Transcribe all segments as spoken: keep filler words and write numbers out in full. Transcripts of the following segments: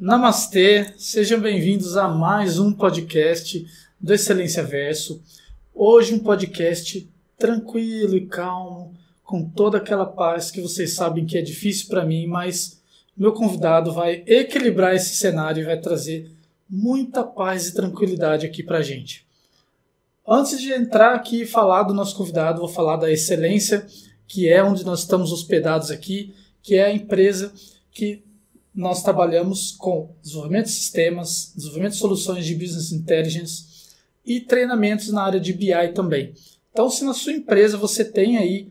Namastê, sejam bem-vindos a mais um podcast do Excelência Verso. Hoje um podcast tranquilo e calmo, com toda aquela paz que vocês sabem que é difícil para mim, mas meu convidado vai equilibrar esse cenário e vai trazer muita paz e tranquilidade aqui para a gente. Antes de entrar aqui e falar do nosso convidado, vou falar da Excelência, que é onde nós estamos hospedados aqui, que é a empresa que nós trabalhamos com desenvolvimento de sistemas, desenvolvimento de soluções de business intelligence e treinamentos na área de B I também. Então, se na sua empresa você tem aí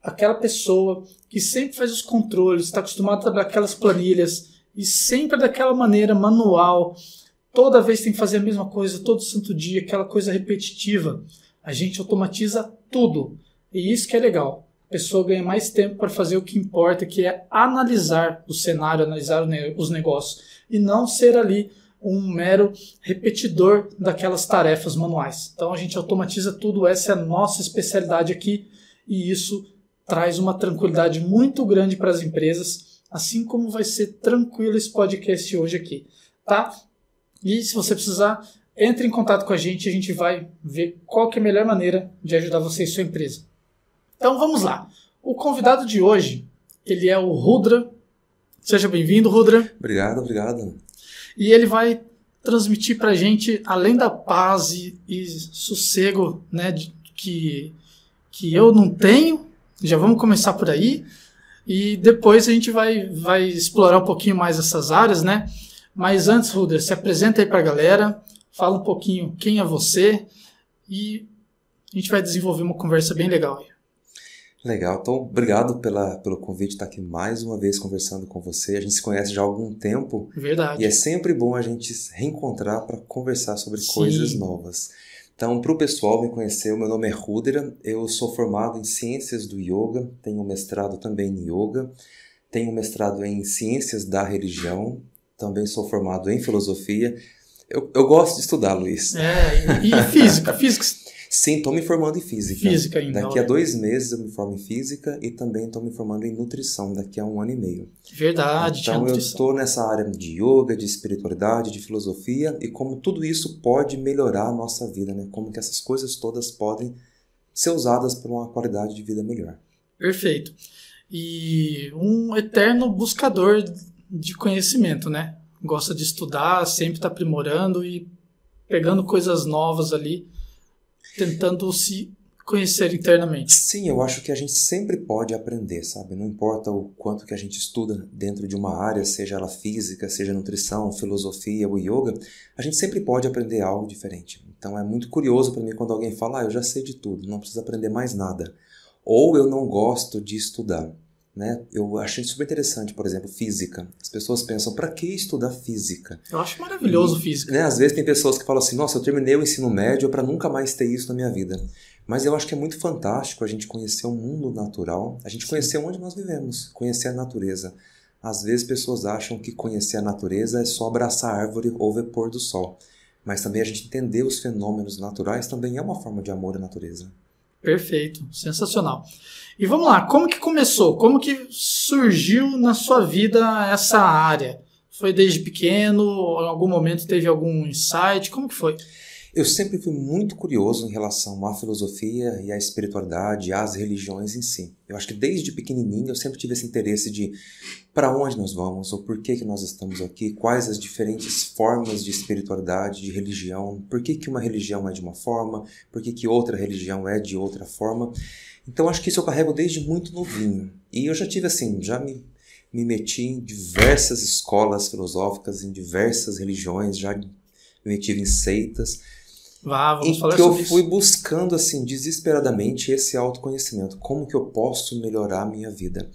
aquela pessoa que sempre faz os controles, está acostumada a trabalhar aquelas planilhas e sempre daquela maneira manual, toda vez tem que fazer a mesma coisa, todo santo dia, aquela coisa repetitiva, a gente automatiza tudo. E isso que é legal. A pessoa ganha mais tempo para fazer o que importa, que é analisar o cenário, analisar os negócios, e não ser ali um mero repetidor daquelas tarefas manuais. Então a gente automatiza tudo, essa é a nossa especialidade aqui, e isso traz uma tranquilidade muito grande para as empresas, assim como vai ser tranquilo esse podcast hoje aqui, tá? E se você precisar, entre em contato com a gente, a gente vai ver qual que é a melhor maneira de ajudar você e sua empresa. Então vamos lá. O convidado de hoje, ele é o Rudra. Seja bem-vindo, Rudra. Obrigado, obrigado. E ele vai transmitir para a gente, além da paz e, e sossego, né, de, que, que eu não tenho, já vamos começar por aí, e depois a gente vai, vai explorar um pouquinho mais essas áreas, né? Mas antes, Rudra, se apresenta aí para a galera, fala um pouquinho quem é você, e a gente vai desenvolver uma conversa bem legal aí. Legal, então obrigado pela, pelo convite de estar aqui mais uma vez conversando com você. A gente se conhece já há algum tempo. Verdade. E é sempre bom a gente se reencontrar para conversar sobre Sim. coisas novas. Então, para o pessoal me conhecer, meu nome é Rudra, eu sou formado em Ciências do Yoga, tenho um mestrado também em Yoga, tenho um mestrado em Ciências da Religião, também sou formado em Filosofia. Eu, eu gosto de estudar, Luiz. É, e, e Física, Física... Sim, estou me formando em Física. Física ainda. Daqui a dois meses eu me formo em Física e também estou me formando em Nutrição, daqui a um ano e meio. Verdade. Então eu estou nessa área de Yoga, de espiritualidade, de filosofia e como tudo isso pode melhorar a nossa vida, né? Como que essas coisas todas podem ser usadas para uma qualidade de vida melhor. Perfeito. E um eterno buscador de conhecimento, né? Gosta de estudar, sempre está aprimorando e pegando coisas novas ali, tentando se conhecer internamente. Sim, eu acho que a gente sempre pode aprender, sabe? Não importa o quanto que a gente estuda dentro de uma área, seja ela física, seja nutrição, filosofia ou yoga, a gente sempre pode aprender algo diferente. Então é muito curioso para mim quando alguém fala, ah, eu já sei de tudo, não preciso aprender mais nada. Ou eu não gosto de estudar, né? Eu achei super interessante, por exemplo, física. As pessoas pensam, para que estudar física? Eu acho maravilhoso e, física. Né, às vezes tem pessoas que falam assim, nossa, eu terminei o ensino médio para nunca mais ter isso na minha vida. Mas eu acho que é muito fantástico a gente conhecer o mundo natural, a gente conhecer onde nós vivemos, conhecer a natureza. Às vezes pessoas acham que conhecer a natureza é só abraçar a árvore ou ver pôr do sol. Mas também a gente entender os fenômenos naturais também é uma forma de amor à natureza. Perfeito, sensacional. E vamos lá, como que começou? Como que surgiu na sua vida essa área? Foi desde pequeno? Em algum momento teve algum insight? Como que foi? Eu sempre fui muito curioso em relação à filosofia e à espiritualidade, às religiões em si. Eu acho que desde pequenininho eu sempre tive esse interesse de para onde nós vamos, ou por que, que nós estamos aqui, quais as diferentes formas de espiritualidade, de religião, por que, que uma religião é de uma forma, por que, que outra religião é de outra forma. Então acho que isso eu carrego desde muito novinho. E eu já tive assim, já me... me meti em diversas escolas filosóficas, em diversas religiões, já me meti em seitas. Ah, vamos em falar que eu fui isso. buscando assim desesperadamente esse autoconhecimento, como que eu posso melhorar a minha vida.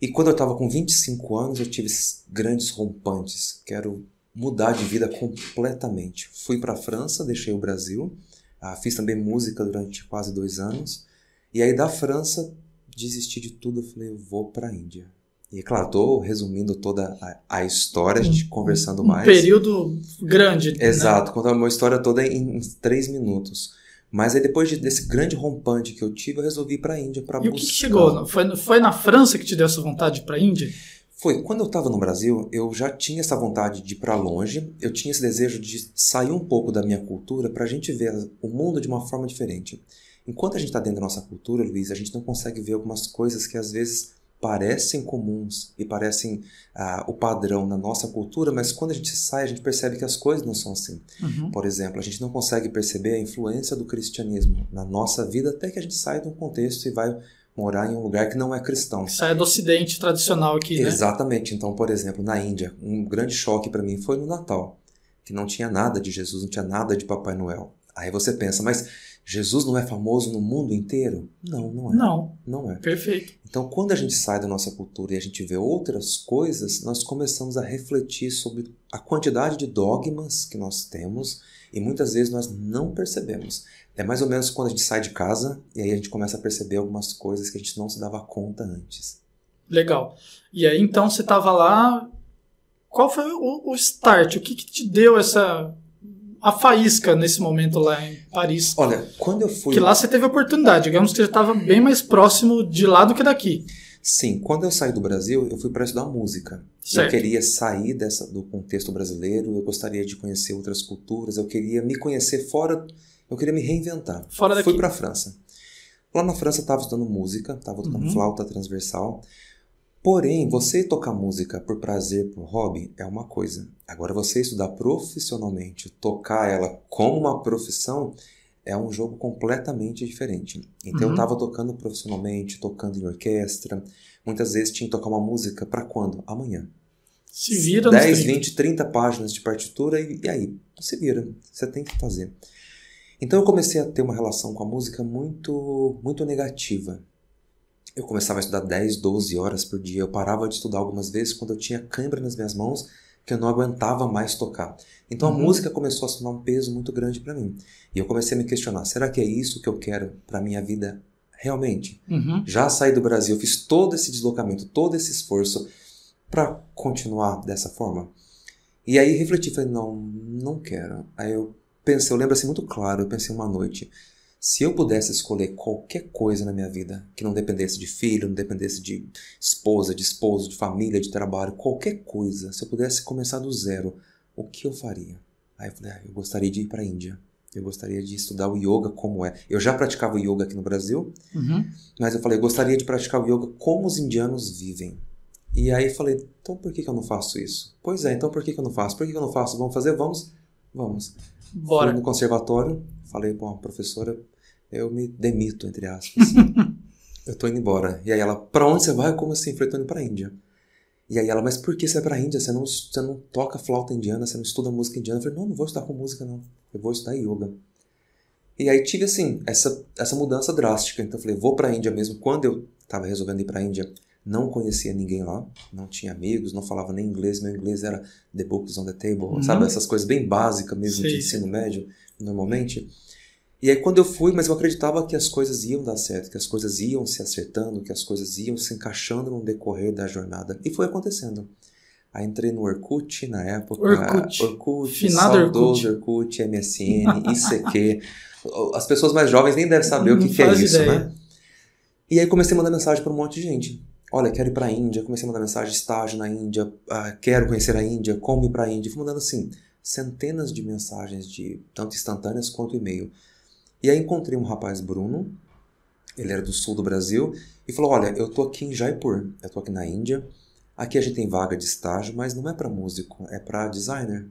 E quando eu estava com vinte e cinco anos, eu tive esses grandes rompantes, quero mudar de vida completamente. Fui para a França, deixei o Brasil, ah, fiz também música durante quase dois anos, e aí da França desisti de tudo, eu falei, eu vou para a Índia. E claro, estou resumindo toda a, a história, a gente conversando um mais. Um período grande. Exato, né? Contar a minha história toda em, em três minutos. Mas aí depois de, desse grande rompante que eu tive, eu resolvi ir para a Índia para buscar. E o que chegou? Foi, foi na França que te deu essa vontade para a Índia? Foi, quando eu estava no Brasil, eu já tinha essa vontade de ir para longe, eu tinha esse desejo de sair um pouco da minha cultura para a gente ver o mundo de uma forma diferente. Enquanto a gente está dentro da nossa cultura, Luiz, a gente não consegue ver algumas coisas que às vezes parecem comuns e parecem ah, o padrão na nossa cultura, mas quando a gente sai, a gente percebe que as coisas não são assim. Uhum. Por exemplo, a gente não consegue perceber a influência do cristianismo na nossa vida até que a gente sai de um contexto e vai morar em um lugar que não é cristão. Sai do Ocidente tradicional aqui, né? Exatamente. Então, por exemplo, na Índia, um grande choque para mim foi no Natal, que não tinha nada de Jesus, não tinha nada de Papai Noel. Aí você pensa, mas Jesus não é famoso no mundo inteiro? Não, não é. Não. Não é. Perfeito. Então, quando a gente sai da nossa cultura e a gente vê outras coisas, nós começamos a refletir sobre a quantidade de dogmas que nós temos e muitas vezes nós não percebemos. É mais ou menos quando a gente sai de casa e aí a gente começa a perceber algumas coisas que a gente não se dava conta antes. Legal. E aí, então, você estava lá. Qual foi o, o start? O que, que te deu essa... a faísca nesse momento lá em Paris? Olha, quando eu fui... Que lá você teve oportunidade, digamos que você estava bem mais próximo de lá do que daqui. Sim, quando eu saí do Brasil, eu fui para estudar música. Certo. Eu queria sair dessa, do contexto brasileiro, eu gostaria de conhecer outras culturas, eu queria me conhecer fora, eu queria me reinventar. Fora daqui. Fui para a França. Lá na França eu estava estudando música, estava tocando uhum. flauta transversal. Porém, você tocar música por prazer, por hobby, é uma coisa. Agora, você estudar profissionalmente, tocar ela como uma profissão, é um jogo completamente diferente. Então, uhum. eu estava tocando profissionalmente, tocando em orquestra. Muitas vezes tinha que tocar uma música para quando? Amanhã. Se vira. dez, vinte, trinta páginas de partitura e, e aí, se vira. Você tem que fazer. Então, eu comecei a ter uma relação com a música muito, muito negativa. Eu começava a estudar dez, doze horas por dia. Eu parava de estudar algumas vezes quando eu tinha cãibra nas minhas mãos, que eu não aguentava mais tocar. Então uhum. a música começou a se tornar um peso muito grande para mim. E eu comecei a me questionar, será que é isso que eu quero para minha vida realmente? Uhum. Já saí do Brasil, fiz todo esse deslocamento, todo esse esforço para continuar dessa forma. E aí refleti, falei, não, não quero. Aí eu pensei, eu lembro assim muito claro, eu pensei uma noite... Se eu pudesse escolher qualquer coisa na minha vida, que não dependesse de filho, não dependesse de esposa, de esposo, de família, de trabalho, qualquer coisa, se eu pudesse começar do zero, o que eu faria? Aí eu falei, ah, eu gostaria de ir para a Índia. Eu gostaria de estudar o yoga como é. Eu já praticava o yoga aqui no Brasil, uhum. mas eu falei, eu gostaria de praticar o yoga como os indianos vivem. E aí eu falei, então por que, que eu não faço isso? Pois é, então por que, que eu não faço? Por que, que eu não faço? Vamos fazer? Vamos? Vamos. Bora. Fui no conservatório, falei para uma professora... Eu me demito, entre aspas. Eu tô indo embora. E aí ela, pra onde você vai? Como assim? Eu tô indo pra Índia. E aí ela, mas por que você vai pra Índia? Você não, você não toca flauta indiana, você não estuda música indiana. Eu falei, não, não vou estudar com música, não. Eu vou estudar yoga. E aí tive, assim, essa, essa mudança drástica. Então eu falei, vou pra Índia mesmo. Quando eu tava resolvendo ir pra Índia, não conhecia ninguém lá. Não tinha amigos, não falava nem inglês. Meu inglês era the books on the table. Uhum. Sabe, essas coisas bem básicas mesmo. Sim. De ensino médio, normalmente. E aí quando eu fui, mas eu acreditava que as coisas iam dar certo, que as coisas iam se acertando, que as coisas iam se encaixando no decorrer da jornada. E foi acontecendo. Aí entrei no Orkut, na época. Orkut. Orkut, saudoso Orkut, M S N, I C Q. As pessoas mais jovens nem devem saber o que, que é isso, ideia. Né? E aí comecei a mandar mensagem para um monte de gente. Olha, quero ir para a Índia. Comecei a mandar mensagem, estágio na Índia. Uh, quero conhecer a Índia, como ir para a Índia. Fui mandando, assim, centenas de mensagens, de tanto instantâneas quanto e-mail. E aí encontrei um rapaz, Bruno, ele era do sul do Brasil, e falou, olha, eu tô aqui em Jaipur, eu tô aqui na Índia, aqui a gente tem vaga de estágio, mas não é pra músico, é pra designer.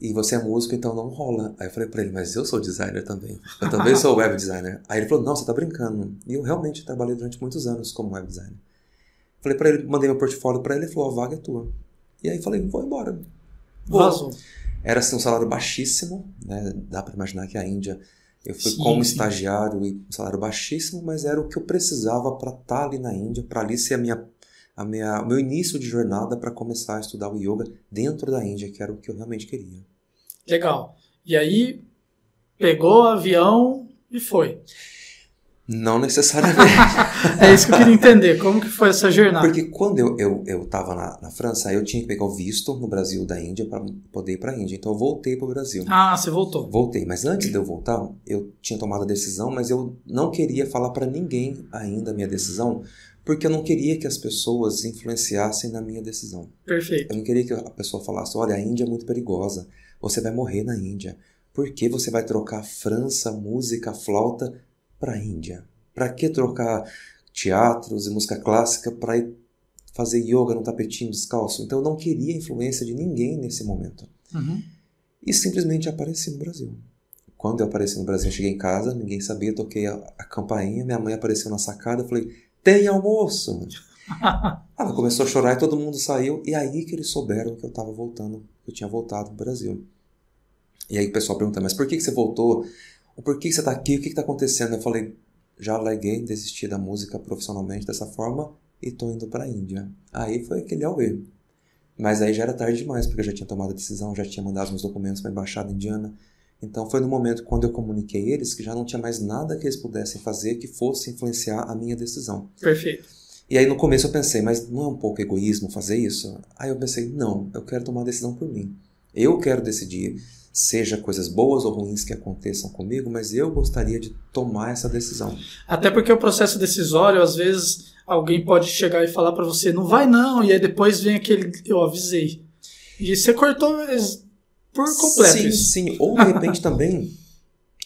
E você é músico, então não rola. Aí eu falei pra ele, mas eu sou designer também, eu também sou web designer. Aí ele falou, não, você tá brincando. E eu realmente trabalhei durante muitos anos como web designer. Falei pra ele, mandei meu portfólio pra ele, ele falou, a vaga é tua. E aí eu falei, vou embora. Vou. Era assim um salário baixíssimo, né? Dá pra imaginar que a Índia... Eu fui sim, como estagiário e um salário baixíssimo, mas era o que eu precisava para estar ali na Índia, para ali ser a minha, a minha, o meu início de jornada para começar a estudar o yoga dentro da Índia, que era o que eu realmente queria. Legal. E aí, pegou o avião e foi? Não necessariamente. É isso que eu queria entender. Como que foi essa jornada? Porque quando eu eu, eu estava na, na França, eu tinha que pegar o visto no Brasil da Índia para poder ir para a Índia. Então eu voltei para o Brasil. Ah, você voltou. Voltei. Mas antes de eu voltar, eu tinha tomado a decisão, mas eu não queria falar para ninguém ainda a minha decisão, porque eu não queria que as pessoas influenciassem na minha decisão. Perfeito. Eu não queria que a pessoa falasse, olha, a Índia é muito perigosa, você vai morrer na Índia. Por que você vai trocar França, música, flauta pra Índia? Pra que trocar teatros e música clássica pra fazer yoga no tapetinho descalço? Então eu não queria influência de ninguém nesse momento. Uhum. E simplesmente apareci no Brasil. Quando eu apareci no Brasil, eu cheguei em casa, ninguém sabia, toquei a, a campainha, minha mãe apareceu na sacada, eu falei, tem almoço! Ela começou a chorar e todo mundo saiu, e aí que eles souberam que eu tava voltando, que eu tinha voltado pro Brasil. E aí o pessoal pergunta, mas por que, que você voltou? Por que, que você tá aqui? O que que tá acontecendo? Eu falei, já larguei, desisti da música profissionalmente dessa forma e tô indo pra Índia. Aí foi aquele auê. Mas aí já era tarde demais, porque eu já tinha tomado a decisão, já tinha mandado meus documentos pra embaixada indiana. Então foi no momento quando eu comuniquei eles que já não tinha mais nada que eles pudessem fazer que fosse influenciar a minha decisão. Perfeito. E aí no começo eu pensei, mas não é um pouco egoísmo fazer isso? Aí eu pensei, não, eu quero tomar a decisão por mim. Eu quero decidir, seja coisas boas ou ruins que aconteçam comigo, mas eu gostaria de tomar essa decisão. Até porque o processo decisório, às vezes, alguém pode chegar e falar pra você, não vai não, e aí depois vem aquele, eu avisei. E você cortou por completo. Sim, isso. Sim. Ou de repente também,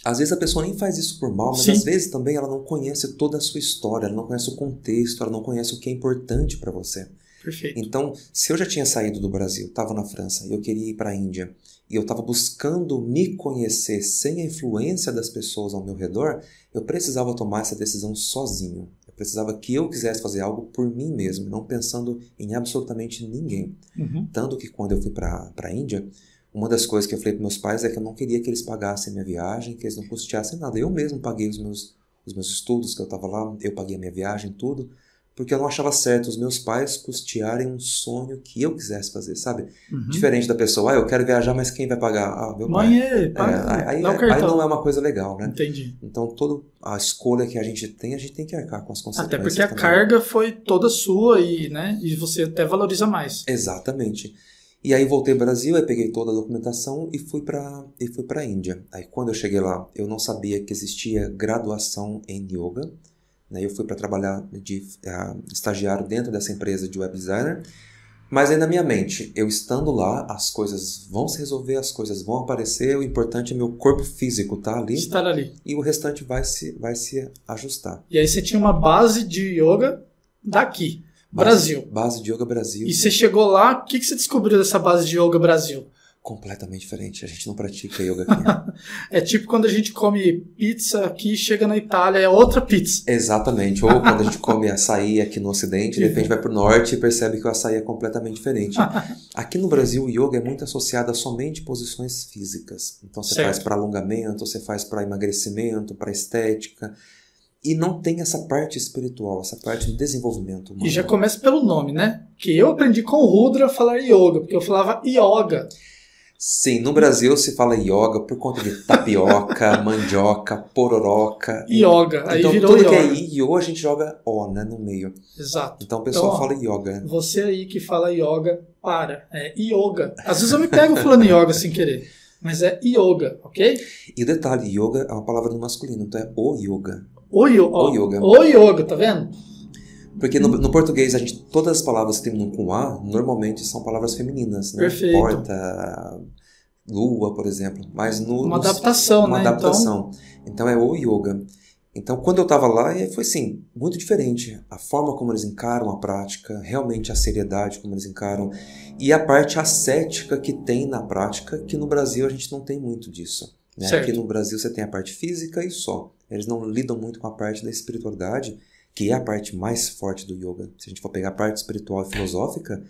às vezes a pessoa nem faz isso por mal, mas sim, às vezes também ela não conhece toda a sua história, ela não conhece o contexto, ela não conhece o que é importante pra você. Perfeito. Então, se eu já tinha saído do Brasil, estava na França e eu queria ir para a Índia, e eu estava buscando me conhecer sem a influência das pessoas ao meu redor, eu precisava tomar essa decisão sozinho. Eu precisava que eu quisesse fazer algo por mim mesmo, não pensando em absolutamente ninguém. Uhum. Tanto que quando eu fui para a Índia, uma das coisas que eu falei para meus pais é que eu não queria que eles pagassem minha viagem, que eles não custeassem nada. Eu mesmo paguei os meus, os meus estudos que eu estava lá, eu paguei a minha viagem, tudo. Porque eu não achava certo os meus pais custearem um sonho que eu quisesse fazer, sabe? Uhum. Diferente da pessoa, ah, eu quero viajar, mas quem vai pagar? Ah, meu pai. Mãe, é, paga, é, aí, dá o cartão. Aí não é uma coisa legal, né? Entendi. Então, toda a escolha que a gente tem, a gente tem que arcar com as consequências. Até porque a também. Carga foi toda sua e, né, e você até valoriza mais. Exatamente. E aí voltei ao Brasil, aí peguei toda a documentação e fui para e fui para a Índia. Aí quando eu cheguei lá, eu não sabia que existia graduação em yoga. Eu fui para trabalhar de uh, estagiário dentro dessa empresa de web designer, mas aí na minha mente, eu estando lá, as coisas vão se resolver, as coisas vão aparecer, o importante é meu corpo físico tá ali, estar ali, e o restante vai se, vai se ajustar. E aí você tinha uma base de yoga daqui, base, Brasil. Base de yoga Brasil. E você chegou lá, o que, que você descobriu dessa base de yoga Brasil? Completamente diferente, a gente não pratica yoga aqui. É tipo quando a gente come pizza aqui, chega na Itália, é outra pizza. Exatamente, ou quando a gente come açaí aqui no Ocidente, de repente vai pro Norte e percebe que o açaí é completamente diferente. Aqui no Brasil o yoga é muito associado a somente posições físicas. Então você certo. Faz para alongamento, você faz para emagrecimento, para estética. E não tem essa parte espiritual, essa parte do desenvolvimento humano. E já começa pelo nome, né? Que eu aprendi com o Rudra a falar yoga, porque eu falava yoga. Sim, no Brasil se fala yoga por conta de tapioca, mandioca, pororoca. Yoga, então, aí virou tudo yoga. Tudo que é I O a gente joga O, né, no meio. Exato. Então o pessoal então, ó, fala yoga. Você aí que fala yoga, para. É yoga. Às vezes eu me pego falando yoga sem querer. Mas é yoga, ok? E o detalhe, yoga é uma palavra no masculino, então é o yoga. O, yo o yoga. O yoga, tá vendo? Porque no, no português, a gente, todas as palavras que terminam com A, normalmente são palavras femininas, né? Perfeito. Porta, lua, por exemplo. Mas no, uma adaptação, no, né? Uma adaptação. Então, então é o yoga. Então, quando eu estava lá, foi assim, muito diferente. A forma como eles encaram a prática, realmente a seriedade como eles encaram. E a parte ascética que tem na prática, que no Brasil a gente não tem muito disso. Né? Aqui no Brasil você tem a parte física e só. Eles não lidam muito com a parte da espiritualidade, que é a parte mais forte do yoga. Se a gente for pegar a parte espiritual e filosófica,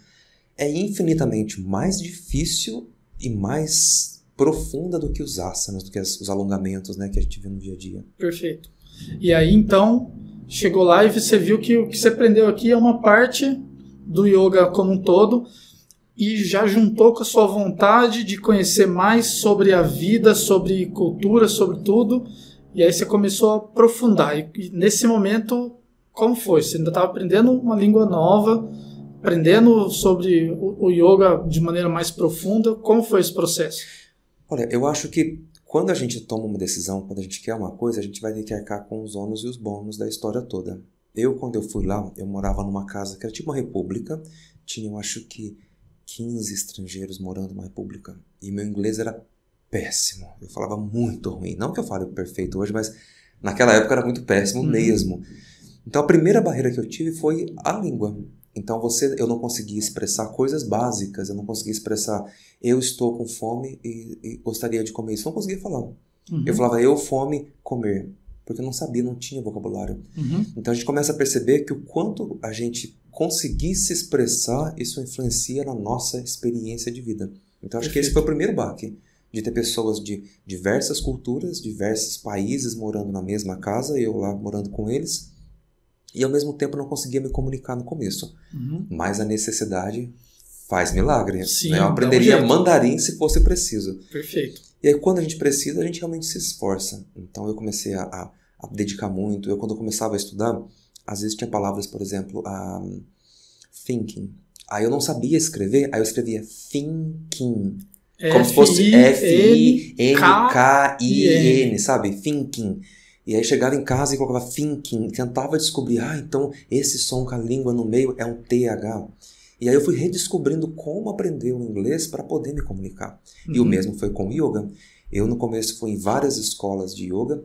é infinitamente mais difícil e mais profunda do que os asanas, do que as, os alongamentos, né, que a gente vê no dia a dia. Perfeito. E aí, então, chegou lá e você viu que o que você aprendeu aqui é uma parte do yoga como um todo e já juntou com a sua vontade de conhecer mais sobre a vida, sobre cultura, sobre tudo. E aí você começou a aprofundar. E nesse momento... Como foi? Você ainda estava aprendendo uma língua nova, aprendendo sobre o yoga de maneira mais profunda. Como foi esse processo? Olha, eu acho que quando a gente toma uma decisão, quando a gente quer uma coisa, a gente vai ter que arcar com os ônus e os bônus da história toda. eu, quando eu fui lá, eu morava numa casa que era tipo uma república. Tinha, eu acho que, quinze estrangeiros morando numa república. E meu inglês era péssimo. Eu falava muito ruim. Não que eu fale perfeito hoje, mas naquela época era muito péssimo uhum. mesmo. Então a primeira barreira que eu tive foi a língua. Então você, eu não conseguia expressar coisas básicas. Eu não conseguia expressar eu estou com fome e, e gostaria de comer isso. Não conseguia falar. Uhum. Eu falava eu, fome, comer. Porque eu não sabia, não tinha vocabulário. Uhum. Então a gente começa a perceber que o quanto a gente conseguir se expressar, isso influencia na nossa experiência de vida. Então acho Perfeito. que esse foi o primeiro baque. De ter pessoas de diversas culturas, diversos países morando na mesma casa, eu lá morando com eles. E ao mesmo tempo não conseguia me comunicar no começo. Uhum. Mas a necessidade faz milagre. Sim, né? Eu aprenderia é um mandarim se fosse preciso. Perfeito. E aí quando a gente precisa, a gente realmente se esforça. Então eu comecei a, a, a dedicar muito. Eu quando eu começava a estudar, às vezes tinha palavras, por exemplo, um, thinking. Aí eu não sabia escrever, aí eu escrevia thinking. Como se fosse F I N K I N, sabe? Thinking. E aí chegava em casa e colocava thinking. Tentava descobrir, ah, então esse som com a língua no meio é um T H. E aí eu fui redescobrindo como aprender o inglês para poder me comunicar. Uhum. E o mesmo foi com o yoga. Eu no começo fui em várias escolas de yoga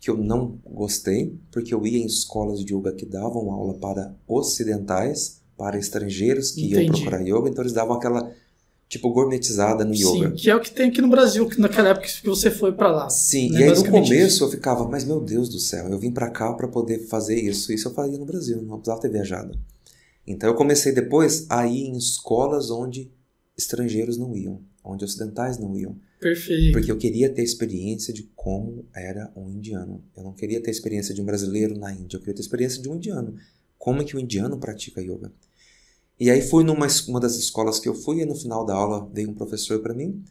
que eu não gostei, porque eu ia em escolas de yoga que davam aula para ocidentais, para estrangeiros que Entendi. iam procurar yoga. Então eles davam aquela... tipo gourmetizada no Sim, yoga. Sim, que é o que tem aqui no Brasil, que naquela época que você foi pra lá. Sim, né? E aí no começo isso. eu ficava, mas meu Deus do céu, eu vim pra cá pra poder fazer isso. Isso eu fazia no Brasil, não precisava ter viajado. Então eu comecei depois a ir em escolas onde estrangeiros não iam, onde ocidentais não iam. Perfeito. Porque eu queria ter experiência de como era um indiano. Eu não queria ter experiência de um brasileiro na Índia, eu queria ter experiência de um indiano. Como é que o indiano pratica yoga? E aí fui numa uma das escolas que eu fui e no final da aula veio um professor para mim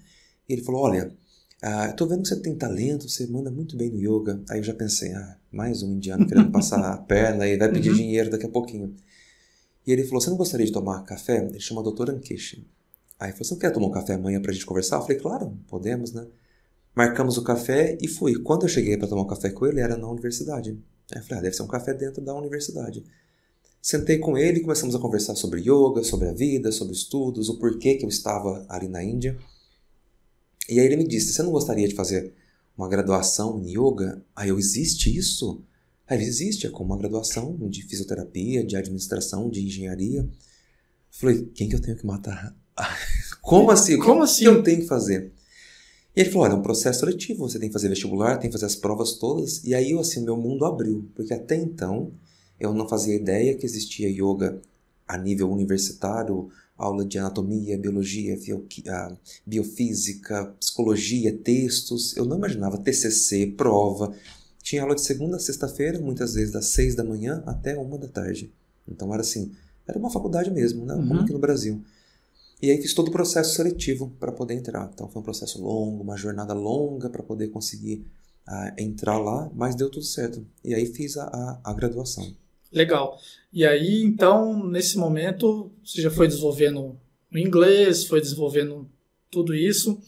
e ele falou, olha, uh, eu tô vendo que você tem talento, você manda muito bem no yoga. Aí eu já pensei, ah, mais um indiano querendo passar a perna e vai pedir uhum. dinheiro daqui a pouquinho. E ele falou, você não gostaria de tomar café? Ele chama doutor Ankesh. Aí ele falou, você não quer tomar um café amanhã pra gente conversar? Eu falei, claro, podemos, né? Marcamos o café e fui. Quando eu cheguei para tomar um café com ele, era na universidade. Aí eu falei, ah, deve ser um café dentro da universidade. Sentei com ele e começamos a conversar sobre yoga, sobre a vida, sobre estudos, o porquê que eu estava ali na Índia. E aí ele me disse, você não gostaria de fazer uma graduação em yoga? Aí eu, existe isso? Aí ele, existe, é como uma graduação de fisioterapia, de administração, de engenharia. Falei, quem que eu tenho que matar? Como assim? Como assim? O que eu tenho que fazer? E ele falou, olha, é um processo seletivo, você tem que fazer vestibular, tem que fazer as provas todas. E aí, assim, meu mundo abriu, porque até então... eu não fazia ideia que existia yoga a nível universitário, aula de anatomia, biologia, biofísica, psicologia, textos. Eu não imaginava T C C, prova. Tinha aula de segunda a sexta-feira, muitas vezes das seis da manhã até uma da tarde. Então era assim, era uma faculdade mesmo, né? Como uhum. aqui no Brasil. E aí fiz todo o processo seletivo para poder entrar. Então foi um processo longo, uma jornada longa para poder conseguir uh, entrar lá, mas deu tudo certo. E aí fiz a, a, a graduação. Legal. E aí, então, nesse momento, você já foi desenvolvendo o inglês, foi desenvolvendo tudo isso.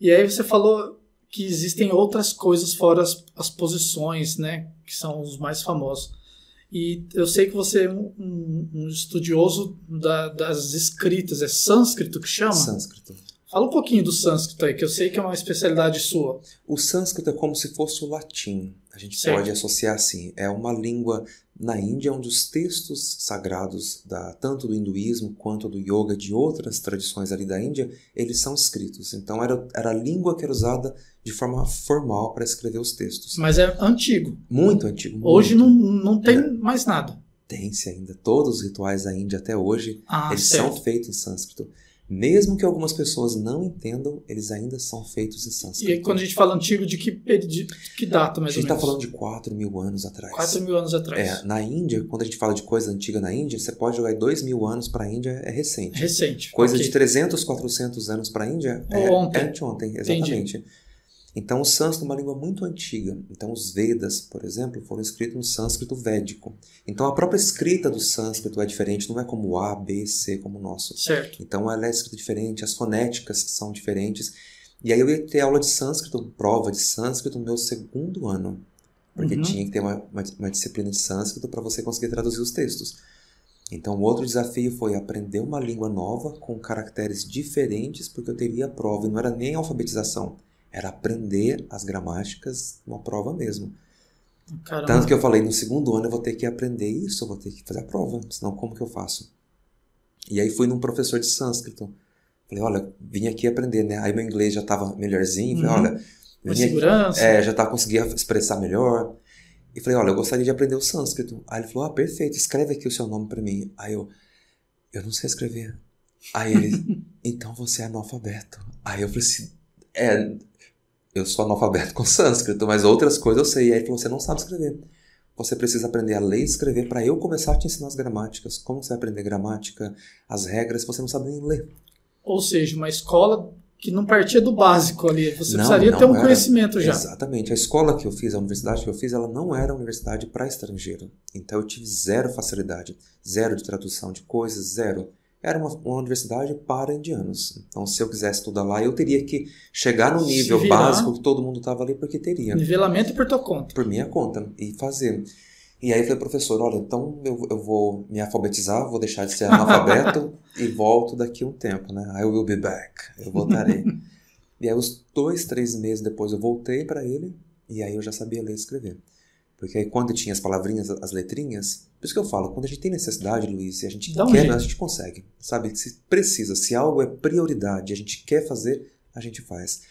E aí você falou que existem outras coisas fora as, as posições, né? Que são os mais famosos. E eu sei que você é um, um, um estudioso da, das escritas. É sânscrito que chama? Sânscrito. Fala um pouquinho do sânscrito aí, que eu sei que é uma especialidade sua. O sânscrito é como se fosse o latim. A gente certo. pode associar assim. É uma língua na Índia onde os textos sagrados, da, tanto do hinduísmo quanto do yoga, de outras tradições ali da Índia, eles são escritos. Então era, era a língua que era usada de forma formal para escrever os textos. Mas é antigo. Muito antigo. Hoje muito. Não, não tem é. mais nada. Tem-se ainda. Todos os rituais da Índia até hoje, ah, eles certo. são feitos em sânscrito. Mesmo que algumas pessoas não entendam, eles ainda são feitos em sânscrito. E aí, quando a gente fala antigo, de que, de que data mais ou menos? A gente está falando de quatro mil anos atrás. quatro mil anos atrás. É, na Índia, quando a gente fala de coisa antiga na Índia, você pode jogar dois mil anos para a Índia, é recente. Recente. Coisa okay. de trezentos, quatrocentos anos para a Índia é ontem. É anteontem, exatamente. Entendi. Então, o sânscrito é uma língua muito antiga. Então, os Vedas, por exemplo, foram escritos no sânscrito védico. Então, a própria escrita do sânscrito é diferente, não é como A, B, C, como o nosso. Certo. Então, ela é escrita diferente, as fonéticas são diferentes. E aí, eu ia ter aula de sânscrito, prova de sânscrito, no meu segundo ano. Porque uhum. tinha que ter uma, uma, uma disciplina de sânscrito para você conseguir traduzir os textos. Então, o outro desafio foi aprender uma língua nova com caracteres diferentes, porque eu teria a prova, e não era nem alfabetização, era aprender as gramáticas numa prova mesmo. Caramba. Tanto que eu falei, no segundo ano eu vou ter que aprender isso, eu vou ter que fazer a prova, senão como que eu faço? E aí fui num professor de sânscrito, falei, olha, vim aqui aprender, né? Aí meu inglês já estava melhorzinho, falei, uhum. olha... Com segurança. Aqui, é, já tá, conseguia expressar melhor. E falei, olha, eu gostaria de aprender o sânscrito. Aí ele falou, ah, perfeito, escreve aqui o seu nome pra mim. Aí eu, eu não sei escrever. Aí ele, então você é analfabeto. Aí eu falei assim, é, eu sou analfabeto com sânscrito, mas outras coisas eu sei. Aí ele falou, você não sabe escrever. Você precisa aprender a ler e escrever pra eu começar a te ensinar as gramáticas. Como você vai aprender gramática, as regras, você não sabe nem ler. Ou seja, uma escola... que não partia do básico ali, você não, precisaria não, ter um era, conhecimento já. Exatamente, a escola que eu fiz, a universidade que eu fiz, ela não era universidade para estrangeiro, então eu tive zero facilidade, zero de tradução de coisas, zero. Era uma, uma universidade para indianos, então se eu quisesse estudar lá, eu teria que chegar no nível virar, básico que todo mundo estava ali, porque teria. Nivelamento por tua conta. Por minha conta, e fazer. E aí eu falei, professor, olha, então eu, eu vou me alfabetizar, vou deixar de ser analfabeto e volto daqui um tempo, né? I will be back. Eu voltarei. E aí uns dois, três meses depois eu voltei para ele e aí eu já sabia ler e escrever. Porque aí quando eu tinha as palavrinhas, as letrinhas, por isso que eu falo, quando a gente tem necessidade, Luiz, e a gente então, quer, gente... a gente consegue, sabe? Se precisa, se algo é prioridade, a gente quer fazer, a gente faz.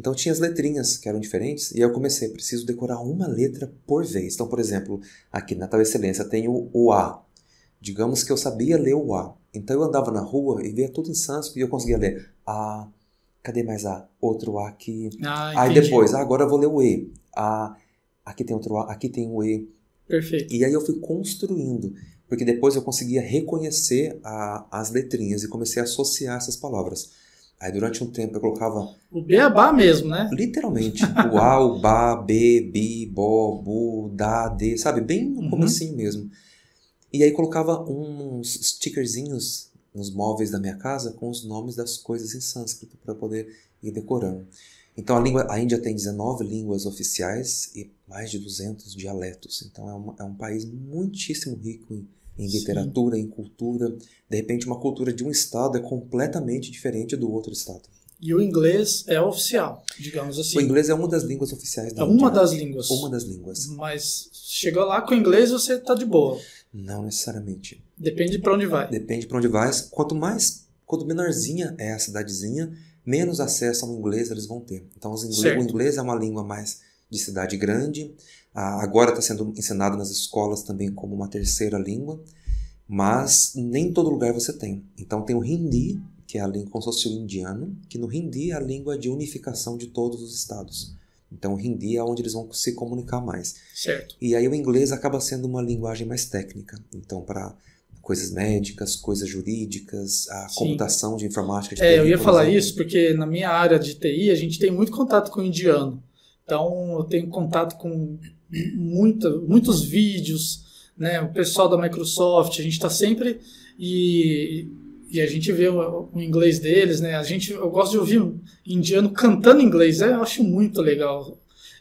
Então tinha as letrinhas que eram diferentes e aí eu comecei, preciso decorar uma letra por vez. Então, por exemplo, aqui na tal excelência tem o, o A. Digamos que eu sabia ler o A. Então eu andava na rua e via tudo em sânscrito e eu conseguia ler A, cadê mais A? Outro A aqui. Ah, aí depois, ah, agora eu vou ler o E. A, aqui tem outro A, aqui tem o E. Perfeito. E aí eu fui construindo, porque depois eu conseguia reconhecer a, as letrinhas e comecei a associar essas palavras. Aí durante um tempo eu colocava... O B é Bá mesmo, né? Literalmente. O A, o Bá, B, Bi, Bó, Bu, Dá, D, sabe? Bem no comecinho uhum. mesmo. E aí colocava uns stickerzinhos nos móveis da minha casa com os nomes das coisas em sânscrito para poder ir decorando. Então a, língua, a Índia tem dezenove línguas oficiais e mais de duzentos dialetos. Então é, uma, é um país muitíssimo rico em... em literatura, sim. Em cultura. De repente, uma cultura de um estado é completamente diferente do outro estado. E o inglês é oficial, digamos assim. O inglês é uma das línguas oficiais da Índia. É uma das línguas. Uma das línguas. Mas chegou lá com o inglês, você está de boa. Não necessariamente. Depende para onde vai. Depende para onde vai. Quanto mais, quanto menorzinha é a cidadezinha, menos acesso ao inglês eles vão ter. Então, os inglês, o inglês é uma língua mais de cidade grande. Agora está sendo ensinado nas escolas também como uma terceira língua, mas nem todo lugar você tem. Então tem o Hindi, que é a língua consórcio indiano, que no Hindi é a língua de unificação de todos os estados. Então o Hindi é onde eles vão se comunicar mais. Certo. E aí o inglês acaba sendo uma linguagem mais técnica. Então para coisas médicas, coisas jurídicas, a sim. computação de informática. De é, T I, eu ia falar exemplo. Isso porque na minha área de T I a gente tem muito contato com o indiano. Então eu tenho contato com... Muita, muitos vídeos, né? O pessoal da Microsoft, a gente está sempre e, e a gente vê o, o inglês deles, né? A gente, eu gosto de ouvir um indiano cantando inglês, né? Eu acho muito legal.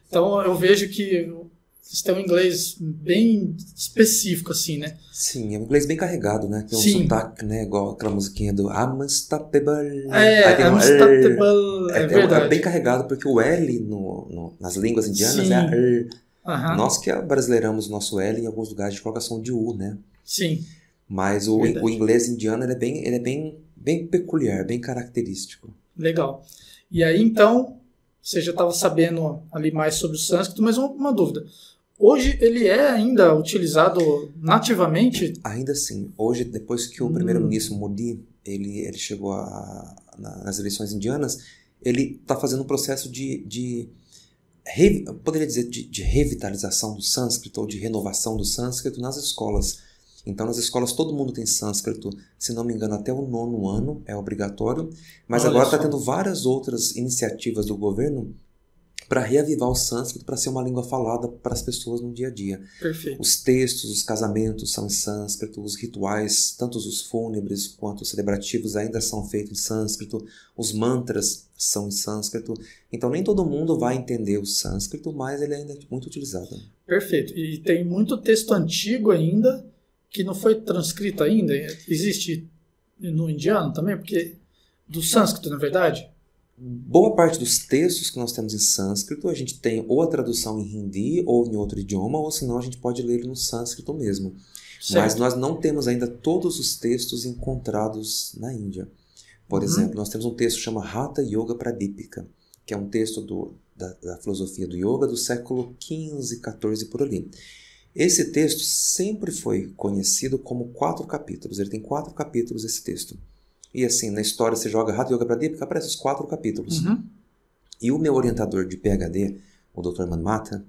Então eu vejo que eles têm um inglês bem específico, assim, né? Sim, é um inglês bem carregado, né? Tem um sim. sotaque, né? Igual aquela musiquinha do Amstapebal. É, Amstapebal, é, é verdade. É bem carregado porque o L no, no, nas línguas indianas sim. é a R. Uhum. Nós que brasileiramos o nosso L em alguns lugares de colocação de U, né? Sim. Mas o, o inglês indiano ele é, bem, ele é bem, bem peculiar, bem característico. Legal. E aí, então, você já estava sabendo ali mais sobre o sânscrito, mas uma, uma dúvida. Hoje ele é ainda utilizado nativamente? Ainda sim. Hoje, depois que o hum. primeiro-ministro Modi ele, ele chegou a, na, nas eleições indianas, ele está fazendo um processo de... de Re, poderia dizer de, de revitalização do sânscrito ou de renovação do sânscrito nas escolas. Então nas escolas todo mundo tem sânscrito, se não me engano até o nono ano é obrigatório, mas olha agora está tendo várias outras iniciativas do governo para reavivar o sânscrito, para ser uma língua falada para as pessoas no dia a dia. Perfeito. Os textos, os casamentos são em sânscrito, os rituais, tanto os fúnebres quanto os celebrativos, ainda são feitos em sânscrito, os mantras são em sânscrito. Então nem todo mundo vai entender o sânscrito, mas ele ainda é muito utilizado. Perfeito. E tem muito texto antigo ainda que não foi transcrito ainda. Existe no indiano também, porque do sânscrito, na verdade. Boa parte dos textos que nós temos em sânscrito, a gente tem ou a tradução em hindi ou em outro idioma, ou senão a gente pode ler no sânscrito mesmo. Certo. Mas nós não temos ainda todos os textos encontrados na Índia. Por uhum. exemplo, nós temos um texto que chama Hatha Yoga Pradipika, que é um texto do, da, da filosofia do yoga do século quinze, quatorze por ali. Esse texto sempre foi conhecido como quatro capítulos. Ele tem quatro capítulos, esse texto. E assim, na história você joga Hatha Yoga Pradipika, aparece os quatro capítulos. Uhum. E o meu orientador de PhD, o doutor Manmata,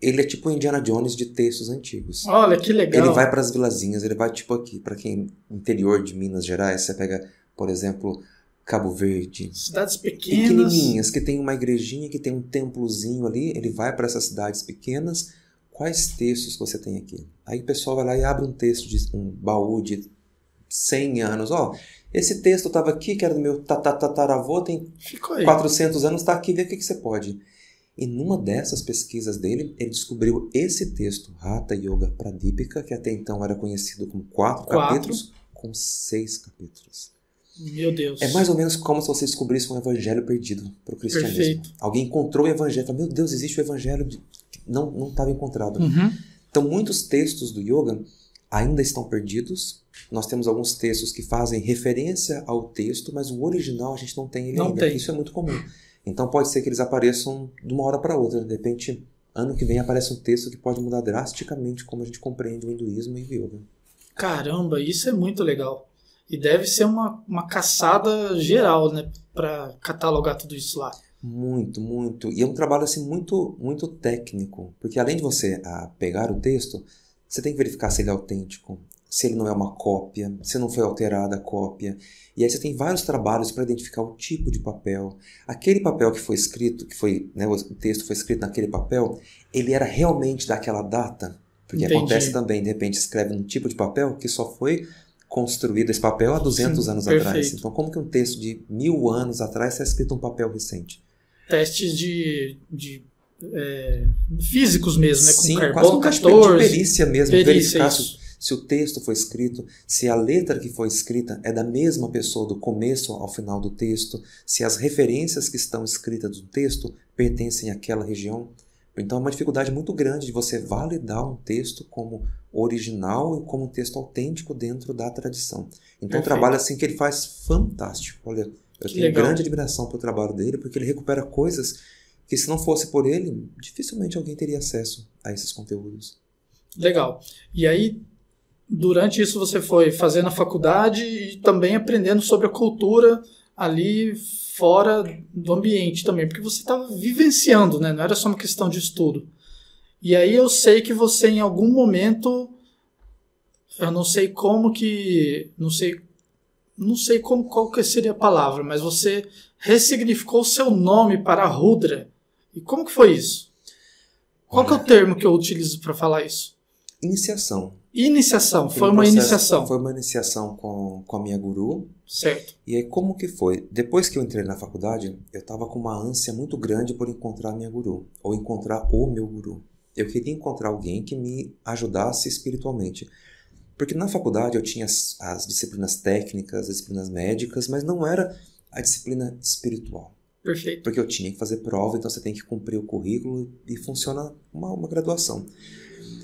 ele é tipo o Indiana Jones de textos antigos. Olha, que legal! Ele vai para as vilazinhas, ele vai tipo aqui, para quem interior de Minas Gerais, você pega, por exemplo, Cabo Verde. Cidades pequenas. Pequenininhas, que tem uma igrejinha, que tem um templozinho ali, ele vai para essas cidades pequenas. Quais textos você tem aqui? Aí o pessoal vai lá e abre um texto, de, um baú de cem anos. Ó, oh, esse texto estava aqui, que era do meu tataravô, tem quatrocentos anos, está aqui, vê o que, que você pode. E numa dessas pesquisas dele, ele descobriu esse texto, Hatha Yoga Pradipika, que até então era conhecido como quatro, quatro. capítulos, com seis capítulos. Meu Deus. É mais ou menos como se você descobrisse um evangelho perdido para o cristianismo. Perfeito. Alguém encontrou o evangelho, falou, meu Deus, existe o evangelho de... não estava encontrado. Uhum. Então, muitos textos do yoga ainda estão perdidos. Nós temos alguns textos que fazem referência ao texto, mas o original a gente não tem ele não ainda. Tem. Isso é muito comum. Então, pode ser que eles apareçam de uma hora para outra. De repente, ano que vem aparece um texto que pode mudar drasticamente como a gente compreende o hinduísmo e o yoga. Caramba, isso é muito legal. E deve ser uma, uma caçada geral, né, para catalogar tudo isso lá. Muito, muito. E é um trabalho assim, muito, muito técnico. Porque além de você a, pegar o texto, você tem que verificar se ele é autêntico, se ele não é uma cópia, se não foi alterada a cópia. E aí você tem vários trabalhos para identificar o tipo de papel. Aquele papel que foi escrito, que foi, né, o texto foi escrito naquele papel, ele era realmente daquela data? Porque entendi. Acontece também, de repente escreve um tipo de papel que só foi construído esse papel há duzentos Sim, anos perfeito. Atrás. Então como que um texto de mil anos atrás está escrito um papel recente? Testes de, de é, físicos mesmo, né? Com Sim, carbono quase um catorze. De perícia mesmo, perícia, verificar se, se o texto foi escrito, se a letra que foi escrita é da mesma pessoa do começo ao final do texto, se as referências que estão escritas no texto pertencem àquela região. Então é uma dificuldade muito grande de você validar um texto como original e como um texto autêntico dentro da tradição. Então é um trabalho assim que ele faz fantástico, olha... Eu que tenho legal. Grande admiração pelo trabalho dele, porque ele recupera coisas que, se não fosse por ele, dificilmente alguém teria acesso a esses conteúdos. Legal. E aí, durante isso, você foi fazendo a faculdade e também aprendendo sobre a cultura ali fora do ambiente também, porque você estava vivenciando, né? Não era só uma questão de estudo. E aí eu sei que você, em algum momento, eu não sei como que... não sei Não sei como, qual que seria a palavra, mas você ressignificou o seu nome para Rudra. E como que foi isso? Qual Olha, que é o termo que eu utilizo para falar isso? Iniciação. Iniciação, foi uma processo, iniciação. Foi uma iniciação com, com a minha guru. Certo. E aí como que foi? Depois que eu entrei na faculdade, eu estava com uma ânsia muito grande por encontrar a minha guru. Ou encontrar o meu guru. Eu queria encontrar alguém que me ajudasse espiritualmente. Porque na faculdade eu tinha as, as disciplinas técnicas, as disciplinas médicas, mas não era a disciplina espiritual. Perfeito. Porque eu tinha que fazer prova, então você tem que cumprir o currículo e funciona uma, uma graduação.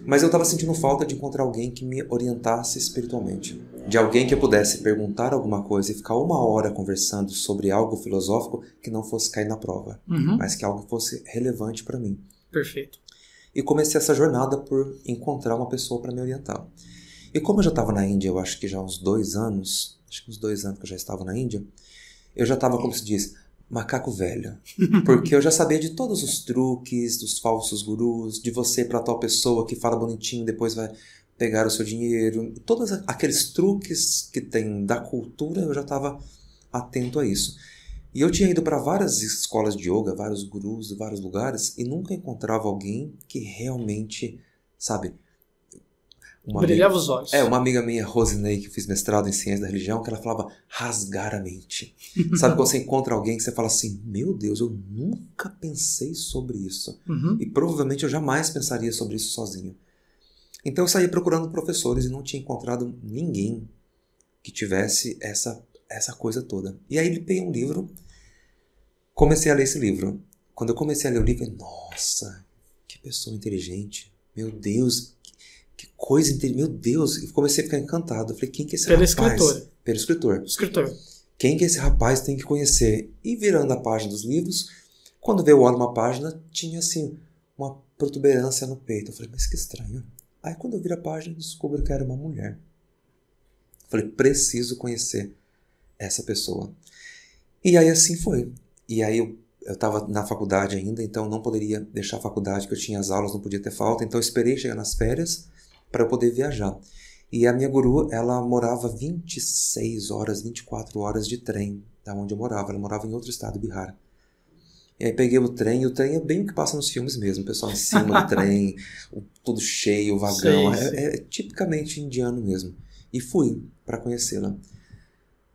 Mas eu estava sentindo falta de encontrar alguém que me orientasse espiritualmente. De alguém que eu pudesse perguntar alguma coisa e ficar uma hora conversando sobre algo filosófico que não fosse cair na prova. Uhum. Mas que algo fosse relevante para mim. Perfeito. E comecei essa jornada por encontrar uma pessoa para me orientar. E como eu já estava na Índia, eu acho que já há uns dois anos, acho que uns dois anos que eu já estava na Índia, eu já estava, como se diz, macaco velho. Porque eu já sabia de todos os truques, dos falsos gurus, de você para tal pessoa que fala bonitinho, depois vai pegar o seu dinheiro. Todos aqueles truques que tem da cultura, eu já estava atento a isso. E eu tinha ido para várias escolas de yoga, vários gurus de vários lugares, e nunca encontrava alguém que realmente, sabe... Uma Brilhava amiga, os olhos. É, uma amiga minha, Rosinei, que eu fiz mestrado em Ciências da Religião, que ela falava rasgar a mente. Sabe quando você encontra alguém que você fala assim, meu Deus, eu nunca pensei sobre isso. Uhum. E provavelmente eu jamais pensaria sobre isso sozinho. Então eu saía procurando professores e não tinha encontrado ninguém que tivesse essa, essa coisa toda. E aí ele peguei um livro, comecei a ler esse livro. Quando eu comecei a ler o livro, eu falei, nossa, que pessoa inteligente, meu Deus... Que coisa inteira, meu Deus, eu comecei a ficar encantado. Eu falei, quem que é esse Pelo rapaz? Escritor. Pelo escritor. Escritor. Quem que é esse rapaz tem que conhecer? E virando a página dos livros, quando veio olho uma página, tinha assim, uma protuberância no peito. Eu falei, mas que estranho. Aí quando eu viro a página, descubro que era uma mulher. Eu falei, preciso conhecer essa pessoa. E aí assim foi. E aí eu... Eu estava na faculdade ainda, então não poderia deixar a faculdade, que eu tinha as aulas, não podia ter falta. Então eu esperei chegar nas férias para eu poder viajar. E a minha guru, ela morava vinte e seis horas, vinte e quatro horas de trem da onde eu morava. Ela morava em outro estado, Bihar. E aí peguei o trem, e o trem é bem o que passa nos filmes mesmo. O pessoal em cima do trem, o, tudo cheio, o vagão. Sim, sim. É, é tipicamente indiano mesmo. E fui para conhecê-la.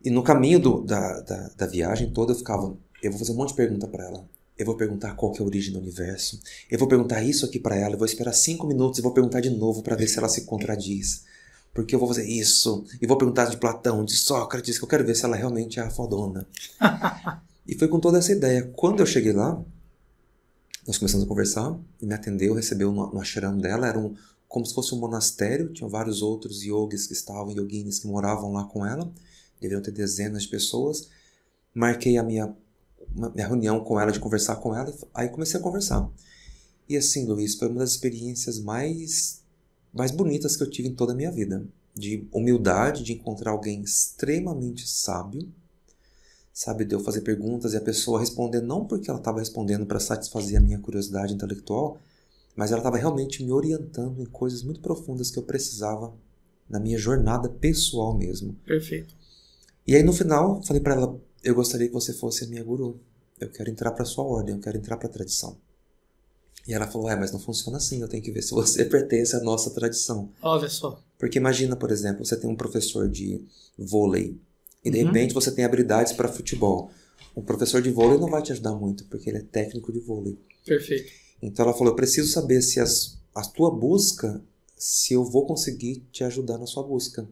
E no caminho do, da, da, da viagem toda eu ficava... Eu vou fazer um monte de pergunta para ela. Eu vou perguntar qual que é a origem do universo. Eu vou perguntar isso aqui para ela. Eu vou esperar cinco minutos e vou perguntar de novo para ver se ela se contradiz. Porque eu vou fazer isso. E vou perguntar de Platão, de Sócrates, que eu quero ver se ela realmente é a fodona. E foi com toda essa ideia. Quando eu cheguei lá, nós começamos a conversar. E me atendeu, recebeu no, no ashram dela. Era um, como se fosse um monastério. Tinha vários outros yogis que estavam, yoginis que moravam lá com ela. Deveriam ter dezenas de pessoas. Marquei a minha... Uma reunião com ela, de conversar com ela, aí comecei a conversar. E assim, Luiz, foi uma das experiências mais, mais bonitas que eu tive em toda a minha vida. De humildade, de encontrar alguém extremamente sábio, sabe, de eu fazer perguntas e a pessoa responder, não porque ela estava respondendo para satisfazer a minha curiosidade intelectual, mas ela estava realmente me orientando em coisas muito profundas que eu precisava na minha jornada pessoal mesmo. Perfeito. E aí no final, falei para ela, eu gostaria que você fosse a minha guru. Eu quero entrar para sua ordem, eu quero entrar para a tradição. E ela falou, é, mas não funciona assim, eu tenho que ver se você pertence à nossa tradição. Olha só. Porque imagina, por exemplo, você tem um professor de vôlei e de uhum. repente você tem habilidades para futebol. O professor de vôlei não vai te ajudar muito, porque ele é técnico de vôlei. Perfeito. Então ela falou, eu preciso saber se as, a tua busca, se eu vou conseguir te ajudar na sua busca.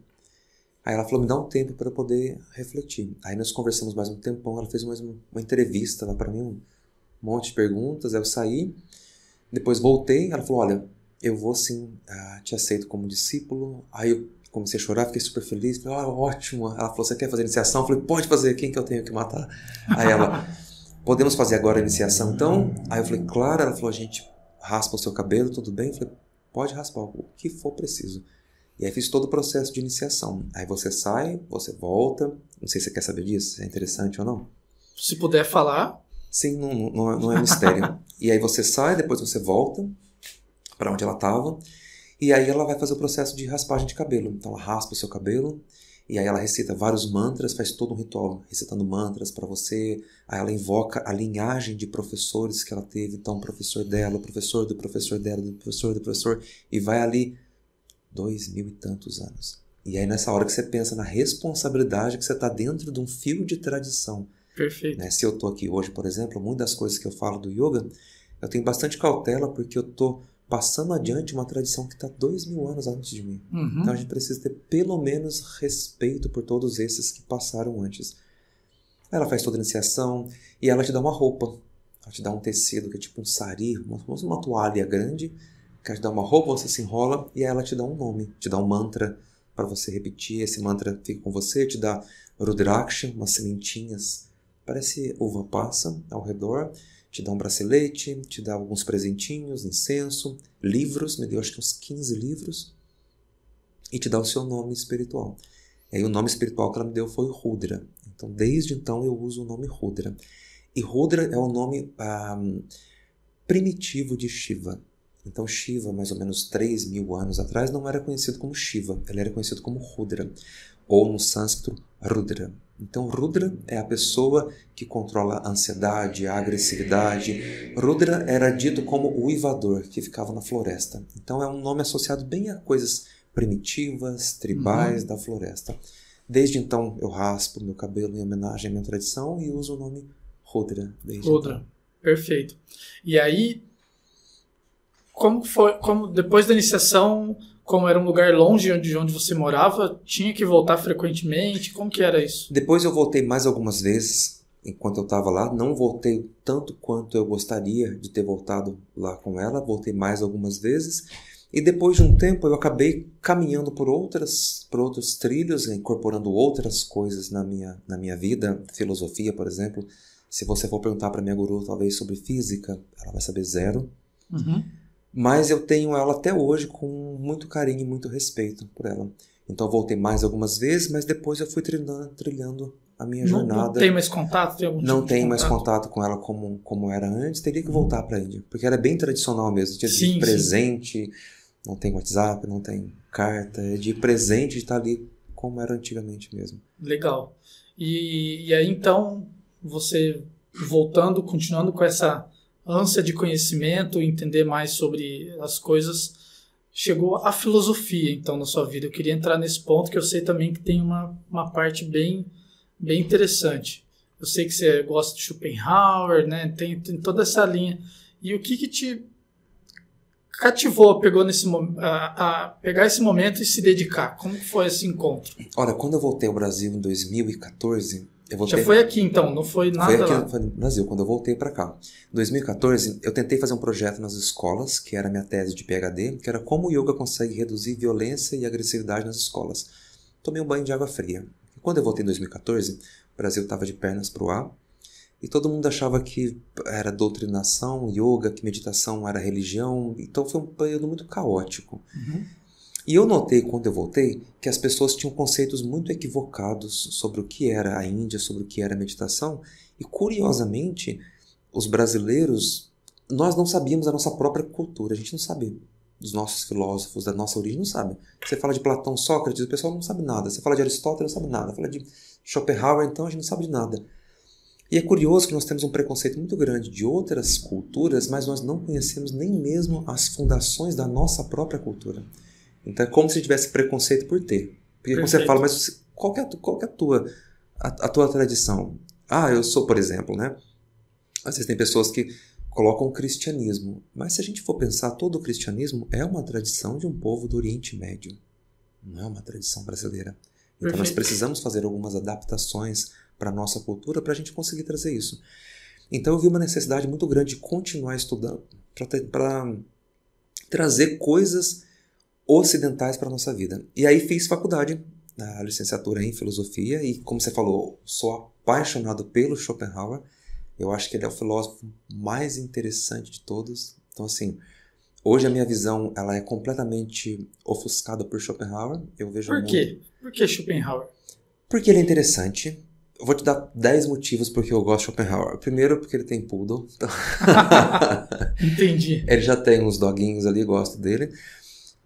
Aí ela falou, me dá um tempo para eu poder refletir. Aí nós conversamos mais um tempão, ela fez mais uma, uma entrevista lá para mim, um monte de perguntas, aí eu saí, depois voltei, ela falou, olha, eu vou sim, uh, te aceito como discípulo. Aí eu comecei a chorar, fiquei super feliz, falei, ah, ótimo. Ela falou, você quer fazer iniciação? Eu falei, pode fazer, quem que eu tenho que matar? Aí ela, podemos fazer agora a iniciação então? Aí eu falei, claro. Ela falou, a gente raspa o seu cabelo, tudo bem? Eu falei, pode raspar, o que for preciso. E aí fiz todo o processo de iniciação. Aí você sai, você volta. Não sei se você quer saber disso, se é interessante ou não. Se puder falar. Sim, não, não, não é mistério. E aí você sai, depois você volta para onde ela estava. E aí ela vai fazer o processo de raspagem de cabelo. Então ela raspa o seu cabelo. E aí ela recita vários mantras, faz todo um ritual recitando mantras para você. Aí ela invoca a linhagem de professores que ela teve. Então o professor dela, o professor do professor dela, do professor do professor. E vai ali... dois mil e tantos anos. E aí nessa hora que você pensa na responsabilidade que você está dentro de um fio de tradição. Perfeito. Né? Se eu estou aqui hoje, por exemplo, muitas das coisas que eu falo do yoga, eu tenho bastante cautela porque eu estou passando adiante uma tradição que está dois mil anos antes de mim. Uhum. Então a gente precisa ter pelo menos respeito por todos esses que passaram antes. Ela faz toda a iniciação e ela te dá uma roupa. Ela te dá um tecido que é tipo um sari, uma, uma toalha grande. Ela te dá uma roupa, você se enrola e aí ela te dá um nome, te dá um mantra para você repetir. Esse mantra fica com você, te dá rudraksha, umas sementinhas, parece uva passa ao redor, te dá um bracelete, te dá alguns presentinhos, incenso, livros, me deu acho que uns quinze livros, e te dá o seu nome espiritual. E aí o nome espiritual que ela me deu foi Rudra. Então desde então eu uso o nome Rudra. E Rudra é o nome ah, primitivo de Shiva. Então Shiva, mais ou menos três mil anos atrás, não era conhecido como Shiva, ele era conhecido como Rudra, ou no sânscrito Rudra. Então, Rudra é a pessoa que controla a ansiedade, a agressividade. Rudra era dito como o uivador, que ficava na floresta. Então, é um nome associado bem a coisas primitivas, tribais, uhum, da floresta. Desde então, eu raspo meu cabelo em homenagem à minha tradição e uso o nome Rudra. Desde Rudra, então. Perfeito. E aí, como foi, como, depois da iniciação... Como era um lugar longe de onde você morava, tinha que voltar frequentemente? Como que era isso? Depois eu voltei mais algumas vezes, enquanto eu estava lá. Não voltei tanto quanto eu gostaria de ter voltado lá com ela. Voltei mais algumas vezes. E depois de um tempo eu acabei caminhando por, outras, por outros trilhos, incorporando outras coisas na minha, na minha vida. Filosofia, por exemplo. Se você for perguntar para minha guru, talvez, sobre física, ela vai saber zero. Uhum. Mas eu tenho ela até hoje com muito carinho e muito respeito por ela. Então eu voltei mais algumas vezes, mas depois eu fui trilhando, trilhando a minha não, jornada. Não tem mais contato? Tem algum não tipo tenho contato? mais contato com ela como, como era antes. Teria que voltar para a Índia, porque era bem tradicional mesmo. Tinha sim, de presente, sim. Não tem WhatsApp, não tem carta. É de presente, de estar ali como era antigamente mesmo. Legal. E, e aí então, você voltando, continuando com essa... ânsia de conhecimento, entender mais sobre as coisas, chegou a filosofia, então, na sua vida. Eu queria entrar nesse ponto, que eu sei também que tem uma, uma parte bem, bem interessante. Eu sei que você gosta de Schopenhauer, né? Tem, tem toda essa linha. E o que que te cativou, pegou nesse, a, a pegar esse momento e se dedicar? Como foi esse encontro? Olha, quando eu voltei ao Brasil em dois mil e quatorze... Voltei... Já foi aqui então, não foi nada foi aqui, lá? Foi no Brasil, quando eu voltei para cá. Em dois mil e quatorze, eu tentei fazer um projeto nas escolas, que era a minha tese de P H D, que era como o yoga consegue reduzir violência e agressividade nas escolas. Tomei um banho de água fria. E quando eu voltei em dois mil e quatorze, o Brasil estava de pernas para o ar, e todo mundo achava que era doutrinação, yoga, que meditação era religião, então foi um período muito caótico. Uhum. E eu notei, quando eu voltei, que as pessoas tinham conceitos muito equivocados sobre o que era a Índia, sobre o que era a meditação. E, curiosamente, os brasileiros, nós não sabíamos a nossa própria cultura. A gente não sabe dos nossos filósofos, da nossa origem, não sabe. Você fala de Platão, Sócrates, o pessoal não sabe nada. Você fala de Aristóteles, não sabe nada. Fala de Schopenhauer, então, a gente não sabe de nada. E é curioso que nós temos um preconceito muito grande de outras culturas, mas nós não conhecemos nem mesmo as fundações da nossa própria cultura. Então é como se tivesse preconceito por ter. Porque quando você fala, mas você, qual que é, qual que é a, tua, a, a tua tradição? Ah, eu sou, por exemplo, né? Às vezes tem pessoas que colocam o cristianismo. Mas se a gente for pensar, todo o cristianismo é uma tradição de um povo do Oriente Médio. Não é uma tradição brasileira. Então perfeito. Nós precisamos fazer algumas adaptações para a nossa cultura para a gente conseguir trazer isso. Então eu vi uma necessidade muito grande de continuar estudando para trazer coisas... ocidentais para a nossa vida. E aí fiz faculdade, a licenciatura em filosofia, e como você falou, sou apaixonado pelo Schopenhauer. Eu acho que ele é o filósofo mais interessante de todos. Então, assim, hoje a minha visão ela é completamente ofuscada por Schopenhauer. Eu vejo por quê? Muito... Por que Schopenhauer? Porque ele é interessante. Eu vou te dar dez motivos porque eu gosto de Schopenhauer. Primeiro, porque ele tem poodle. Então... Entendi. Ele já tem uns doguinhos ali, gosto dele.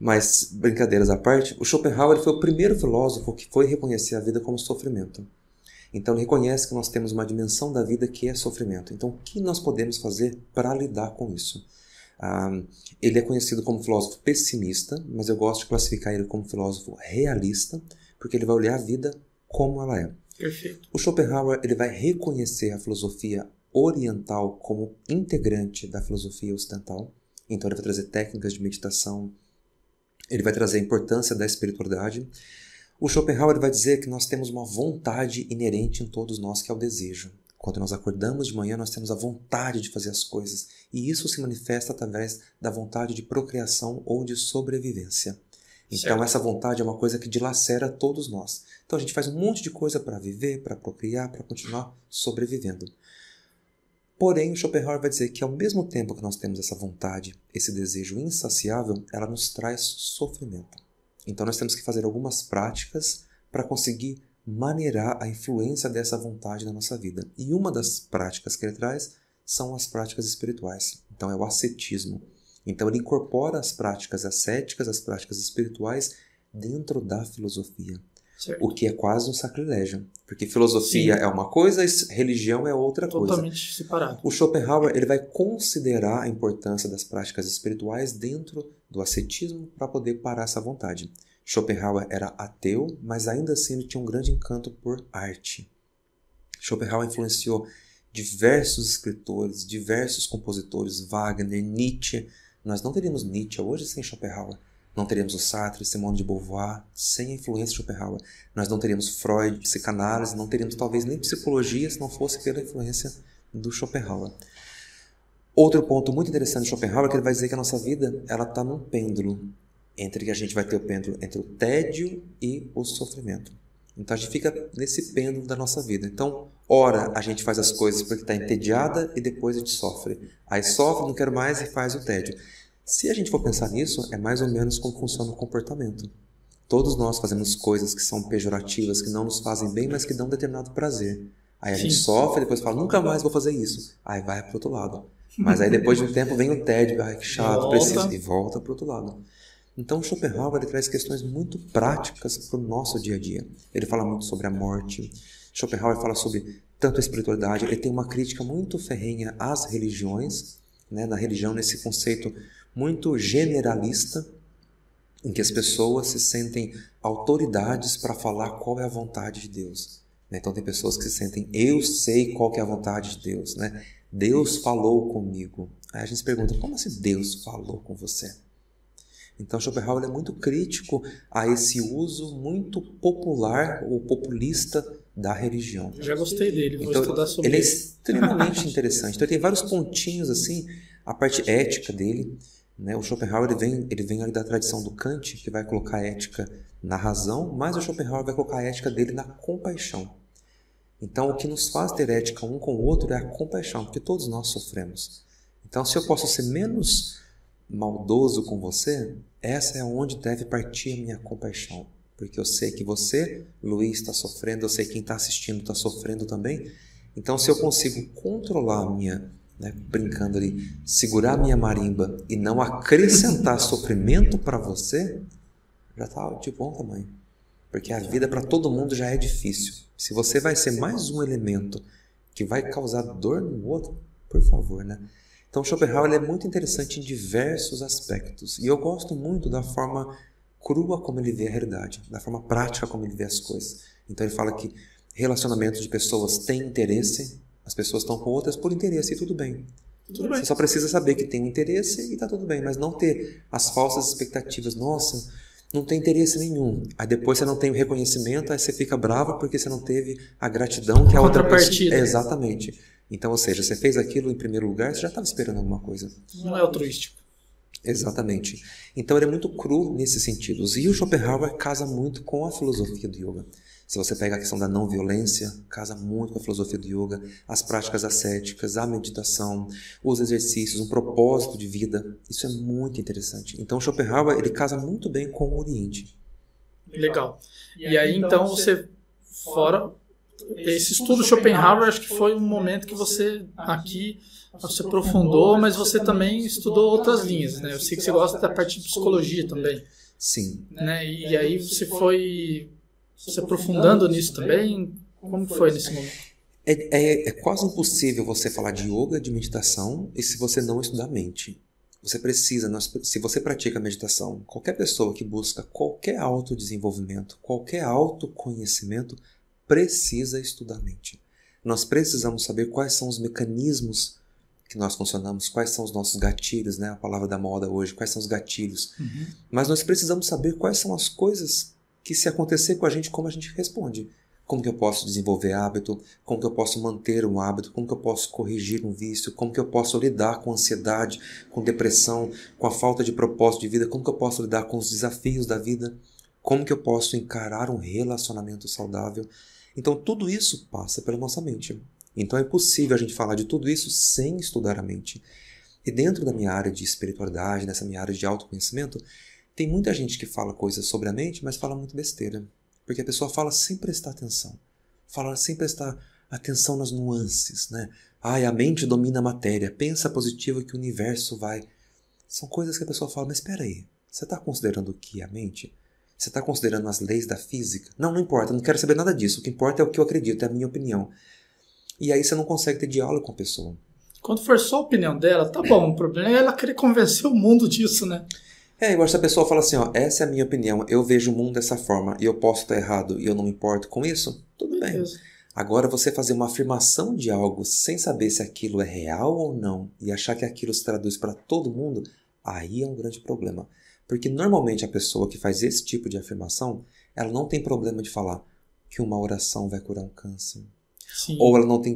Mas, brincadeiras à parte, o Schopenhauer foi o primeiro filósofo que foi reconhecer a vida como sofrimento. Então, ele reconhece que nós temos uma dimensão da vida que é sofrimento. Então, o que nós podemos fazer para lidar com isso? Ah, ele é conhecido como filósofo pessimista, mas eu gosto de classificar ele como filósofo realista, porque ele vai olhar a vida como ela é. Perfeito. O Schopenhauer ele vai reconhecer a filosofia oriental como integrante da filosofia ocidental. Então, ele vai trazer técnicas de meditação, ele vai trazer a importância da espiritualidade. O Schopenhauer vai dizer que nós temos uma vontade inerente em todos nós, que é o desejo. Quando nós acordamos de manhã, nós temos a vontade de fazer as coisas. E isso se manifesta através da vontade de procriação ou de sobrevivência. Então, certo. Essa vontade é uma coisa que dilacera todos nós. Então, a gente faz um monte de coisa para viver, para procriar, para continuar sobrevivendo. Porém, o Schopenhauer vai dizer que ao mesmo tempo que nós temos essa vontade, esse desejo insaciável, ela nos traz sofrimento. Então nós temos que fazer algumas práticas para conseguir maneirar a influência dessa vontade na nossa vida. E uma das práticas que ele traz são as práticas espirituais. Então é o ascetismo. Então ele incorpora as práticas ascéticas, as práticas espirituais dentro da filosofia. Certo. O que é quase um sacrilégio. Porque filosofia Sim. é uma coisa, religião é outra coisa. Totalmente separado. O Schopenhauer ele vai considerar a importância das práticas espirituais dentro do ascetismo para poder parar essa vontade. Schopenhauer era ateu, mas ainda assim ele tinha um grande encanto por arte. Schopenhauer influenciou diversos escritores, diversos compositores, Wagner, Nietzsche. Nós não teríamos Nietzsche hoje sem Schopenhauer. Não teríamos o Sartre, Simone de Beauvoir, sem a influência de Schopenhauer. Nós não teríamos Freud, psicanálise, não teríamos talvez nem psicologia se não fosse pela influência do Schopenhauer. Outro ponto muito interessante de Schopenhauer é que ele vai dizer que a nossa vida está num pêndulo, entre que a gente vai ter o pêndulo entre o tédio e o sofrimento. Então a gente fica nesse pêndulo da nossa vida. Então, ora a gente faz as coisas porque está entediada e depois a gente sofre. Aí sofre, não quer mais e faz o tédio. Se a gente for pensar nisso, é mais ou menos como funciona o comportamento. Todos nós fazemos coisas que são pejorativas, que não nos fazem bem, mas que dão um determinado prazer. Aí a gente Sim. sofre, depois fala, nunca mais vou fazer isso. Aí vai para o outro lado. Mas aí depois de um tempo vem o tédio, ai que chato, preciso, e volta para o outro lado. Então Schopenhauer ele traz questões muito práticas para o nosso dia a dia. Ele fala muito sobre a morte. Schopenhauer fala sobre tanto a espiritualidade, ele tem uma crítica muito ferrenha às religiões, né, na religião, nesse conceito muito generalista, em que as pessoas se sentem autoridades para falar qual é a vontade de Deus. Então tem pessoas que se sentem, eu sei qual que é a vontade de Deus, né? Deus falou comigo. Aí a gente se pergunta, como assim Deus falou com você? Então Schopenhauer é muito crítico a esse uso muito popular ou populista da religião. Eu já gostei dele, vou então, estudar sobre ele. Ele é extremamente interessante. Então ele tem vários pontinhos assim, a parte ética dele, né? O Schopenhauer ele vem, ele vem ali da tradição do Kant, que vai colocar a ética na razão, mas o Schopenhauer vai colocar a ética dele na compaixão. Então o que nos faz ter ética um com o outro é a compaixão, porque todos nós sofremos. Então se eu posso ser menos maldoso com você, essa é onde deve partir a minha compaixão. Porque eu sei que você, Luiz, está sofrendo, eu sei que quem está assistindo está sofrendo também. Então, se eu consigo controlar a minha, né, brincando ali, segurar a minha marimba e não acrescentar sofrimento para você, já está de bom tamanho. Porque a vida para todo mundo já é difícil. Se você vai ser mais um elemento que vai causar dor no outro, por favor, né? Então, Schopenhauer é muito interessante em diversos aspectos. E eu gosto muito da forma crua como ele vê a realidade, da forma prática como ele vê as coisas. Então ele fala que relacionamento de pessoas tem interesse, as pessoas estão com outras por interesse e tudo bem. Tudo Você bem. Só precisa saber que tem um interesse e está tudo bem, mas não ter as falsas expectativas. Nossa, não tem interesse nenhum. Aí depois você não tem o reconhecimento, aí você fica bravo porque você não teve a gratidão que a outra pessoa... É, exatamente. Então, ou seja, você fez aquilo em primeiro lugar, você já estava esperando alguma coisa. Não é altruístico. Exatamente. Então ele é muito cru nesses sentidos. E o Schopenhauer casa muito com a filosofia do yoga. Se você pega a questão da não violência, casa muito com a filosofia do yoga, as práticas ascéticas, a meditação, os exercícios, um propósito de vida. Isso é muito interessante. Então Schopenhauer ele casa muito bem com o Oriente. Legal. E aí então você fora esse estudo Schopenhauer, acho que foi um momento que você aqui você aprofundou, mas você também estudou outras linhas, né? Eu sei que você gosta da parte de psicologia também. Sim. Né? E aí você foi se aprofundando nisso também? Como foi nesse momento? É, é, é quase impossível você falar de yoga, de meditação, e se você não estudar a mente. Você precisa, se você pratica meditação, qualquer pessoa que busca qualquer autodesenvolvimento, qualquer autoconhecimento, precisa estudar a mente. Nós precisamos saber quais são os mecanismos que nós funcionamos, quais são os nossos gatilhos, né? A palavra da moda hoje, quais são os gatilhos. Uhum. Mas nós precisamos saber quais são as coisas que, se acontecer com a gente, como a gente responde. Como que eu posso desenvolver hábito, como que eu posso manter um hábito, como que eu posso corrigir um vício, como que eu posso lidar com ansiedade, com depressão, com a falta de propósito de vida, como que eu posso lidar com os desafios da vida, como que eu posso encarar um relacionamento saudável. Então tudo isso passa pela nossa mente. Então é possível a gente falar de tudo isso sem estudar a mente. E dentro da minha área de espiritualidade, nessa minha área de autoconhecimento, tem muita gente que fala coisas sobre a mente, mas fala muito besteira. Porque a pessoa fala sem prestar atenção. Fala sem prestar atenção nas nuances, né? Ai, a mente domina a matéria. Pensa positivo que o universo vai... São coisas que a pessoa fala, mas espera aí, você está considerando o que é a mente? Você está considerando as leis da física? Não, não importa, eu não quero saber nada disso. O que importa é o que eu acredito, é a minha opinião. E aí você não consegue ter diálogo com a pessoa. Quando for só a opinião dela, tá bom. O problema é ela querer convencer o mundo disso, né? É, eu acho que a pessoa fala assim, ó, essa é a minha opinião, eu vejo o mundo dessa forma e eu posso estar errado e eu não me importo com isso, tudo bem. Deus. Agora você fazer uma afirmação de algo sem saber se aquilo é real ou não e achar que aquilo se traduz para todo mundo, aí é um grande problema. Porque normalmente a pessoa que faz esse tipo de afirmação, ela não tem problema de falar que uma oração vai curar um câncer. Sim. Ou ela não tem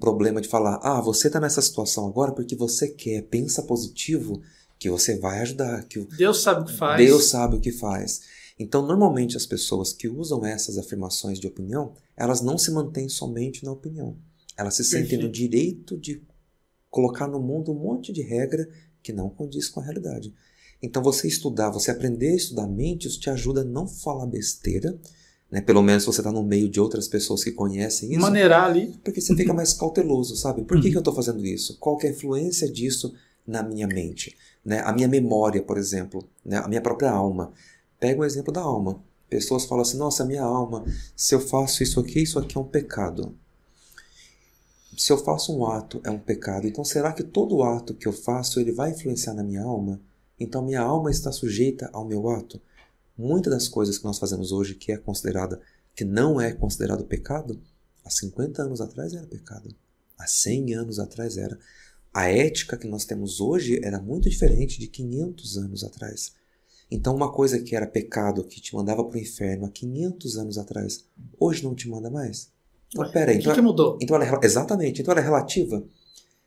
problema de falar, ah, você está nessa situação agora porque você quer, pensa positivo, que você vai ajudar. Que Deus sabe o que faz. Deus sabe o que faz. Então, normalmente, as pessoas que usam essas afirmações de opinião, elas não se mantêm somente na opinião. Elas se Perfeito. Sentem no direito de colocar no mundo um monte de regra que não condiz com a realidade. Então, você estudar, você aprender a estudar a mente, isso te ajuda a não falar besteira, né? Pelo menos você está no meio de outras pessoas que conhecem isso. Maneirar ali. Porque você fica mais cauteloso, sabe? Por que, que eu estou fazendo isso? Qual que é a influência disso na minha mente? Né? A minha memória, por exemplo, né? A minha própria alma. Pega o exemplo da alma. Pessoas falam assim, nossa, minha alma, se eu faço isso aqui, isso aqui é um pecado. Se eu faço um ato, é um pecado. Então, será que todo ato que eu faço, ele vai influenciar na minha alma? Então, minha alma está sujeita ao meu ato? Muitas das coisas que nós fazemos hoje que é considerada, que não é considerado pecado, há cinquenta anos atrás era pecado. Há cem anos atrás era. A ética que nós temos hoje era muito diferente de quinhentos anos atrás. Então uma coisa que era pecado, que te mandava para o inferno há quinhentos anos atrás, hoje não te manda mais. Então, Ué, peraí, que então, que mudou? Então ela, exatamente, então ela é relativa.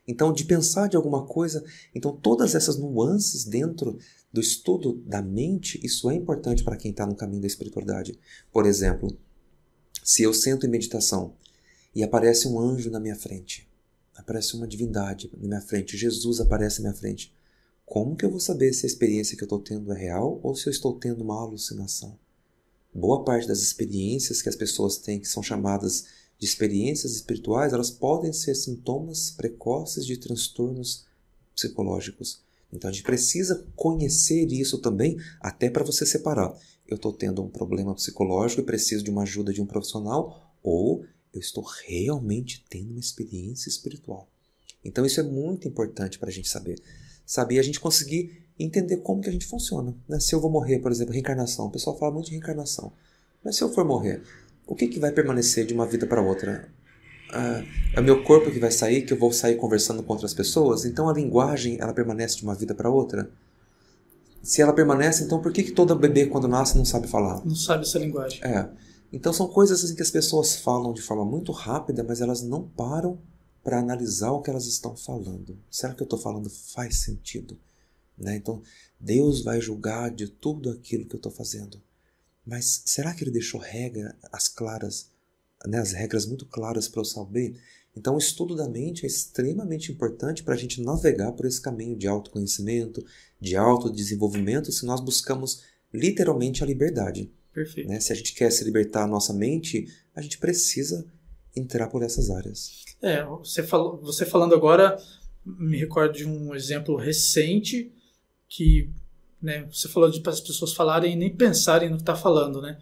Então, de pensar de alguma coisa, então todas essas nuances dentro do estudo da mente, isso é importante para quem está no caminho da espiritualidade. Por exemplo, se eu sento em meditação e aparece um anjo na minha frente, aparece uma divindade na minha frente, Jesus aparece na minha frente, como que eu vou saber se a experiência que eu estou tendo é real ou se eu estou tendo uma alucinação? Boa parte das experiências que as pessoas têm, que são chamadas de experiências espirituais, elas podem ser sintomas precoces de transtornos psicológicos. Então a gente precisa conhecer isso também, até para você separar. Eu estou tendo um problema psicológico e preciso de uma ajuda de um profissional, ou eu estou realmente tendo uma experiência espiritual. Então isso é muito importante para a gente saber. Saber a gente conseguir entender como que a gente funciona. Né? Se eu vou morrer, por exemplo, reencarnação. O pessoal fala muito de reencarnação. Mas se eu for morrer, o que, que vai permanecer de uma vida para outra? Ah, é o meu corpo que vai sair, que eu vou sair conversando com outras pessoas? Então a linguagem, ela permanece de uma vida para outra? Se ela permanece, então por que, que todo bebê quando nasce não sabe falar? Não sabe essa linguagem. É. Então são coisas assim que as pessoas falam de forma muito rápida, mas elas não param para analisar o que elas estão falando. Será que eu estou falando faz sentido? Né? Então Deus vai julgar de tudo aquilo que eu estou fazendo. Mas será que ele deixou regra, as claras, né, as regras muito claras para eu saber? Então o estudo da mente é extremamente importante para a gente navegar por esse caminho de autoconhecimento, de autodesenvolvimento, se nós buscamos literalmente a liberdade. Perfeito. Né? Se a gente quer se libertar da nossa mente, a gente precisa entrar por essas áreas. É, você, falou, você falando agora, me recordo de um exemplo recente que... Né? Você falou de para as pessoas falarem e nem pensarem no que está falando, né?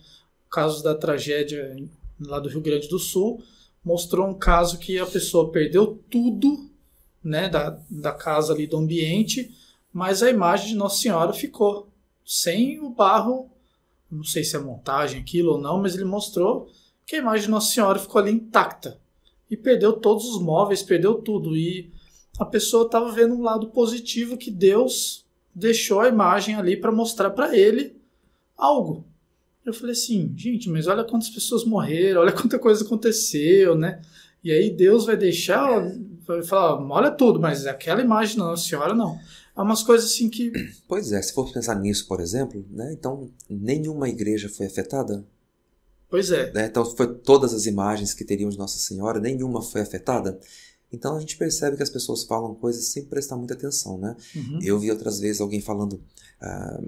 O caso da tragédia lá do Rio Grande do Sul mostrou um caso que a pessoa perdeu tudo, né? Da, da casa ali, do ambiente, mas a imagem de Nossa Senhora ficou sem o barro, não sei se é montagem aquilo ou não, mas ele mostrou que a imagem de Nossa Senhora ficou ali intacta e perdeu todos os móveis, perdeu tudo, e a pessoa estava vendo um lado positivo que Deus deixou a imagem ali para mostrar para ele algo. Eu falei assim, gente, mas olha quantas pessoas morreram, olha quanta coisa aconteceu, né? E aí Deus vai deixar, vai falar, olha tudo, mas aquela imagem não, a senhora não. Há umas coisas assim que... Pois é, se for pensar nisso, por exemplo, né? Então nenhuma igreja foi afetada? Pois é. Né? Então foi todas as imagens que teriam de Nossa Senhora, nenhuma foi afetada? Então a gente percebe que as pessoas falam coisas sem prestar muita atenção, né? Uhum. Eu vi outras vezes alguém falando ah,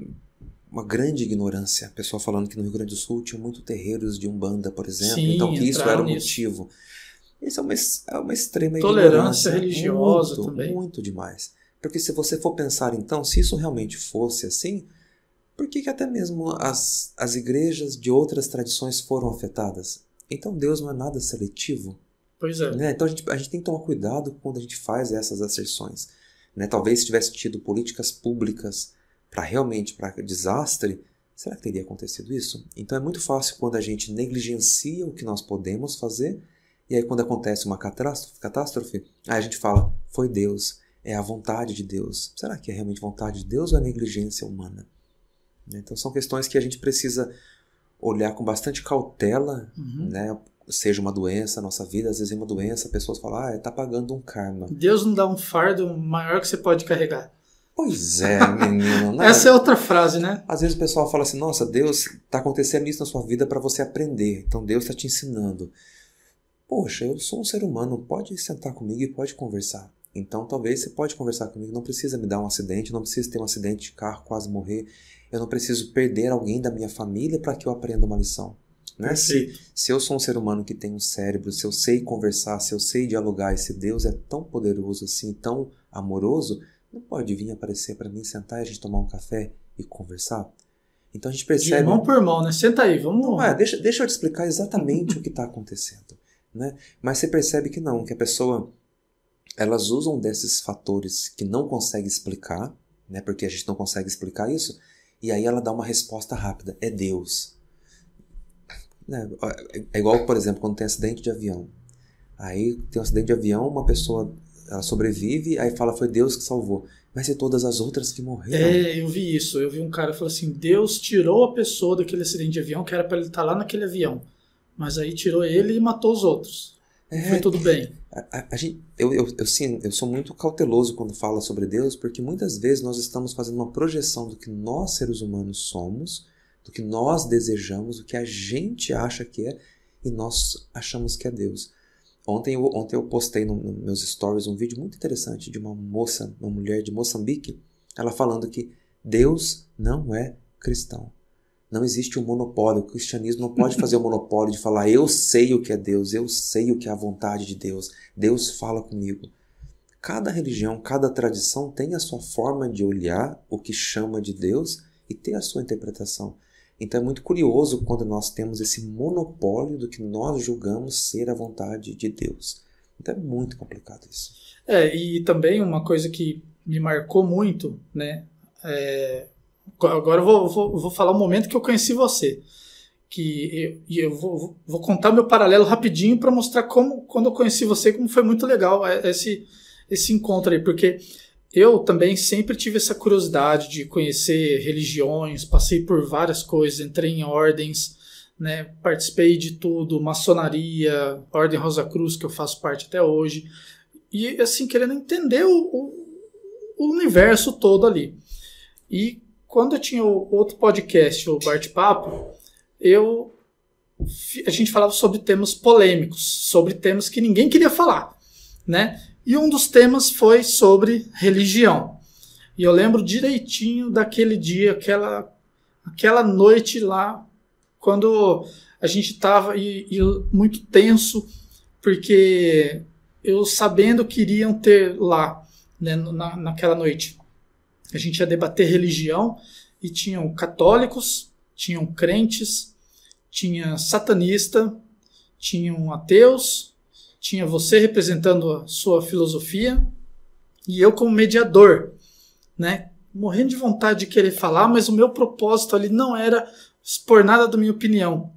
uma grande ignorância. A pessoa falando que no Rio Grande do Sul tinha muitos terreiros de Umbanda, por exemplo. Sim, então que isso era o motivo. Isso é uma, é uma extrema ignorância. Tolerância religiosa muito, também. Muito demais. Porque se você for pensar então, se isso realmente fosse assim, Por que que até mesmo as, as igrejas de outras tradições foram afetadas? Então Deus não é nada seletivo. Pois é. Né? Então a gente, a gente tem que tomar cuidado quando a gente faz essas asserções. Né? Talvez se tivesse tido políticas públicas para realmente, para desastre, será que teria acontecido isso? Então é muito fácil quando a gente negligencia o que nós podemos fazer, e aí quando acontece uma catástrofe, catástrofe aí a gente fala, foi Deus, é a vontade de Deus. Será que é realmente vontade de Deus ou é negligência humana? Então são questões que a gente precisa olhar com bastante cautela, uhum. né? Seja uma doença, nossa vida, às vezes é uma doença, pessoas falam, ah, tá pagando um karma. Deus não dá um fardo maior que você pode carregar. Pois é, menino. Né? Essa é outra frase, né? Às vezes o pessoal fala assim, nossa, Deus tá acontecendo isso na sua vida para você aprender, então Deus tá te ensinando. Poxa, eu sou um ser humano, pode sentar comigo e pode conversar. Então talvez você pode conversar comigo, não precisa me dar um acidente, não precisa ter um acidente de carro, quase morrer. Eu não preciso perder alguém da minha família para que eu aprenda uma lição. Né? Se, se eu sou um ser humano que tem um cérebro, se eu sei conversar, se eu sei dialogar, e se Deus é tão poderoso assim, tão amoroso, não pode vir aparecer para mim, sentar e a gente tomar um café e conversar? Então a gente percebe... De mão por mão, né? Senta aí, vamos... Não, é, deixa, deixa eu te explicar exatamente o que está acontecendo. Né? Mas você percebe que não, que a pessoa... Elas usam desses fatores que não consegue explicar, né? Porque a gente não consegue explicar isso... E aí ela dá uma resposta rápida, é Deus. É igual, por exemplo, quando tem acidente de avião. Aí tem um acidente de avião, uma pessoa ela sobrevive, aí fala, foi Deus que salvou. Mas e todas as outras que morreram? É, eu vi isso. Eu vi um cara falou assim, Deus tirou a pessoa daquele acidente de avião, que era para ele estar lá naquele avião. Mas aí tirou ele e matou os outros. É, foi tudo bem. A, a, a gente, eu, eu, eu, sim, eu sou muito cauteloso quando falo sobre Deus, porque muitas vezes nós estamos fazendo uma projeção do que nós, seres humanos, somos, do que nós desejamos, do que a gente acha que é, e nós achamos que é Deus. Ontem eu, ontem eu postei nos no meus stories um vídeo muito interessante de uma moça, uma mulher de Moçambique, ela falando que Deus não é cristão. Não existe um monopólio, o cristianismo não pode fazer o monopólio de falar eu sei o que é Deus, eu sei o que é a vontade de Deus, Deus fala comigo. Cada religião, cada tradição tem a sua forma de olhar o que chama de Deus e ter a sua interpretação. Então é muito curioso quando nós temos esse monopólio do que nós julgamos ser a vontade de Deus. Então é muito complicado isso. É, e também uma coisa que me marcou muito, né, é... Agora eu vou, vou, vou falar o momento que eu conheci você. Que eu, eu vou, vou contar meu paralelo rapidinho para mostrar como, quando eu conheci você, como foi muito legal esse, esse encontro aí. Porque eu também sempre tive essa curiosidade de conhecer religiões, passei por várias coisas, entrei em ordens, né, participei de tudo, maçonaria, Ordem Rosa Cruz, que eu faço parte até hoje. E assim, querendo entender o, o, o universo todo ali. E quando eu tinha outro podcast, o Bate-Papo, eu, a gente falava sobre temas polêmicos, sobre temas que ninguém queria falar, né? E um dos temas foi sobre religião. E eu lembro direitinho daquele dia, aquela, aquela noite lá, quando a gente estava muito tenso, porque eu sabendo que iriam ter lá, né, na, naquela noite... A gente ia debater religião e tinham católicos, tinham crentes, tinha satanista, tinham ateus, tinha você representando a sua filosofia e eu como mediador, né? Morrendo de vontade de querer falar, mas o meu propósito ali não era expor nada da minha opinião,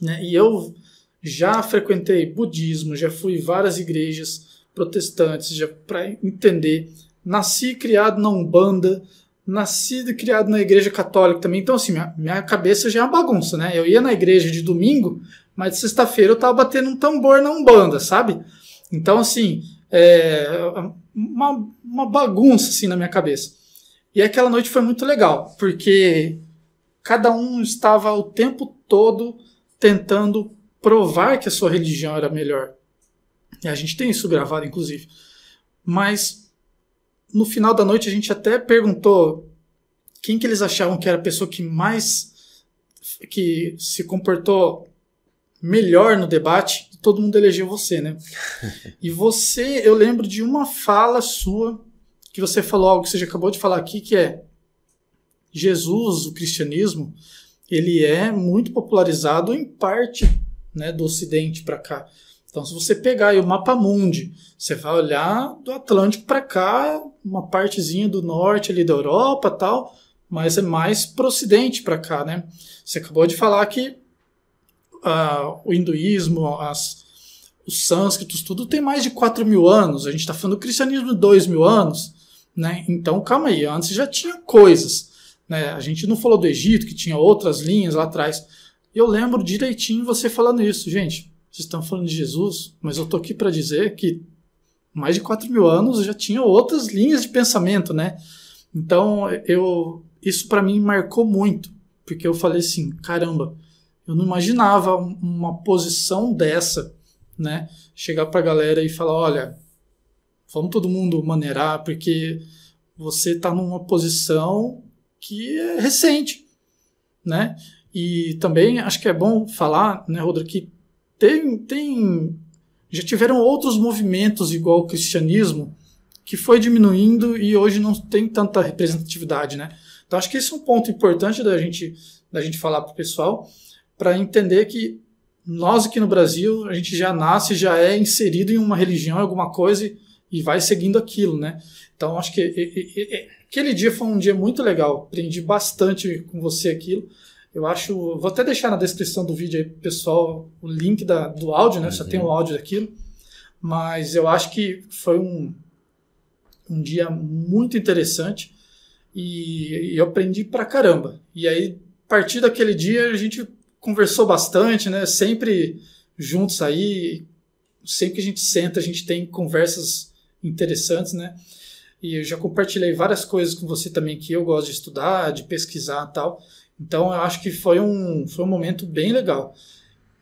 né? E eu já frequentei budismo, já fui em várias igrejas protestantes, já para entender... Nasci criado na Umbanda, nasci criado na igreja católica também. Então, assim, minha, minha cabeça já é uma bagunça, né? Eu ia na igreja de domingo, mas de sexta-feira eu tava batendo um tambor na Umbanda, sabe? Então, assim, é uma, uma bagunça, assim, na minha cabeça. E aquela noite foi muito legal, porque cada um estava o tempo todo tentando provar que a sua religião era melhor. E a gente tem isso gravado, inclusive. Mas... No final da noite a gente até perguntou quem que eles achavam que era a pessoa que mais que se comportou melhor no debate. Todo mundo elegeu você, né? E você, eu lembro de uma fala sua que você falou algo que você já acabou de falar aqui, que é Jesus, o cristianismo, ele é muito popularizado em parte, né, do Ocidente para cá. Então, se você pegar aí o mapa mundi, você vai olhar do Atlântico para cá, uma partezinha do norte ali da Europa e tal, mas é mais pro Ocidente para cá, né? Você acabou de falar que uh, o hinduísmo, as, os sânscritos, tudo tem mais de quatro mil anos. A gente está falando do cristianismo de dois mil anos, né? Então, calma aí, antes já tinha coisas, né? A gente não falou do Egito, que tinha outras linhas lá atrás. Eu lembro direitinho você falando isso, gente. Vocês estão falando de Jesus, mas eu estou aqui para dizer que mais de quatro mil anos já tinha outras linhas de pensamento, né? Então, eu, isso para mim marcou muito, porque eu falei assim, caramba, eu não imaginava uma posição dessa, né? Chegar para a galera e falar, olha, vamos todo mundo maneirar, porque você está numa posição que é recente, né? E também acho que é bom falar, né, Rodrigo, que Tem, tem, já tiveram outros movimentos igual o cristianismo que foi diminuindo e hoje não tem tanta representatividade, né? Então acho que esse é um ponto importante da gente, da gente falar para o pessoal, para entender que nós aqui no Brasil, a gente já nasce, já é inserido em uma religião, alguma coisa e, e vai seguindo aquilo, né? Então acho que e, e, e, aquele dia foi um dia muito legal, aprendi bastante com você aquilo. Eu acho, vou até deixar na descrição do vídeo aí, pessoal, o link da, do áudio, né? Uhum. Só tem o áudio daquilo. Mas eu acho que foi um, um dia muito interessante e, e eu aprendi pra caramba. E aí, a partir daquele dia, a gente conversou bastante, né? Sempre juntos aí, sempre que a gente senta, a gente tem conversas interessantes, né? E eu já compartilhei várias coisas com você também que eu gosto de estudar, de pesquisar e tal. Então, eu acho que foi um, foi um momento bem legal.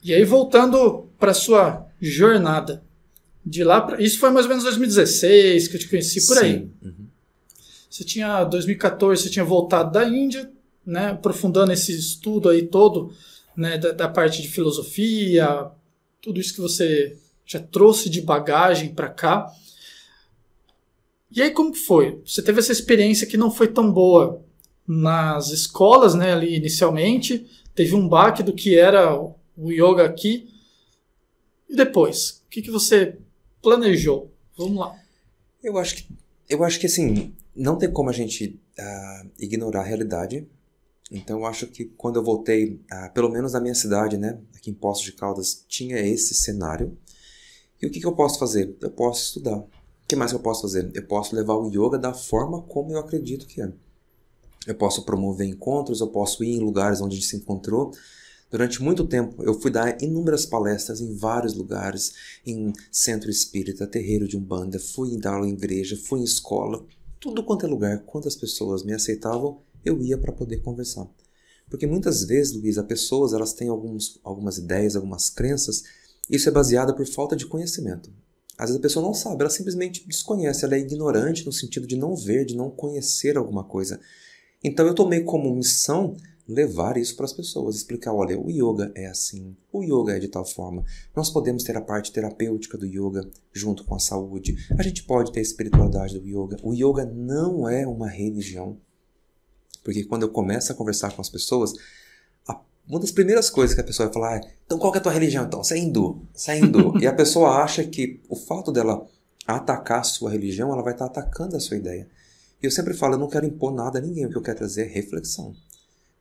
E aí, voltando para a sua jornada, de lá pra, isso foi mais ou menos dois mil e dezesseis, que eu te conheci por Sim. aí. Uhum. Você tinha, dois mil e quatorze, você tinha voltado da Índia, né, aprofundando esse estudo aí todo, né, da, da parte de filosofia, tudo isso que você já trouxe de bagagem para cá. E aí, como foi? Você teve essa experiência que não foi tão boa nas escolas, né, ali inicialmente, teve um baque do que era o yoga aqui. E depois, o que, que você planejou? Vamos lá. Eu acho que, eu acho que assim, não tem como a gente uh, ignorar a realidade. Então, eu acho que quando eu voltei, uh, pelo menos na minha cidade, né, aqui em Poços de Caldas, tinha esse cenário. E o que, que eu posso fazer? Eu posso estudar. O que mais que eu posso fazer? Eu posso levar o yoga da forma como eu acredito que é. Eu posso promover encontros, eu posso ir em lugares onde a gente se encontrou. Durante muito tempo, eu fui dar inúmeras palestras em vários lugares, em centro espírita, terreiro de Umbanda, fui dar aula em igreja, fui em escola, tudo quanto é lugar, quantas pessoas me aceitavam, eu ia para poder conversar. Porque muitas vezes, Luiz, as pessoas elas têm alguns, algumas ideias, algumas crenças, isso é baseado por falta de conhecimento. Às vezes a pessoa não sabe, ela simplesmente desconhece, ela é ignorante no sentido de não ver, de não conhecer alguma coisa. Então, eu tomei como missão levar isso para as pessoas, explicar, olha, o yoga é assim, o yoga é de tal forma, nós podemos ter a parte terapêutica do yoga junto com a saúde, a gente pode ter a espiritualidade do yoga, o yoga não é uma religião, porque quando eu começo a conversar com as pessoas, a, uma das primeiras coisas que a pessoa vai falar é, então qual que é a tua religião então? Você é hindu, você é hindu, e a pessoa acha que o fato dela atacar a sua religião, ela vai estar atacando a sua ideia. E eu sempre falo, eu não quero impor nada a ninguém, o que eu quero trazer é reflexão.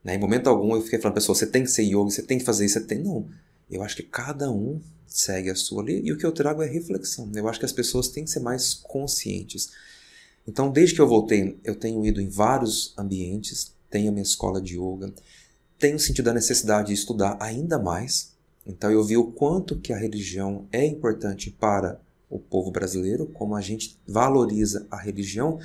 Né? Em momento algum eu fiquei falando, pessoal, você tem que ser yoga, você tem que fazer isso, você tem... Não, eu acho que cada um segue a sua ali e o que eu trago é reflexão. Eu acho que as pessoas têm que ser mais conscientes. Então, desde que eu voltei, eu tenho ido em vários ambientes, tenho a minha escola de yoga, tenho sentido a necessidade de estudar ainda mais. Então, eu vi o quanto que a religião é importante para o povo brasileiro, como a gente valoriza a religião.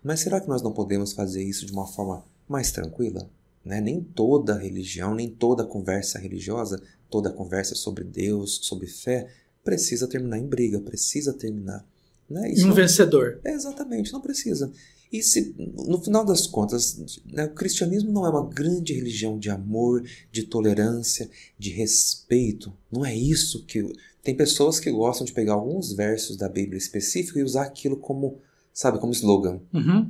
Mas será que nós não podemos fazer isso de uma forma mais tranquila? Né? Nem toda religião, nem toda conversa religiosa, toda conversa sobre Deus, sobre fé, precisa terminar em briga, precisa terminar. Né? Isso um não... vencedor. É, exatamente, não precisa. E se, no final das contas, né, o cristianismo não é uma grande religião de amor, de tolerância, de respeito. Não é isso que... Tem pessoas que gostam de pegar alguns versos da Bíblia específica e usar aquilo como... Sabe, como slogan. Uhum.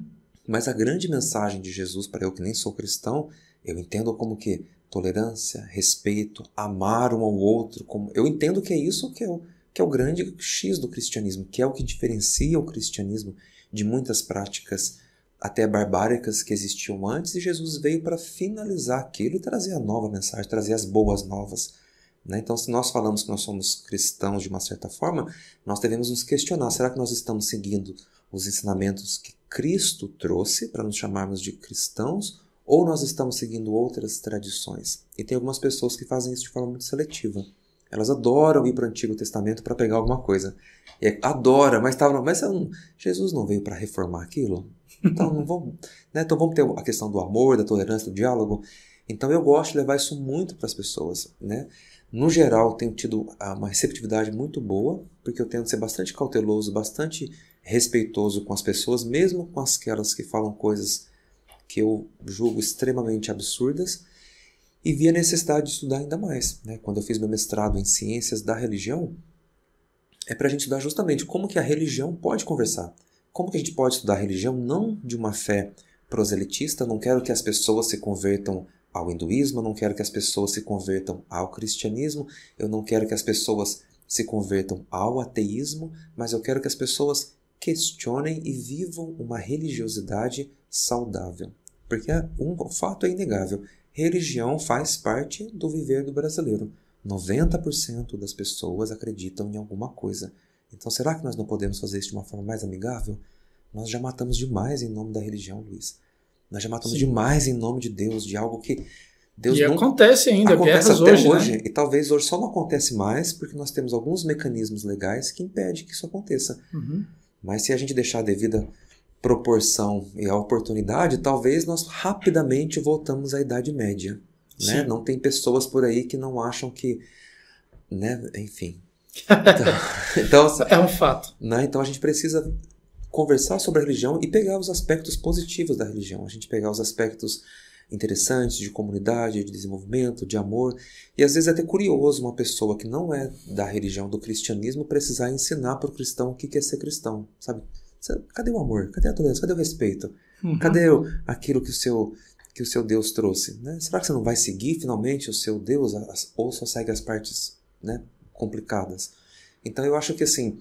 Mas a grande mensagem de Jesus para eu que nem sou cristão, eu entendo como que tolerância, respeito, amar um ao outro. Como... Eu entendo que é isso que é, o, que é o grande X do cristianismo, que é o que diferencia o cristianismo de muitas práticas até barbáricas que existiam antes, e Jesus veio para finalizar aquilo e trazer a nova mensagem, trazer as boas novas. Né? Então, se nós falamos que nós somos cristãos de uma certa forma, nós devemos nos questionar, será que nós estamos seguindo os ensinamentos que Cristo trouxe para nos chamarmos de cristãos, ou nós estamos seguindo outras tradições? E tem algumas pessoas que fazem isso de forma muito seletiva. Elas adoram ir para o Antigo Testamento para pegar alguma coisa. E adora, mas, tá, mas não, Jesus não veio para reformar aquilo? Então, não vamos, né? Então vamos ter a questão do amor, da tolerância, do diálogo. Então eu gosto de levar isso muito para as pessoas. Né? No geral, eu tenho tido uma receptividade muito boa, porque eu tento ser bastante cauteloso, bastante respeitoso com as pessoas, mesmo com aquelas que falam coisas que eu julgo extremamente absurdas, e vi a necessidade de estudar ainda mais. Né? Quando eu fiz meu mestrado em Ciências da Religião, é para a gente estudar justamente como que a religião pode conversar. Como que a gente pode estudar a religião não de uma fé proselitista, não quero que as pessoas se convertam ao hinduísmo, não quero que as pessoas se convertam ao cristianismo, eu não quero que as pessoas se convertam ao ateísmo, mas eu quero que as pessoas questionem e vivam uma religiosidade saudável. Porque um fato é inegável, religião faz parte do viver do brasileiro. noventa por cento das pessoas acreditam em alguma coisa. Então, será que nós não podemos fazer isso de uma forma mais amigável? Nós já matamos demais em nome da religião, Luiz. Nós já matamos Sim. demais em nome de Deus, de algo que Deus e não... acontece ainda, acontece até hoje. hoje né? E talvez hoje só não acontece mais porque nós temos alguns mecanismos legais que impedem que isso aconteça. Uhum. Mas se a gente deixar a devida proporção e a oportunidade, talvez nós rapidamente voltamos à Idade Média. Né? Não tem pessoas por aí que não acham que... Né? Enfim... Então, então, é um fato. Né? Então a gente precisa conversar sobre a religião e pegar os aspectos positivos da religião. A gente pegar os aspectos interessantes de comunidade, de desenvolvimento, de amor. E às vezes é até curioso uma pessoa que não é da religião, do cristianismo, precisar ensinar para o cristão o que é ser cristão. Sabe? Cadê o amor? Cadê a tolerância? Cadê o respeito? Uhum. Cadê aquilo que o seu... que o seu Deus trouxe, né? Será que você não vai seguir finalmente o seu Deus as, ou só segue as partes, né, complicadas? Então eu acho que assim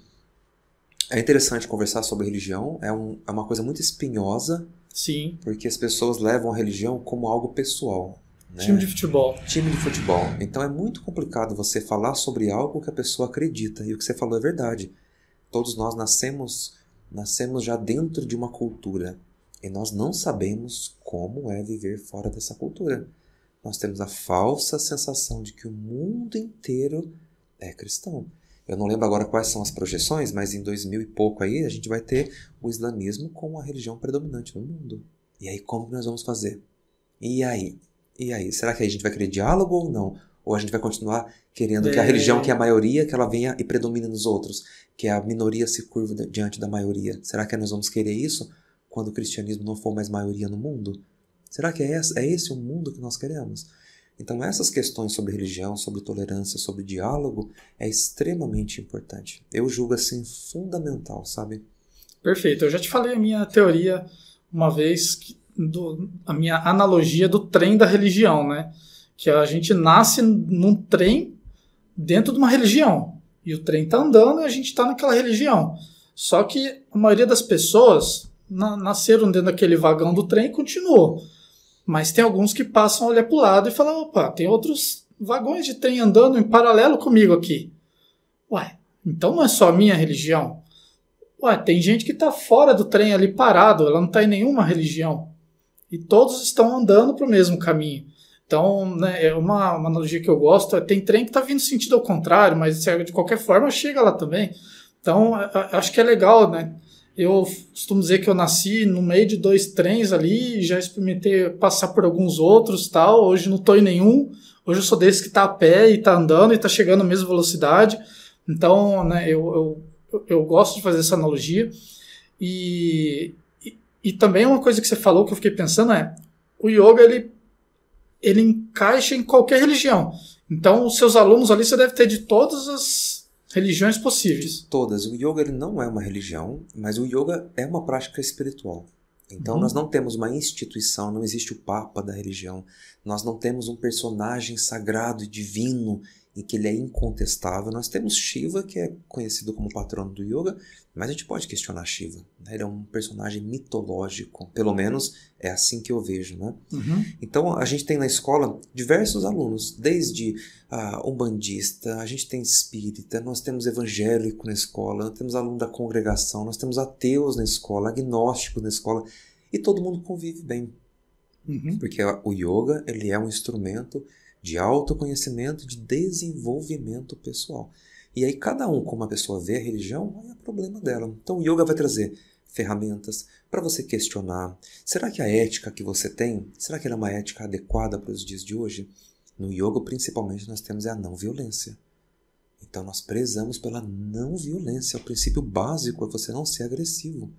é interessante conversar sobre religião, é, um, é uma coisa muito espinhosa, sim, porque as pessoas levam a religião como algo pessoal, né? Time de futebol. Time de futebol. Então é muito complicado você falar sobre algo que a pessoa acredita, e o que você falou é verdade. Todos nós nascemos, nascemos já dentro de uma cultura. E nós não sabemos como é viver fora dessa cultura. Nós temos a falsa sensação de que o mundo inteiro é cristão. Eu não lembro agora quais são as projeções, mas em dois mil e pouco aí a gente vai ter o islamismo como a religião predominante no mundo. E aí como que nós vamos fazer? E aí? E aí? Será que a gente vai querer diálogo ou não? Ou a gente vai continuar querendo é. que a religião, que é a maioria, que ela venha e predomine nos outros? Que a minoria se curva diante da maioria? Será que nós vamos querer isso? Quando o cristianismo não for mais maioria no mundo? Será que é esse, é esse o mundo que nós queremos? Então essas questões sobre religião, sobre tolerância, sobre diálogo, é extremamente importante. Eu julgo assim fundamental, sabe? Perfeito. Eu já te falei a minha teoria uma vez, que, do, a minha analogia do trem da religião, né? Que a gente nasce num trem dentro de uma religião. E o trem tá andando e a gente tá naquela religião. Só que a maioria das pessoas... nasceram dentro daquele vagão do trem e continuou. Mas tem alguns que passam a olhar para o lado e falam, opa, tem outros vagões de trem andando em paralelo comigo aqui. Ué, então não é só a minha religião? Ué, tem gente que está fora do trem ali parado, ela não está em nenhuma religião. E todos estão andando para o mesmo caminho. Então, né, é uma, uma analogia que eu gosto, tem trem que está vindo sentido ao contrário, mas de qualquer forma chega lá também. Então, acho que é legal, né? Eu costumo dizer que eu nasci no meio de dois trens ali, já experimentei passar por alguns outros, tal. Hoje não estou em nenhum, hoje eu sou desse que está a pé e está andando e está chegando à mesma velocidade. Então, né, eu, eu, eu gosto de fazer essa analogia. E, e, e também uma coisa que você falou que eu fiquei pensando é, o yoga ele, ele encaixa em qualquer religião. Então, os seus alunos ali você deve ter de todas as... religiões possíveis. De todas. O yoga ele não é uma religião, mas o yoga é uma prática espiritual. Então uhum. nós não temos uma instituição, não existe o Papa da religião, nós não temos um personagem sagrado e divino em que ele é incontestável. Nós temos Shiva, que é conhecido como patrono do yoga, mas a gente pode questionar Shiva, né? Ele é um personagem mitológico, pelo menos é assim que eu vejo, né? Uhum. Então a gente tem na escola diversos alunos, desde uh, umbandista, a gente tem espírita, nós temos evangélico na escola, nós temos aluno da congregação, nós temos ateus na escola, agnósticos na escola, e todo mundo convive bem. Uhum. Porque o yoga, ele é um instrumento de autoconhecimento, de desenvolvimento pessoal. E aí cada um, como a pessoa vê a religião, é o problema dela. Então o yoga vai trazer ferramentas para você questionar. Será que a ética que você tem, será que ela é uma ética adequada para os dias de hoje? No yoga, principalmente, nós temos a não violência. Então nós prezamos pela não violência. O princípio básico é você não ser agressivo.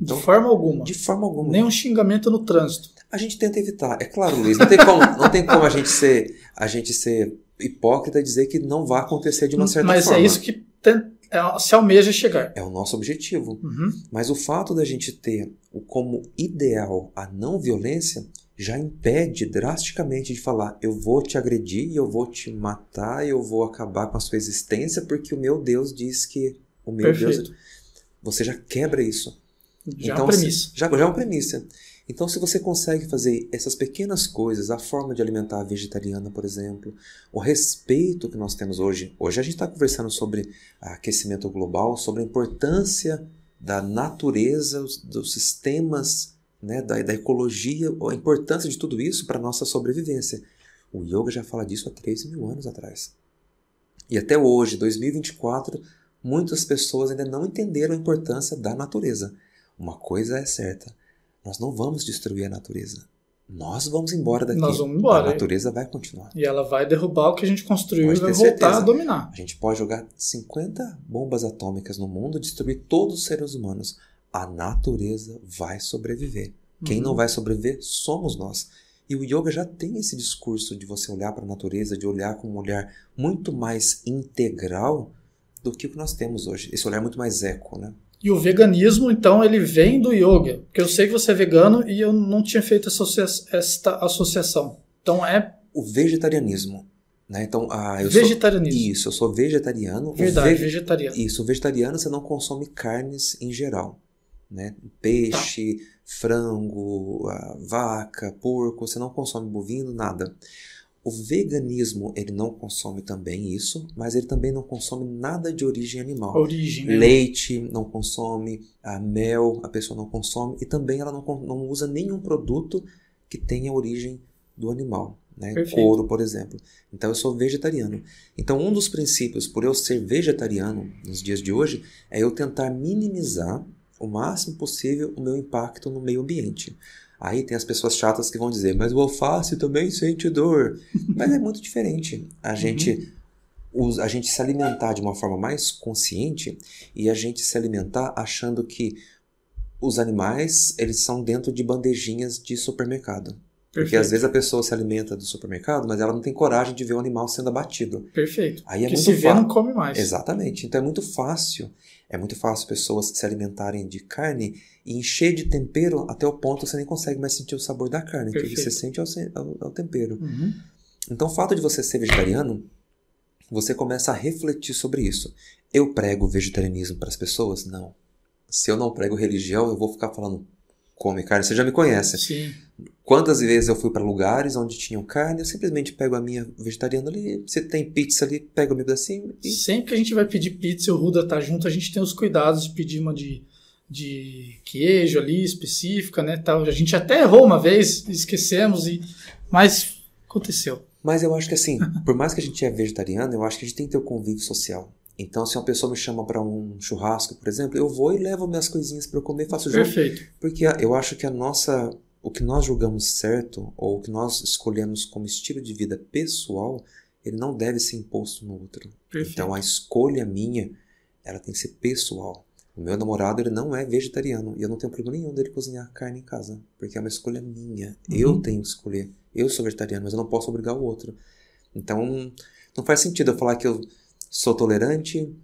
Então, de forma alguma. De forma alguma. Nem um xingamento no trânsito. A gente tenta evitar. É claro, Luiz, não tem como, não tem como a gente ser, a gente ser hipócrita e dizer que não vai acontecer de uma certa Mas forma. Mas é isso que tenta, é, se almeja chegar. É o nosso objetivo. Uhum. Mas o fato da gente ter o, como ideal a não violência já impede drasticamente de falar eu vou te agredir, eu vou te matar, eu vou acabar com a sua existência porque o meu Deus diz que... o meu Perfeito. Deus... Você já quebra isso. Já então, é uma premissa. Já, já é uma premissa. Então, se você consegue fazer essas pequenas coisas, a forma de alimentar vegetariana, por exemplo, o respeito que nós temos hoje. Hoje a gente está conversando sobre aquecimento global, sobre a importância da natureza, dos sistemas, né, da, da ecologia, a importância de tudo isso para a nossa sobrevivência. O yoga já fala disso há três mil anos atrás. E até hoje, dois mil e vinte e quatro, muitas pessoas ainda não entenderam a importância da natureza. Uma coisa é certa, nós não vamos destruir a natureza. Nós vamos embora daqui. Nós vamos embora. A natureza hein? vai continuar. E ela vai derrubar o que a gente construiu pode e vai voltar certeza. a dominar. A gente pode jogar cinquenta bombas atômicas no mundo, destruir todos os seres humanos. A natureza vai sobreviver. Quem uhum. não vai sobreviver somos nós. E o yoga já tem esse discurso de você olhar para a natureza, de olhar com um olhar muito mais integral do que o que nós temos hoje. Esse olhar muito mais eco, né? E o veganismo, então, ele vem do yoga. Porque eu sei que você é vegano e eu não tinha feito associa- esta associação. Então é... O vegetarianismo. Né? Então, ah, eu vegetarianismo. Sou... Isso, eu sou vegetariano. Verdade, ve... vegetariano. Isso, vegetariano você não consome carnes em geral. Né? Peixe, tá. frango, vaca, porco, você não consome bovino, nada. O veganismo, ele não consome também isso, mas ele também não consome nada de origem animal. Origem. Leite, não consome, a mel, a pessoa não consome, e também ela não, não usa nenhum produto que tenha origem do animal, né? Couro, por exemplo. Então eu sou vegetariano. Então um dos princípios por eu ser vegetariano nos dias de hoje é eu tentar minimizar o máximo possível o meu impacto no meio ambiente. Aí tem as pessoas chatas que vão dizer, mas o alface também sente dor. Mas é muito diferente. A gente, uhum. a gente se alimentar de uma forma mais consciente e a gente se alimentar achando que os animais, eles são dentro de bandejinhas de supermercado. Perfeito. Porque às vezes a pessoa se alimenta do supermercado, mas ela não tem coragem de ver o animal sendo abatido. Perfeito. Aí é muito se vê, fa- não come mais. Exatamente. Então é muito fácil. É muito fácil pessoas se alimentarem de carne e encher de tempero até o ponto que você nem consegue mais sentir o sabor da carne. Perfeito. O que você sente é o tempero. Uhum. Então o fato de você ser vegetariano, você começa a refletir sobre isso. Eu prego vegetarianismo para as pessoas? Não. Se eu não prego religião, eu vou ficar falando... come carne, você já me conhece. Sim. Quantas vezes eu fui para lugares onde tinham carne, eu simplesmente pego a minha vegetariana ali, você tem pizza ali, pega o meu pedacinho. E... Sempre que a gente vai pedir pizza e o Ruda tá junto, a gente tem os cuidados de pedir uma de, de queijo ali, específica, né, tal. A gente até errou uma vez, esquecemos, e... mas aconteceu. Mas eu acho que assim, por mais que a gente é vegetariano, eu acho que a gente tem que ter o convívio social. Então, se uma pessoa me chama para um churrasco, por exemplo, eu vou e levo minhas coisinhas para eu comer e faço junto. Perfeito. Porque eu acho que a nossa, o que nós julgamos certo, ou o que nós escolhemos como estilo de vida pessoal, ele não deve ser imposto no outro. Perfeito. Então, a escolha minha, ela tem que ser pessoal. O meu namorado, ele não é vegetariano. E eu não tenho problema nenhum dele cozinhar carne em casa. Porque é uma escolha minha. Uhum. Eu tenho que escolher. Eu sou vegetariano, mas eu não posso obrigar o outro. Então, não faz sentido eu falar que eu... sou tolerante,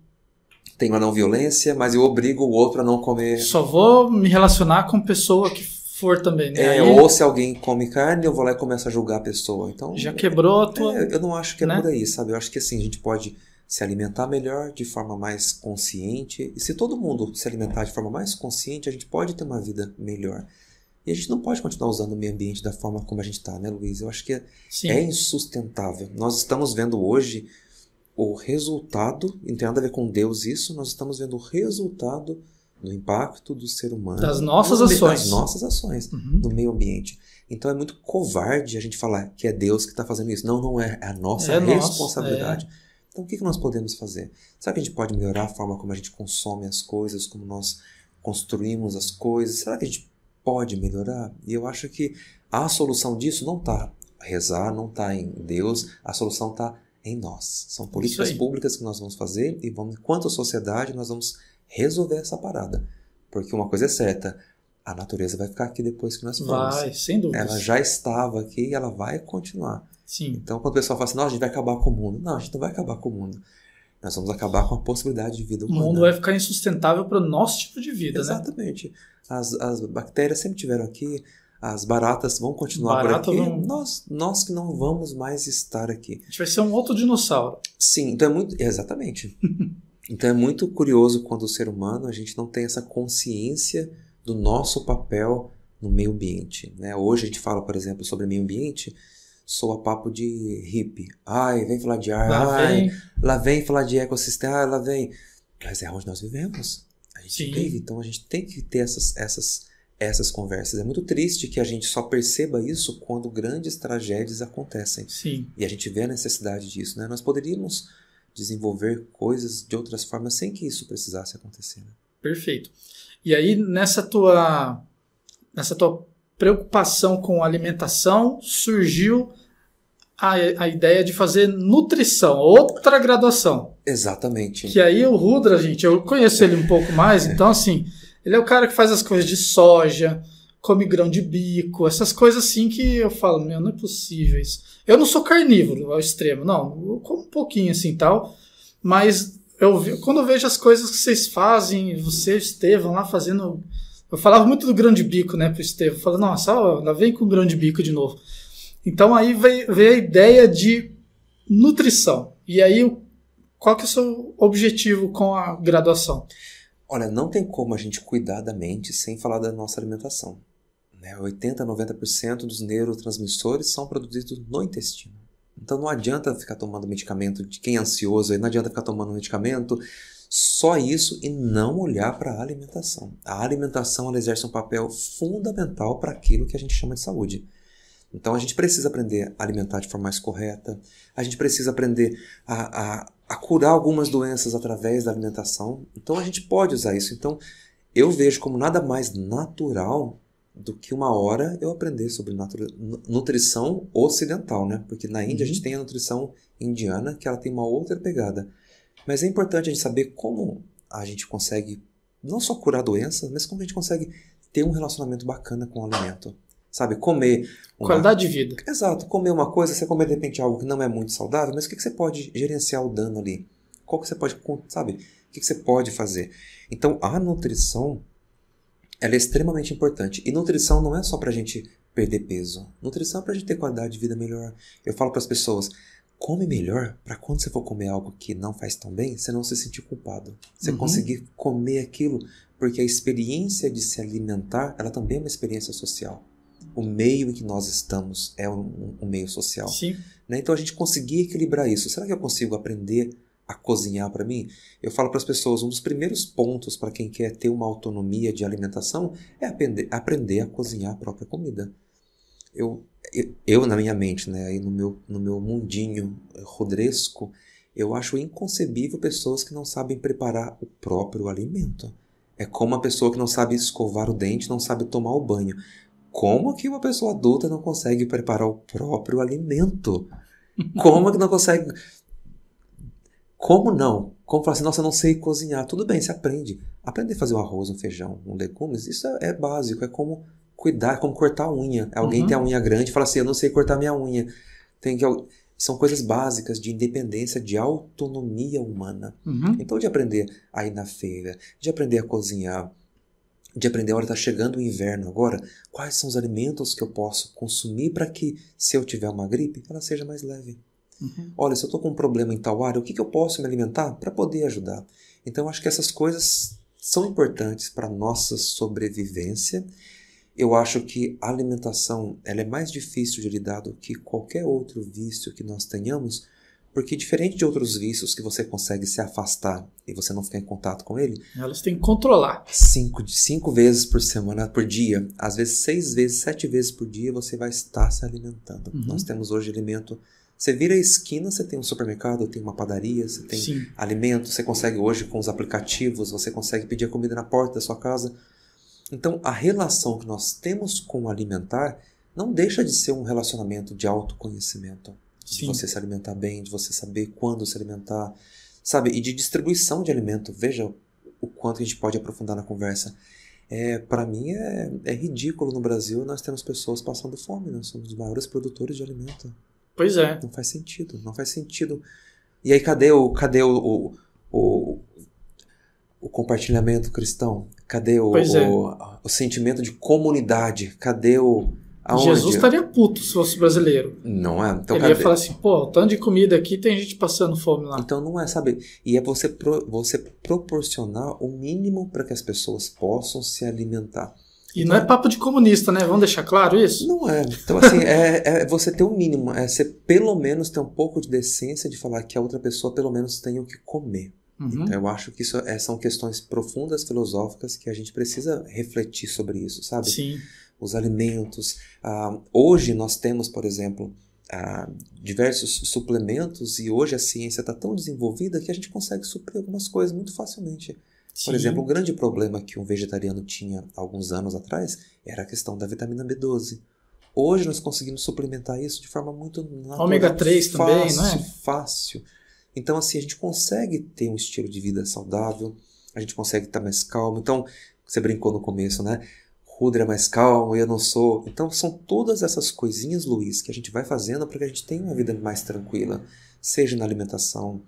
tenho a não violência, mas eu obrigo o outro a não comer. Só vou me relacionar com pessoa que for também, né? É, aí, ou se alguém come carne, eu vou lá e começo a julgar a pessoa. Então, já quebrou a tua... É, eu não acho que é, né, por aí, sabe? Eu acho que assim, a gente pode se alimentar melhor, de forma mais consciente. E se todo mundo se alimentar de forma mais consciente, a gente pode ter uma vida melhor. E a gente não pode continuar usando o meio ambiente da forma como a gente está, né, Luiz? Eu acho que é, é insustentável. Nós estamos vendo hoje o resultado, não tem nada a ver com Deus isso, nós estamos vendo o resultado do impacto do ser humano. Das nossas no, ações. Das nossas ações, uhum, no meio ambiente. Então é muito covarde a gente falar que é Deus que está fazendo isso. Não, não é. É a nossa é responsabilidade. Nosso, é. Então o que, que nós podemos fazer? Será que a gente pode melhorar a forma como a gente consome as coisas, como nós construímos as coisas? Será que a gente pode melhorar? E eu acho que a solução disso não está a rezar, não está em Deus, a solução está em nós. São políticas públicas que nós vamos fazer e vamos, enquanto sociedade, nós vamos resolver essa parada. Porque uma coisa é certa, a natureza vai ficar aqui depois que nós vamos. Vai, sem dúvida. Ela já estava aqui e ela vai continuar. Sim. Então quando o pessoal fala assim, não, a gente vai acabar com o mundo. Não, a gente não vai acabar com o mundo. Nós vamos acabar com a possibilidade de vida humana. O mundo vai ficar insustentável para o nosso tipo de vida, exatamente, né? Exatamente. As, as bactérias sempre tiveram aqui, as baratas vão continuar Barata por aqui. Não... Nós, nós que não vamos mais estar aqui. A gente vai ser um outro dinossauro. Sim, então é muito... Exatamente. Então é muito curioso quando o ser humano, a gente não tem essa consciência do nosso papel no meio ambiente, né? Hoje a gente fala, por exemplo, sobre meio ambiente, soa papo de hippie. Ai, vem falar de ar, lá ai, vem. lá vem falar de ecossistema, ai, lá vem. Mas é onde nós vivemos. A gente vive, então a gente tem que ter essas, essas, essas conversas. É muito triste que a gente só perceba isso quando grandes tragédias acontecem. Sim. E a gente vê a necessidade disso, né? Nós poderíamos desenvolver coisas de outras formas sem que isso precisasse acontecer, né? Perfeito. E aí, nessa tua, nessa tua preocupação com alimentação, surgiu a, a ideia de fazer nutrição, outra graduação. Exatamente. Que aí o Rudra, gente, eu conheço ele um pouco mais, então assim, ele é o cara que faz as coisas de soja, come grão de bico, essas coisas assim que eu falo, meu, não é possível isso. Eu não sou carnívoro ao extremo, não, eu como um pouquinho assim e tal, mas... Eu, quando eu vejo as coisas que vocês fazem, você, Estevam, lá fazendo... Eu falava muito do grão de bico, né, pro Estevam. Eu falava, nossa, lá vem com o grão de bico de novo. Então aí veio, veio a ideia de nutrição. E aí, qual que é o seu objetivo com a graduação? Olha, não tem como a gente cuidar da mente sem falar da nossa alimentação, né? oitenta, noventa por cento dos neurotransmissores são produzidos no intestino. Então não adianta ficar tomando medicamento de quem é ansioso, não adianta ficar tomando medicamento, só isso e não olhar para a alimentação. A alimentação ela exerce um papel fundamental para aquilo que a gente chama de saúde. Então a gente precisa aprender a alimentar de forma mais correta, a gente precisa aprender a, a, a curar algumas doenças através da alimentação, então a gente pode usar isso. Então eu vejo como nada mais natural do que uma hora eu aprender sobre nutrição ocidental, né? Porque na Índia, uhum, a gente tem a nutrição indiana, que ela tem uma outra pegada. Mas é importante a gente saber como a gente consegue não só curar doenças, mas como a gente consegue ter um relacionamento bacana com o alimento. Sabe, comer... Uma... Qualidade de vida. Exato, comer uma coisa, você comer de repente algo que não é muito saudável, mas o que, que você pode gerenciar o dano ali? Qual que você pode, sabe? O que, que você pode fazer? Então, a nutrição... Ela é extremamente importante. E nutrição não é só pra gente perder peso. Nutrição é pra gente ter qualidade de vida melhor. Eu falo pras pessoas, come melhor pra quando você for comer algo que não faz tão bem, você não se sentir culpado. Você, uhum, conseguir comer aquilo, porque a experiência de se alimentar, ela também é uma experiência social. O meio em que nós estamos é um, um meio social. Sim. Né? Então a gente conseguir equilibrar isso. Será que eu consigo aprender a cozinhar para mim? Eu falo para as pessoas, um dos primeiros pontos para quem quer ter uma autonomia de alimentação é aprender, aprender a cozinhar a própria comida. Eu, eu, eu na minha mente, né, aí no meu, no meu mundinho rodresco, eu acho inconcebível pessoas que não sabem preparar o próprio alimento. É como uma pessoa que não sabe escovar o dente, não sabe tomar o banho. Como que uma pessoa adulta não consegue preparar o próprio alimento? Como que não consegue... Como não? Como falar assim, nossa, eu não sei cozinhar. Tudo bem, você aprende. Aprender a fazer um arroz, um feijão, um legumes, isso é, é básico. É como cuidar, é como cortar a unha. Alguém, uhum, tem a unha grande e fala assim, eu não sei cortar minha unha. Tem que, são coisas básicas de independência, de autonomia humana. Uhum. Então, de aprender a ir na feira, de aprender a cozinhar, de aprender, olha, está chegando o inverno agora, quais são os alimentos que eu posso consumir para que, se eu tiver uma gripe, ela seja mais leve. Uhum. Olha, se eu estou com um problema em tal área, o que, que eu posso me alimentar para poder ajudar? Então, acho que essas coisas são importantes para a nossa sobrevivência. Eu acho que a alimentação ela é mais difícil de lidar do que qualquer outro vício que nós tenhamos, porque diferente de outros vícios que você consegue se afastar e você não ficar em contato com ele... Elas têm que controlar. Cinco, cinco vezes por semana, por dia, às vezes seis vezes, sete vezes por dia, você vai estar se alimentando. Uhum. Nós temos hoje alimento... Você vira a esquina, você tem um supermercado, tem uma padaria, você tem Sim. alimento, você consegue hoje com os aplicativos, você consegue pedir a comida na porta da sua casa. Então, a relação que nós temos com o alimentar não deixa de ser um relacionamento de autoconhecimento. Sim. De você se alimentar bem, de você saber quando se alimentar, sabe? E de distribuição de alimento. Veja o quanto a gente pode aprofundar na conversa. É, para mim é, é ridículo no Brasil, nós temos pessoas passando fome, nós somos os maiores produtores de alimento. Pois é. Não faz sentido, não faz sentido. E aí cadê o, cadê o, o, o, o compartilhamento cristão? Cadê o, pois é. o, o sentimento de comunidade? Cadê o... Aonde? Jesus estaria puto se fosse brasileiro. Não é? Então, ele ia falar assim, pô, tanto de comida aqui, tem gente passando fome lá. Então não é, sabe? E é você, pro, você proporcionar o mínimo para que as pessoas possam se alimentar. E não é papo de comunista, né? Vamos deixar claro isso? Não é. Então, assim, é, é você ter o mínimo. É você, pelo menos, ter um pouco de decência de falar que a outra pessoa, pelo menos, tenha o que comer. Uhum. Então, eu acho que isso é, são questões profundas, filosóficas, que a gente precisa refletir sobre isso, sabe? Sim. Os alimentos. Ah, hoje, nós temos, por exemplo, ah, diversos suplementos e hoje a ciência está tão desenvolvida que a gente consegue suprir algumas coisas muito facilmente. Por Sim. exemplo, um grande problema que um vegetariano tinha alguns anos atrás era a questão da vitamina B doze. Hoje nós conseguimos suplementar isso de forma muito natural. Ômega três fácil, também, não é? Fácil. Então, assim, a gente consegue ter um estilo de vida saudável, a gente consegue estar mais calmo. Então, você brincou no começo, né? Rudra é mais calmo, eu não sou. Então, são todas essas coisinhas, Luiz, que a gente vai fazendo para que a gente tenha uma vida mais tranquila, seja na alimentação,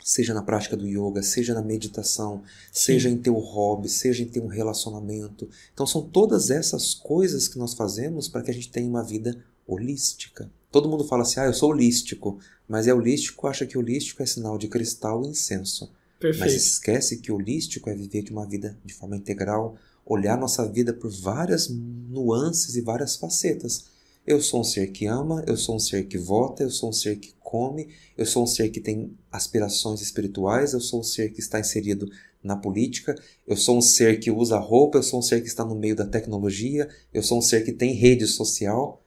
seja na prática do yoga, seja na meditação, Sim. seja em ter um hobby, seja em ter um relacionamento. Então são todas essas coisas que nós fazemos para que a gente tenha uma vida holística. Todo mundo fala assim, ah, eu sou holístico, mas é holístico, acha que holístico é sinal de cristal e incenso. Perfeito. Mas esquece que holístico é viver de uma vida de forma integral, olhar nossa vida por várias nuances e várias facetas. Eu sou um ser que ama, eu sou um ser que vota, eu sou um ser que come, eu sou um ser que tem aspirações espirituais, eu sou um ser que está inserido na política, eu sou um ser que usa roupa, eu sou um ser que está no meio da tecnologia, eu sou um ser que tem rede social.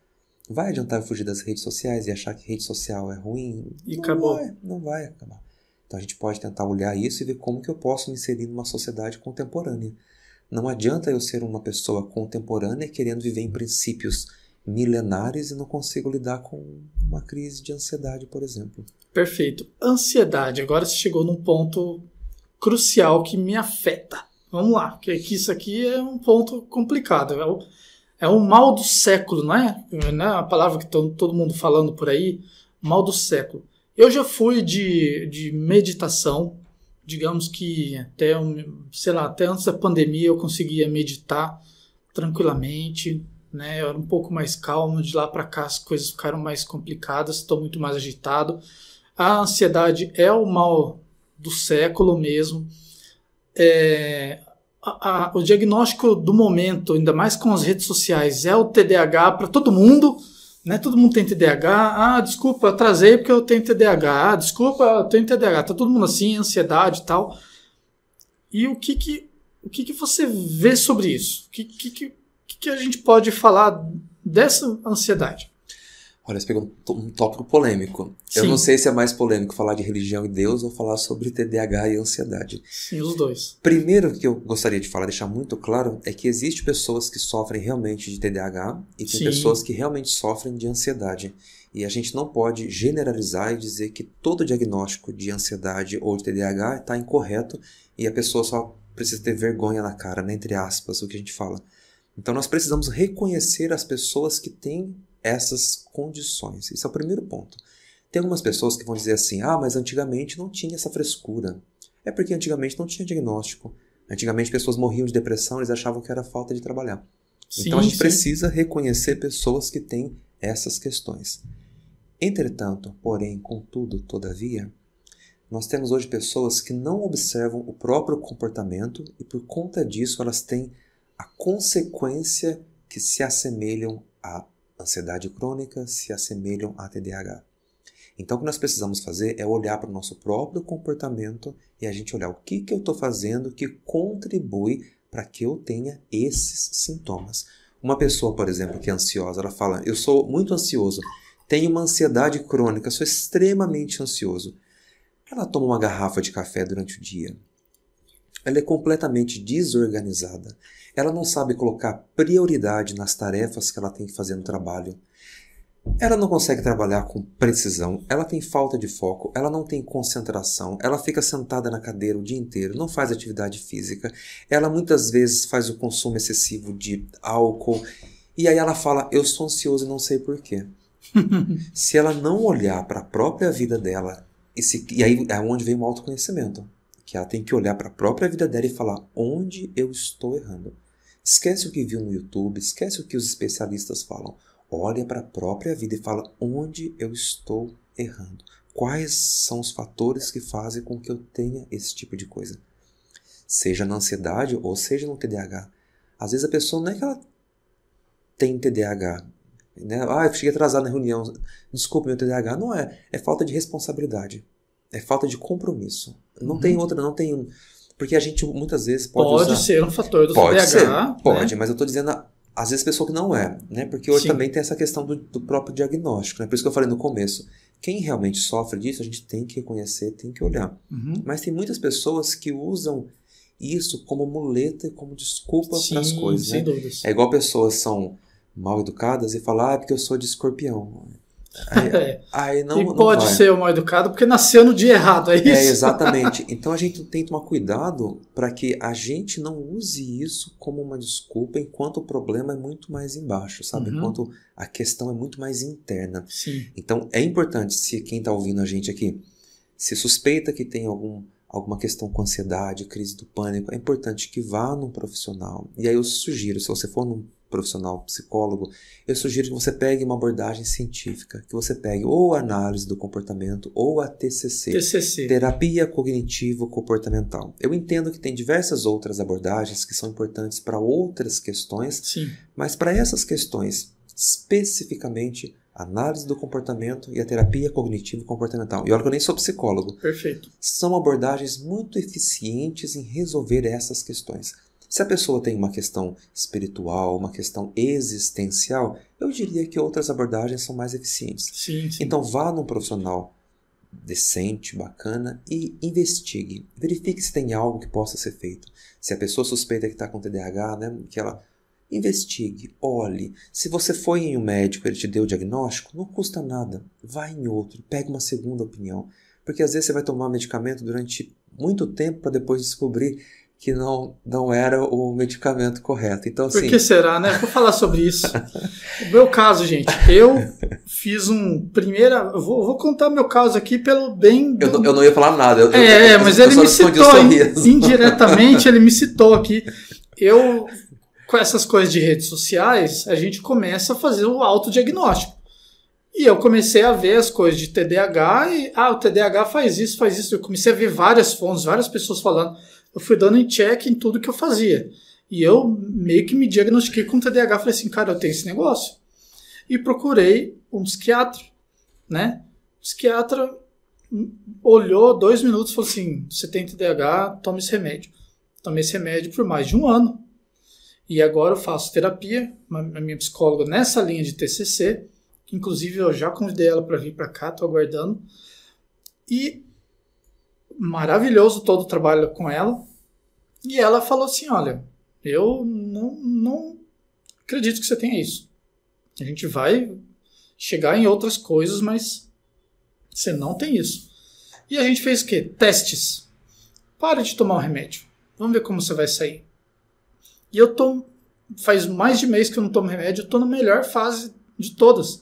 Vai adiantar eu fugir das redes sociais e achar que rede social é ruim? E não acabou. Vai, não vai acabar. Então a gente pode tentar olhar isso e ver como que eu posso me inserir numa sociedade contemporânea. Não adianta eu ser uma pessoa contemporânea querendo viver em princípios milenares e não consigo lidar com uma crise de ansiedade, por exemplo. Perfeito. Ansiedade. Agora você chegou num ponto crucial que me afeta. Vamos lá, porque isso aqui é um ponto complicado. É o, é o mal do século, não é? Não é a palavra que tá todo mundo falando por aí. Mal do século. Eu já fui de, de meditação. Digamos que até, sei lá, até antes da pandemia eu conseguia meditar tranquilamente, né, eu era um pouco mais calmo, de lá para cá as coisas ficaram mais complicadas, estou muito mais agitado. A ansiedade é o mal do século mesmo. É, a, a, o diagnóstico do momento, ainda mais com as redes sociais, é o T D A H para todo mundo, né? Todo mundo tem T D A H. Ah, desculpa, atrasei porque eu tenho T D A H. Ah, desculpa, eu tenho T D A H. Tá todo mundo assim, ansiedade e tal. E o que que, o que que você vê sobre isso? O que que que a gente pode falar dessa ansiedade? Olha, você pegou um tópico polêmico. Sim. Eu não sei se é mais polêmico falar de religião e Deus ou falar sobre T D A H e ansiedade. Sim, os dois. Primeiro que eu gostaria de falar, deixar muito claro, é que existem pessoas que sofrem realmente de T D A H e tem Sim. pessoas que realmente sofrem de ansiedade. E a gente não pode generalizar e dizer que todo diagnóstico de ansiedade ou de T D A H está incorreto e a pessoa só precisa ter vergonha na cara, né? Entre aspas, o que a gente fala. Então, nós precisamos reconhecer as pessoas que têm essas condições. Esse é o primeiro ponto. Tem algumas pessoas que vão dizer assim, ah, mas antigamente não tinha essa frescura. É porque antigamente não tinha diagnóstico. Antigamente, pessoas morriam de depressão, eles achavam que era falta de trabalhar. Sim, então, a gente sim. precisa reconhecer pessoas que têm essas questões. Entretanto, porém, contudo, todavia, nós temos hoje pessoas que não observam o próprio comportamento e, por conta disso, elas têm a consequência que se assemelham à ansiedade crônica, se assemelham à T D A H. Então, o que nós precisamos fazer é olhar para o nosso próprio comportamento e a gente olhar o que, que eu estou fazendo que contribui para que eu tenha esses sintomas. Uma pessoa, por exemplo, que é ansiosa, ela fala, eu sou muito ansioso, tenho uma ansiedade crônica, sou extremamente ansioso. Ela toma uma garrafa de café durante o dia. Ela é completamente desorganizada. Ela não sabe colocar prioridade nas tarefas que ela tem que fazer no trabalho. Ela não consegue trabalhar com precisão, ela tem falta de foco, ela não tem concentração, ela fica sentada na cadeira o dia inteiro, não faz atividade física, ela muitas vezes faz o consumo excessivo de álcool, e aí ela fala, eu sou ansioso e não sei porquê. Se ela não olhar para a própria vida dela, e, se, e aí é onde vem o autoconhecimento, que ela tem que olhar para a própria vida dela e falar, onde eu estou errando? Esquece o que viu no YouTube, esquece o que os especialistas falam. Olha para a própria vida e fala onde eu estou errando. Quais são os fatores que fazem com que eu tenha esse tipo de coisa? Seja na ansiedade ou seja no T D A H. Às vezes a pessoa não é que ela tem T D A H. Né? Ah, eu cheguei atrasado na reunião. Desculpa, meu T D A H. Não é. É falta de responsabilidade. É falta de compromisso. Não uhum. tem outra, não tem... Porque a gente muitas vezes pode Pode usar... ser um fator do pode T D A H. Ser, né? Pode, mas eu estou dizendo... A... Às vezes a pessoa que não é, né? Porque hoje Sim. também tem essa questão do, do próprio diagnóstico, né? Por isso que eu falei no começo. Quem realmente sofre disso, a gente tem que reconhecer, tem que olhar. Uhum. Mas tem muitas pessoas que usam isso como muleta e como desculpa para as coisas, né? Sem dúvidas. É igual pessoas são mal educadas e falam, ah, é porque eu sou de escorpião. Aí, é. aí não, e não pode vai. ser o mal educado porque nasceu no dia errado, é isso? É, exatamente. Então a gente tem que tomar cuidado para que a gente não use isso como uma desculpa enquanto o problema é muito mais embaixo, sabe? Uhum. Enquanto a questão é muito mais interna. Sim. Então é importante, se quem está ouvindo a gente aqui se suspeita que tem algum, alguma questão com ansiedade, crise do pânico, é importante que vá num profissional. E aí eu sugiro, se você for num profissional psicólogo, eu sugiro que você pegue uma abordagem científica, que você pegue ou a análise do comportamento ou a T C C, T C C. Terapia Cognitivo-Comportamental. Eu entendo que tem diversas outras abordagens que são importantes para outras questões, Sim. mas para essas questões, especificamente a análise do comportamento e a terapia cognitivo-comportamental. E olha que eu nem sou psicólogo. Perfeito. São abordagens muito eficientes em resolver essas questões. Se a pessoa tem uma questão espiritual, uma questão existencial, eu diria que outras abordagens são mais eficientes. Sim, sim. Então vá num profissional decente, bacana e investigue. Verifique se tem algo que possa ser feito. Se a pessoa suspeita que está com T D A H, né, que ela investigue, olhe. Se você foi em um médico e ele te deu o diagnóstico, não custa nada. Vá em outro, pega uma segunda opinião. Porque às vezes você vai tomar medicamento durante muito tempo para depois descobrir que não, não era o medicamento correto. Então, assim... Por que será, né? Vou falar sobre isso. O meu caso, gente, eu fiz um... Primeira... Eu vou, vou contar meu caso aqui pelo bem... Do... Eu, não, eu não ia falar nada. Eu, é, eu, eu, mas eu ele me citou in, indiretamente, ele me citou aqui. Eu, com essas coisas de redes sociais, a gente começa a fazer o autodiagnóstico. E eu comecei a ver as coisas de T D A H e... Ah, o T D A H faz isso, faz isso. Eu comecei a ver várias fontes, várias pessoas falando... Eu fui dando em check em tudo que eu fazia. E eu meio que me diagnostiquei com T D A H. Falei assim, cara, eu tenho esse negócio. E procurei um psiquiatra, né? O psiquiatra olhou dois minutos e falou assim, você tem T D A H, toma esse remédio. Tomei esse remédio por mais de um ano. E agora eu faço terapia. A minha psicóloga nessa linha de T C C. Inclusive, eu já convidei ela para vir para cá, tô aguardando. E... maravilhoso todo o trabalho com ela, e ela falou assim, olha, eu não, não acredito que você tenha isso. A gente vai chegar em outras coisas, mas você não tem isso. E a gente fez o quê? Testes. Para de tomar o remédio. Vamos ver como você vai sair. E eu tô, faz mais de mês que eu não tomo remédio, eu tô na melhor fase de todas.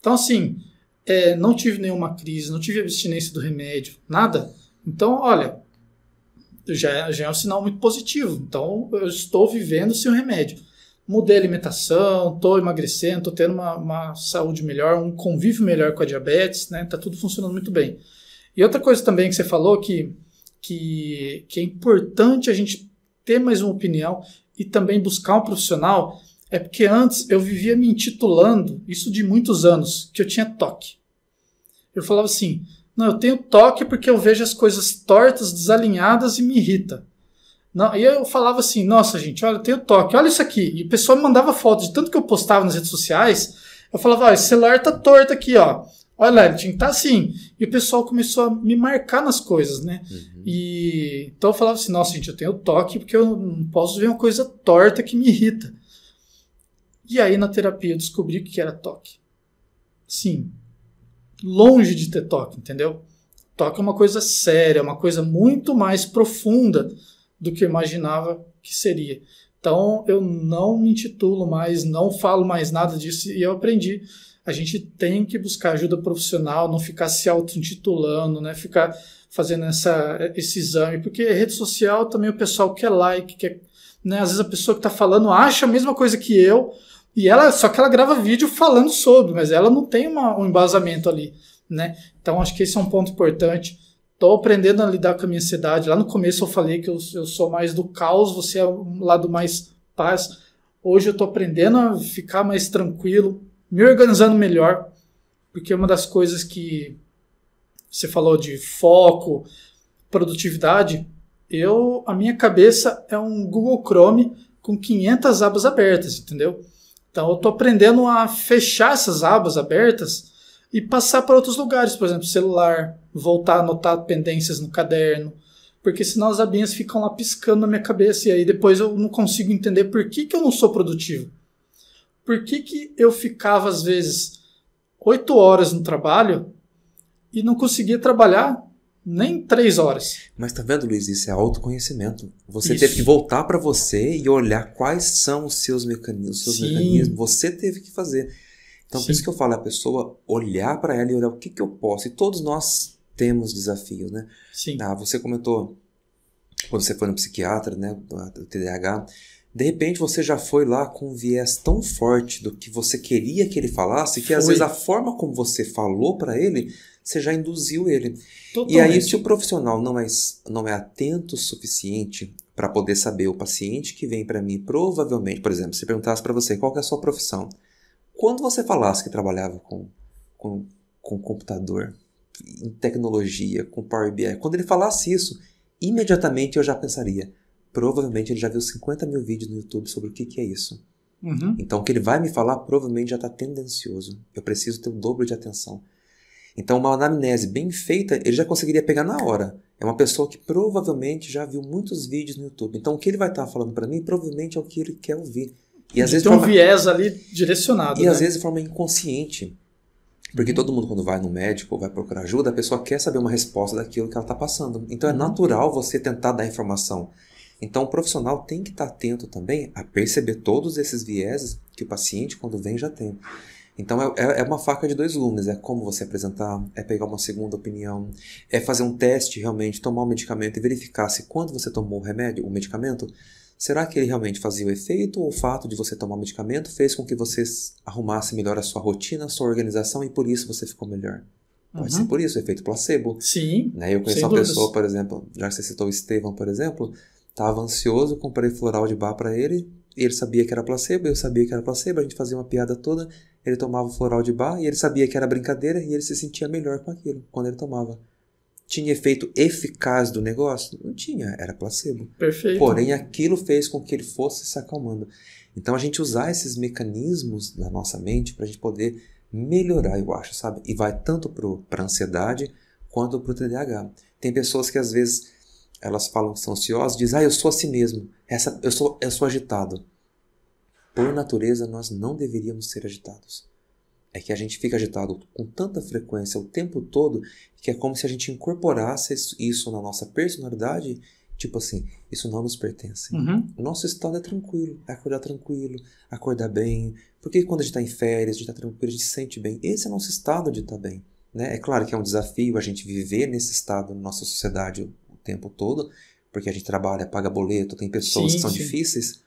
Então assim, é, não tive nenhuma crise, não tive abstinência do remédio, nada. Então, olha, já, já é um sinal muito positivo. Então, eu estou vivendo sem o remédio. Mudei a alimentação, estou emagrecendo, estou tendo uma, uma saúde melhor, um convívio melhor com a diabetes, né? Tá tudo funcionando muito bem. E outra coisa também que você falou, que, que, que é importante a gente ter mais uma opinião e também buscar um profissional, é porque antes eu vivia me intitulando, isso de muitos anos, que eu tinha T O C. Eu falava assim, não, eu tenho T O C porque eu vejo as coisas tortas, desalinhadas e me irrita. Não, e eu falava assim, nossa gente, olha, eu tenho T O C, olha isso aqui. E o pessoal me mandava foto de tanto que eu postava nas redes sociais, eu falava, olha, esse celular tá torto aqui, ó. Olha lá, ele tinha que estar assim. E o pessoal começou a me marcar nas coisas, né? Uhum. E, então eu falava assim, nossa gente, eu tenho T O C porque eu não posso ver uma coisa torta que me irrita. E aí na terapia eu descobri que era T O C. Sim, longe de ter T O C, entendeu? T O C é uma coisa séria, uma coisa muito mais profunda do que eu imaginava que seria. Então eu não me intitulo mais, não falo mais nada disso e eu aprendi. A gente tem que buscar ajuda profissional, não ficar se auto-intitulando, né? Ficar fazendo essa, esse exame, porque rede social também o pessoal quer like, quer, né? Às vezes a pessoa que está falando acha a mesma coisa que eu, e ela, só que ela grava vídeo falando sobre, mas ela não tem uma, um embasamento ali, né? Então acho que esse é um ponto importante. Estou aprendendo a lidar com a minha ansiedade. Lá no começo eu falei que eu, eu sou mais do caos, você é um lado mais paz. Hoje eu estou aprendendo a ficar mais tranquilo, me organizando melhor, porque uma das coisas que você falou de foco, produtividade, eu, a minha cabeça é um Google Chrome com quinhentas abas abertas, entendeu? Então eu estou aprendendo a fechar essas abas abertas e passar para outros lugares, por exemplo, celular, voltar a anotar pendências no caderno, porque senão as abinhas ficam lá piscando na minha cabeça e aí depois eu não consigo entender por que que eu não sou produtivo. Por que que eu ficava, às vezes, oito horas no trabalho e não conseguia trabalhar nem três horas? Mas tá vendo, Luiz? Isso é autoconhecimento. Você isso. teve que voltar para você e olhar quais são os seus mecanismos. Seus mecanismos. Você teve que fazer. Então, Sim. por isso que eu falo, a pessoa olhar para ela e olhar o que que eu posso. E todos nós temos desafios, né? Sim. Ah, você comentou, quando você foi no psiquiatra, né, do T D A H... De repente você já foi lá com um viés tão forte do que você queria que ele falasse, que foi. Às vezes a forma como você falou para ele, você já induziu ele. Totalmente. E aí se o profissional não é, não é atento o suficiente para poder saber, o paciente que vem para mim, provavelmente, por exemplo, se eu perguntasse para você qual que é a sua profissão, quando você falasse que trabalhava com, com, com computador, em tecnologia, com Power B I, quando ele falasse isso, imediatamente eu já pensaria... Provavelmente ele já viu cinquenta mil vídeos no YouTube sobre o que que é isso. Uhum. Então o que ele vai me falar provavelmente já está tendencioso. Eu preciso ter o dobro de atenção. Então uma anamnese bem feita, ele já conseguiria pegar na hora. É uma pessoa que provavelmente já viu muitos vídeos no YouTube. Então o que ele vai estar tá falando para mim provavelmente é o que ele quer ouvir. E às vezes tem um forma... viés ali direcionado. E né? às vezes de forma inconsciente. Porque todo mundo quando vai no médico ou vai procurar ajuda, a pessoa quer saber uma resposta daquilo que ela está passando. Então é natural você tentar dar informação. Então, o profissional tem que estar atento também a perceber todos esses vieses que o paciente, quando vem, já tem. Então, é, é uma faca de dois gumes. É como você apresentar, é pegar uma segunda opinião, é fazer um teste realmente, tomar um medicamento e verificar se quando você tomou o remédio, o medicamento, será que ele realmente fazia o efeito ou o fato de você tomar o medicamento fez com que você arrumasse melhor a sua rotina, a sua organização e por isso você ficou melhor. Pode uhum. ser por isso, o efeito placebo. Sim. Né? Eu conheço uma dúvidas. pessoa, por exemplo, já que você citou o Estevam, por exemplo... Estava ansioso, comprei floral de bar para ele, ele sabia que era placebo, eu sabia que era placebo, a gente fazia uma piada toda, ele tomava o floral de bar e ele sabia que era brincadeira e ele se sentia melhor com aquilo, quando ele tomava. Tinha efeito eficaz do negócio? Não tinha, era placebo. Perfeito. Porém, aquilo fez com que ele fosse se acalmando. Então, a gente usar esses mecanismos da nossa mente para a gente poder melhorar, eu acho, sabe? E vai tanto para a ansiedade quanto para o T D A H. Tem pessoas que às vezes... Elas falam que são ansiosas, dizem, ah, eu sou assim mesmo, Essa, eu, sou, eu sou agitado. Por natureza, nós não deveríamos ser agitados. É que a gente fica agitado com tanta frequência o tempo todo, que é como se a gente incorporasse isso na nossa personalidade, tipo assim, isso não nos pertence. Uhum. O nosso estado é tranquilo, é acordar tranquilo, acordar bem, porque quando a gente está em férias, a gente está tranquilo, a gente se sente bem. Esse é o nosso estado de estar bem. Né? É claro que é um desafio a gente viver nesse estado na nossa sociedade, tempo todo, porque a gente trabalha, paga boleto, tem pessoas sim, que são sim. difíceis,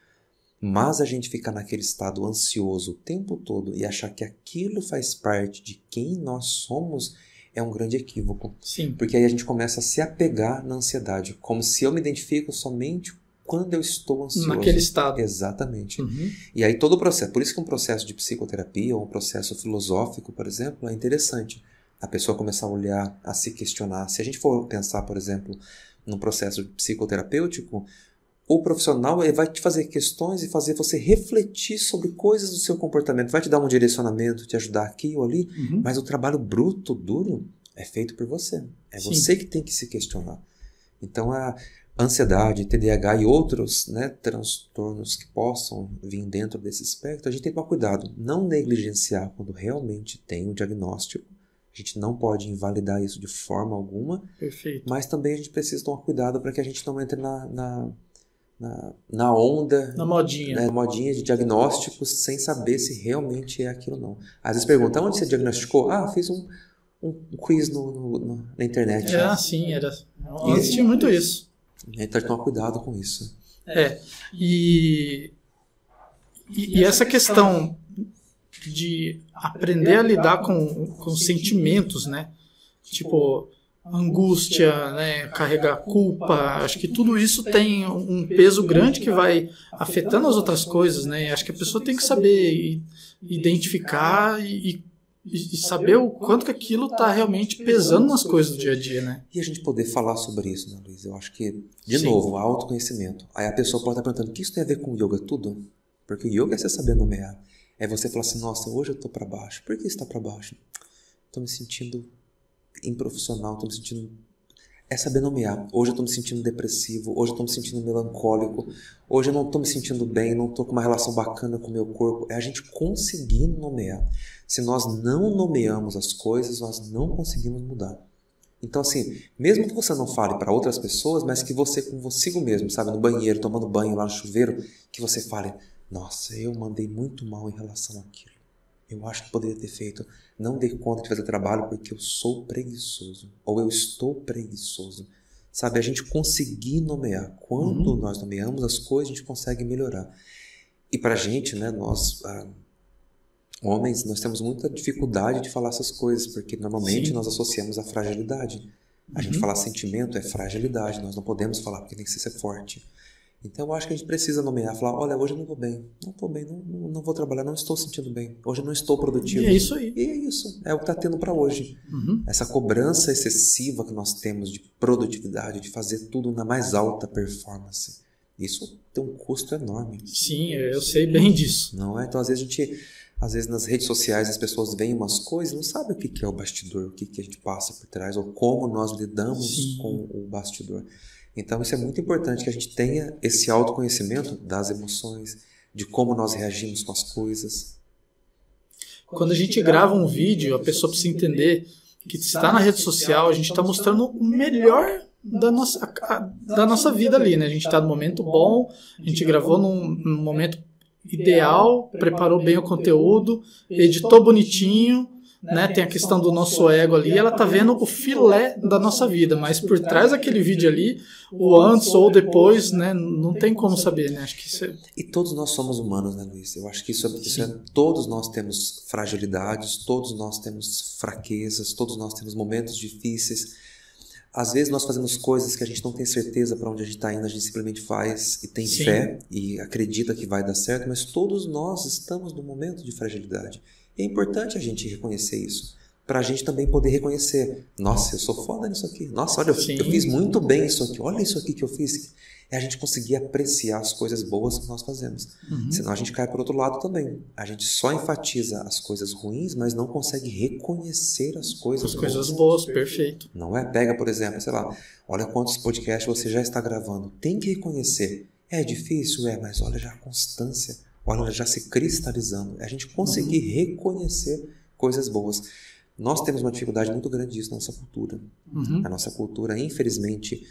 mas a gente fica naquele estado ansioso o tempo todo e achar que aquilo faz parte de quem nós somos é um grande equívoco. Sim. Porque aí a gente começa a se apegar na ansiedade, como se eu me identifico somente quando eu estou ansioso. Naquele estado. Exatamente. Uhum. E aí todo o processo, por isso que um processo de psicoterapia ou um processo filosófico, por exemplo, é interessante. A pessoa começar a olhar, a se questionar. Se a gente for pensar, por exemplo, num processo psicoterapêutico, o profissional ele vai te fazer questões e fazer você refletir sobre coisas do seu comportamento. Vai te dar um direcionamento, te ajudar aqui ou ali, uhum. mas o trabalho bruto, duro, é feito por você. É Sim. você que tem que se questionar. Então, a ansiedade, T D A H e outros né, transtornos que possam vir dentro desse espectro, a gente tem que tomar cuidado. Não negligenciar quando realmente tem o diagnóstico. A gente não pode invalidar isso de forma alguma. Perfeito. Mas também a gente precisa tomar cuidado para que a gente não entre na, na, na, na onda, na modinha, né, na modinha de diagnósticos sem saber se realmente é aquilo ou não. Às vezes perguntam, onde você diagnosticou? Ah, fiz um, um quiz no, no, no, na internet. Ah, sim, era. Eu assisti muito isso. Então a gente toma cuidado com isso. É, e, e, e essa questão de aprender a lidar com, com sentimentos, né? Tipo, angústia, né? Carregar culpa. Acho que tudo isso tem um peso grande que vai afetando as outras coisas, né? Acho que a pessoa tem que saber identificar e, e, e saber o quanto que aquilo está realmente pesando nas coisas do dia a dia, né? E a gente poder falar sobre isso, né, Luiz? Eu acho que, de Sim. novo, autoconhecimento. Aí a pessoa pode estar perguntando, o que isso tem a ver com yoga? Tudo? Porque o yoga é você saber nomear. É você falar assim, nossa, hoje eu tô para baixo. Por que você tá para baixo? Tô me sentindo improfissional, tô me sentindo... É saber nomear. Hoje eu tô me sentindo depressivo, hoje eu tô me sentindo melancólico, hoje eu não tô me sentindo bem, não tô com uma relação bacana com o meu corpo. É a gente conseguir nomear. Se nós não nomeamos as coisas, nós não conseguimos mudar. Então, assim, mesmo que você não fale para outras pessoas, mas que você consigo mesmo, sabe, no banheiro, tomando banho lá no chuveiro, que você fale... Nossa, eu mandei muito mal em relação àquilo. Eu acho que poderia ter feito. Não dei conta de fazer trabalho porque eu sou preguiçoso. Ou eu estou preguiçoso. Sabe, a gente conseguir nomear. Quando uhum. nós nomeamos as coisas, a gente consegue melhorar. E pra gente, né, nós, ah, homens, nós temos muita dificuldade de falar essas coisas. Porque normalmente Sim. nós associamos a fragilidade. A uhum. gente falar sentimento é fragilidade. Nós não podemos falar porque tem que ser forte. Então eu acho que a gente precisa nomear, falar, olha, hoje eu não vou bem, não vou bem, não, não vou trabalhar, não estou sentindo bem, hoje eu não estou produtivo. E é isso aí. E é isso, é o que está tendo para hoje. Uhum. Essa cobrança excessiva que nós temos de produtividade, de fazer tudo na mais alta performance, isso tem um custo enorme. Sim, eu sei bem disso. Não é? Então às vezes a gente, às vezes nas redes sociais as pessoas veem umas coisas, não sabem o que é o bastidor, o que a gente passa por trás, ou como nós lidamos Sim. com o bastidor. Então isso é muito importante, que a gente tenha esse autoconhecimento das emoções, de como nós reagimos com as coisas. Quando a gente grava um vídeo, a pessoa precisa entender que se está na rede social, a gente está mostrando o melhor da nossa, da nossa vida ali, né? A gente está no momento bom, a gente gravou num, num momento ideal, preparou bem o conteúdo, editou bonitinho. Né? Tem a questão do nosso ego ali, ela tá vendo o filé da nossa vida, mas por trás daquele vídeo ali, o antes ou depois, né? Não tem como saber, né? Acho que isso é... E todos nós somos humanos, né, Luiz? Eu acho que isso, isso é... Todos nós temos fragilidades, todos nós temos fraquezas, todos nós temos momentos difíceis. Às vezes nós fazemos coisas que a gente não tem certeza para onde a gente está indo, a gente simplesmente faz e tem Sim. fé e acredita que vai dar certo, mas todos nós estamos num momento de fragilidade. É importante a gente reconhecer isso, para a gente também poder reconhecer, nossa, eu sou foda nisso aqui, nossa, olha, eu, eu fiz muito bem isso aqui, olha isso aqui que eu fiz. É a gente conseguir apreciar as coisas boas que nós fazemos, uhum. senão a gente cai para outro lado também. A gente só enfatiza as coisas ruins, mas não consegue reconhecer as coisas as boas. As coisas boas, perfeito. Não é? Pega, por exemplo, sei lá, olha quantos podcasts você já está gravando, tem que reconhecer. É difícil, é, mas olha já a constância. Olha, ela já se cristalizando. A gente conseguir uhum. reconhecer coisas boas. Nós temos uma dificuldade muito grande disso na nossa cultura. Uhum. A nossa cultura, infelizmente,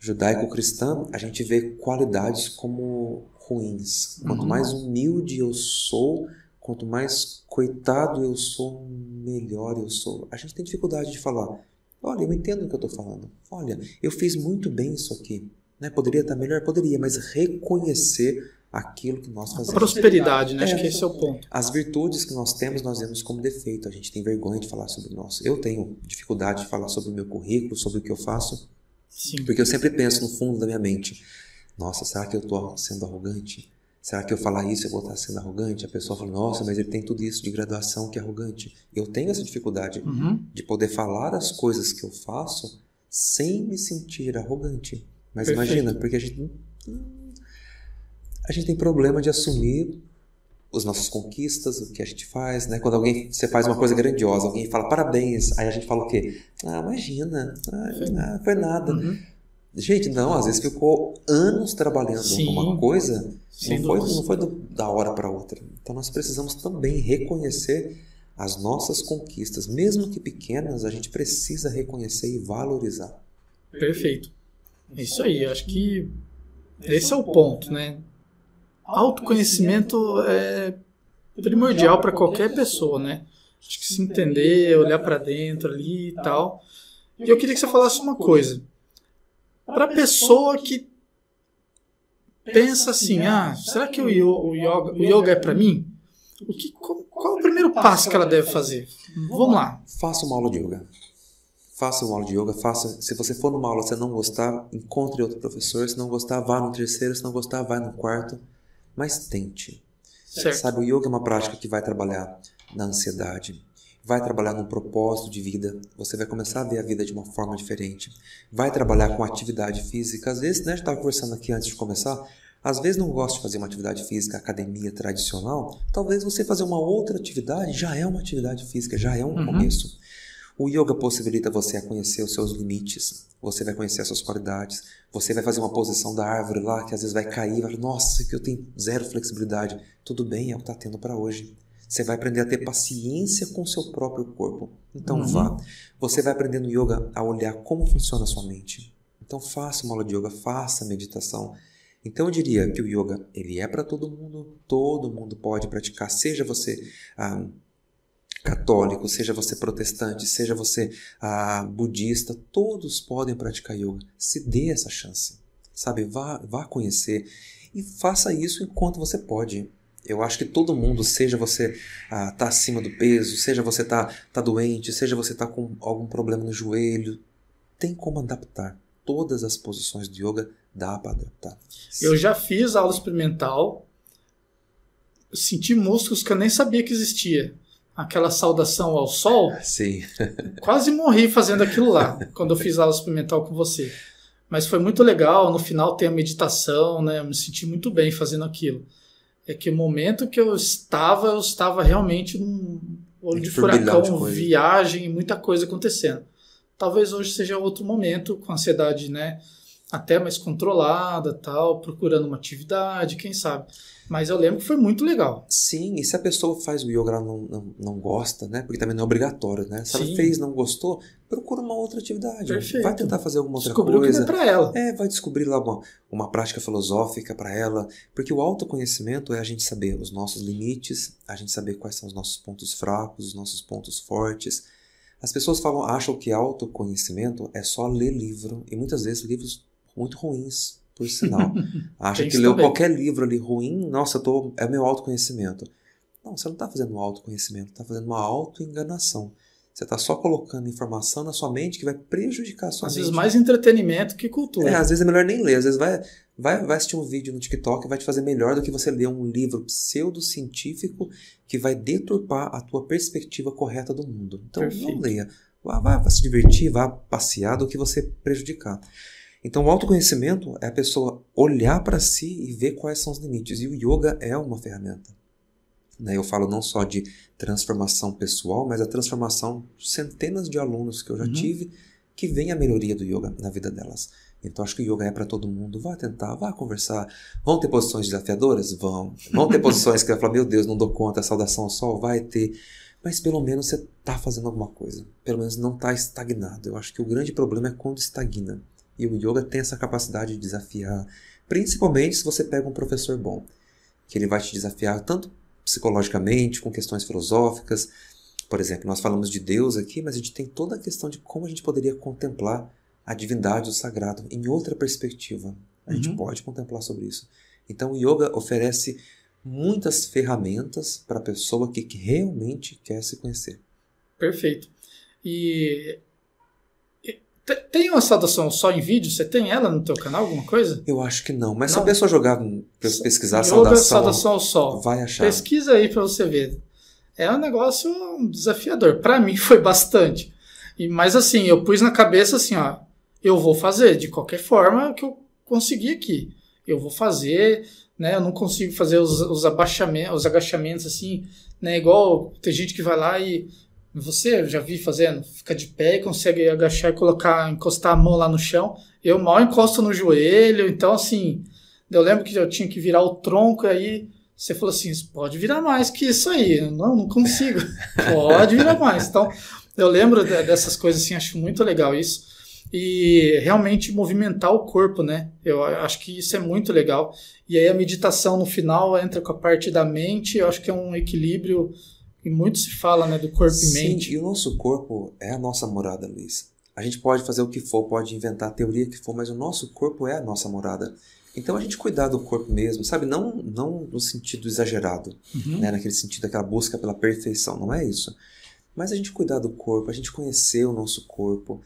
judaico-cristã, a gente vê qualidades como ruins. Quanto uhum. mais humilde eu sou, quanto mais coitado eu sou, melhor eu sou. A gente tem dificuldade de falar, olha, eu entendo o que eu estou falando. Olha, eu fiz muito bem isso aqui. né? Poderia estar melhor? Poderia, mas reconhecer aquilo que nós fazemos. A prosperidade, né? É, acho que esse é o ponto. As virtudes que nós temos, nós vemos como defeito. A gente tem vergonha de falar sobre nós. Eu tenho dificuldade de falar sobre o meu currículo, sobre o que eu faço. Sim. Porque eu sempre penso no fundo da minha mente, nossa, será que eu estou sendo arrogante? Será que eu falar isso eu vou estar sendo arrogante? A pessoa fala, nossa, mas ele tem tudo isso de graduação, que é arrogante. Eu tenho essa dificuldade uhum. de poder falar as coisas que eu faço sem me sentir arrogante. Mas perfeito. Imagina, porque a gente, a gente tem problema de assumir as nossas conquistas, o que a gente faz, né? Quando alguém, você faz uma coisa grandiosa, alguém fala parabéns, aí a gente fala o quê? Ah, imagina, ah, foi nada. Uhum. Gente, não, às vezes ficou anos trabalhando sim, uma coisa, não foi, não foi do, da hora para outra. Então nós precisamos também reconhecer as nossas conquistas, mesmo que pequenas, a gente precisa reconhecer e valorizar. Perfeito. É isso aí, acho que esse é o ponto, né? Autoconhecimento é primordial para qualquer pessoa, né? Acho que se entender, olhar para dentro ali e tal. E eu queria que você falasse uma coisa. Para a pessoa que pensa assim, ah, será que o yoga, o yoga é para mim? O que, qual, qual é o primeiro passo que ela deve fazer? Vamos lá. Faça uma aula de yoga. Faça uma aula de yoga. Faça. Se você for numa aula e você não gostar, encontre outro professor. Se não gostar, vá no terceiro. Se não gostar, vai no quarto. Mas tente. Certo. Sabe, o yoga é uma prática que vai trabalhar na ansiedade. Vai trabalhar num propósito de vida, você vai começar a ver a vida de uma forma diferente. Vai trabalhar com atividade física. Às vezes, né, a gente estava conversando aqui antes de começar, às vezes não gosta de fazer uma atividade física, academia tradicional, talvez você fazer uma outra atividade já é uma atividade física, já é um uhum. começo. O yoga possibilita você a conhecer os seus limites, você vai conhecer as suas qualidades, você vai fazer uma posição da árvore lá, que às vezes vai cair, vai falar, nossa, que eu tenho zero flexibilidade. Tudo bem, é o que está tendo para hoje. Você vai aprender a ter paciência com o seu próprio corpo. Então uhum. vá. Você vai aprender no yoga a olhar como funciona a sua mente. Então faça uma aula de yoga, faça meditação. Então eu diria que o yoga ele é para todo mundo. Todo mundo pode praticar. Seja você ah, católico, seja você protestante, seja você ah, budista. Todos podem praticar yoga. Se dê essa chance. Sabe? Vá, vá conhecer. E faça isso enquanto você pode. Eu acho que todo mundo, seja você ah, tá acima do peso, seja você tá, tá doente, seja você tá com algum problema no joelho, tem como adaptar. Todas as posições de yoga dá para adaptar. Sim. Eu já fiz aula experimental, senti músculos que eu nem sabia que existia. Aquela saudação ao sol, sim. Quase morri fazendo aquilo lá, quando eu fiz aula experimental com você. Mas foi muito legal, no final tem a meditação, né? Eu me senti muito bem fazendo aquilo. É que o momento que eu estava, eu estava realmente num olho de furacão, viagem, muita coisa acontecendo. Talvez hoje seja outro momento, com ansiedade, né, até mais controlada, tal, procurando uma atividade, quem sabe. Mas eu lembro que foi muito legal. Sim, e se a pessoa faz o yoga, ela não, não, não gosta, né, porque também não é obrigatório, né? Se sim. ela fez, não gostou, procura uma outra atividade. Perfeito. Vai tentar fazer alguma outra Descobriu coisa. Descobriu que não é pra ela. É, vai descobrir lá uma, uma prática filosófica para ela, porque o autoconhecimento é a gente saber os nossos limites, a gente saber quais são os nossos pontos fracos, os nossos pontos fortes. As pessoas falam, acham que autoconhecimento é só ler livro, e muitas vezes livros muito ruins, por sinal. Acha que leu qualquer livro ali ruim, nossa, eu tô, é meu autoconhecimento. Não, você não está fazendo um autoconhecimento, está fazendo uma autoenganação. Você está só colocando informação na sua mente que vai prejudicar a sua mente. Às vezes mais entretenimento que cultura. É, às vezes é melhor nem ler, às vezes vai, vai, vai assistir um vídeo no TikTok e vai te fazer melhor do que você ler um livro pseudocientífico que vai deturpar a tua perspectiva correta do mundo. Então perfeito. Não leia, vá, vá, vá se divertir, vá passear do que você prejudicar. Então, o autoconhecimento é a pessoa olhar para si e ver quais são os limites. E o yoga é uma ferramenta. Né? Eu falo não só de transformação pessoal, mas a transformação de centenas de alunos que eu já uhum. tive, que vem a melhoria do yoga na vida delas. Então, acho que o yoga é para todo mundo. Vá tentar, vá conversar. Vão ter posições desafiadoras? Vão. Vão ter posições que vai falar, meu Deus, não dou conta, saudação ao sol? Vai ter. Mas pelo menos você está fazendo alguma coisa. Pelo menos não está estagnado. Eu acho que o grande problema é quando estagna. E o yoga tem essa capacidade de desafiar, principalmente se você pega um professor bom, que ele vai te desafiar tanto psicologicamente, com questões filosóficas. Por exemplo, nós falamos de Deus aqui, mas a gente tem toda a questão de como a gente poderia contemplar a divindade, o sagrado, em outra perspectiva. A uhum. gente pode contemplar sobre isso. Então o yoga oferece muitas ferramentas para a pessoa que, que realmente quer se conhecer. Perfeito. E tem uma saudação só em vídeo? Você tem ela no teu canal, alguma coisa? Eu acho que não, mas não. Se a pessoa jogar, pesquisar yoga, saudação, saudação ao sol, vai achar. Pesquisa aí para você ver. É um negócio desafiador. Para mim foi bastante. E, mas assim, eu pus na cabeça assim, ó, eu vou fazer de qualquer forma que eu conseguir aqui. Eu vou fazer, né? Eu não consigo fazer os, os, abaixamentos, os agachamentos assim, né? Igual tem gente que vai lá e você já vi fazendo, fica de pé e consegue agachar e colocar, encostar a mão lá no chão. Eu mal encosto no joelho, então assim, eu lembro que eu tinha que virar o tronco aí. Você falou assim, pode virar mais que isso aí. Eu, não, não consigo. Pode virar mais. Então, eu lembro dessas coisas assim, acho muito legal isso. E realmente movimentar o corpo, né? Eu acho que isso é muito legal. E aí a meditação no final entra com a parte da mente. Eu acho que é um equilíbrio e muito se fala, né, do corpo Sim, e mente. E o nosso corpo é a nossa morada, Luiz. A gente pode fazer o que for, pode inventar a teoria que for, mas o nosso corpo é a nossa morada. Então a gente cuidar do corpo mesmo, sabe? Não, não no sentido exagerado, uhum. né? Naquele sentido daquela busca pela perfeição, não é isso. Mas a gente cuidar do corpo, a gente conhecer o nosso corpo.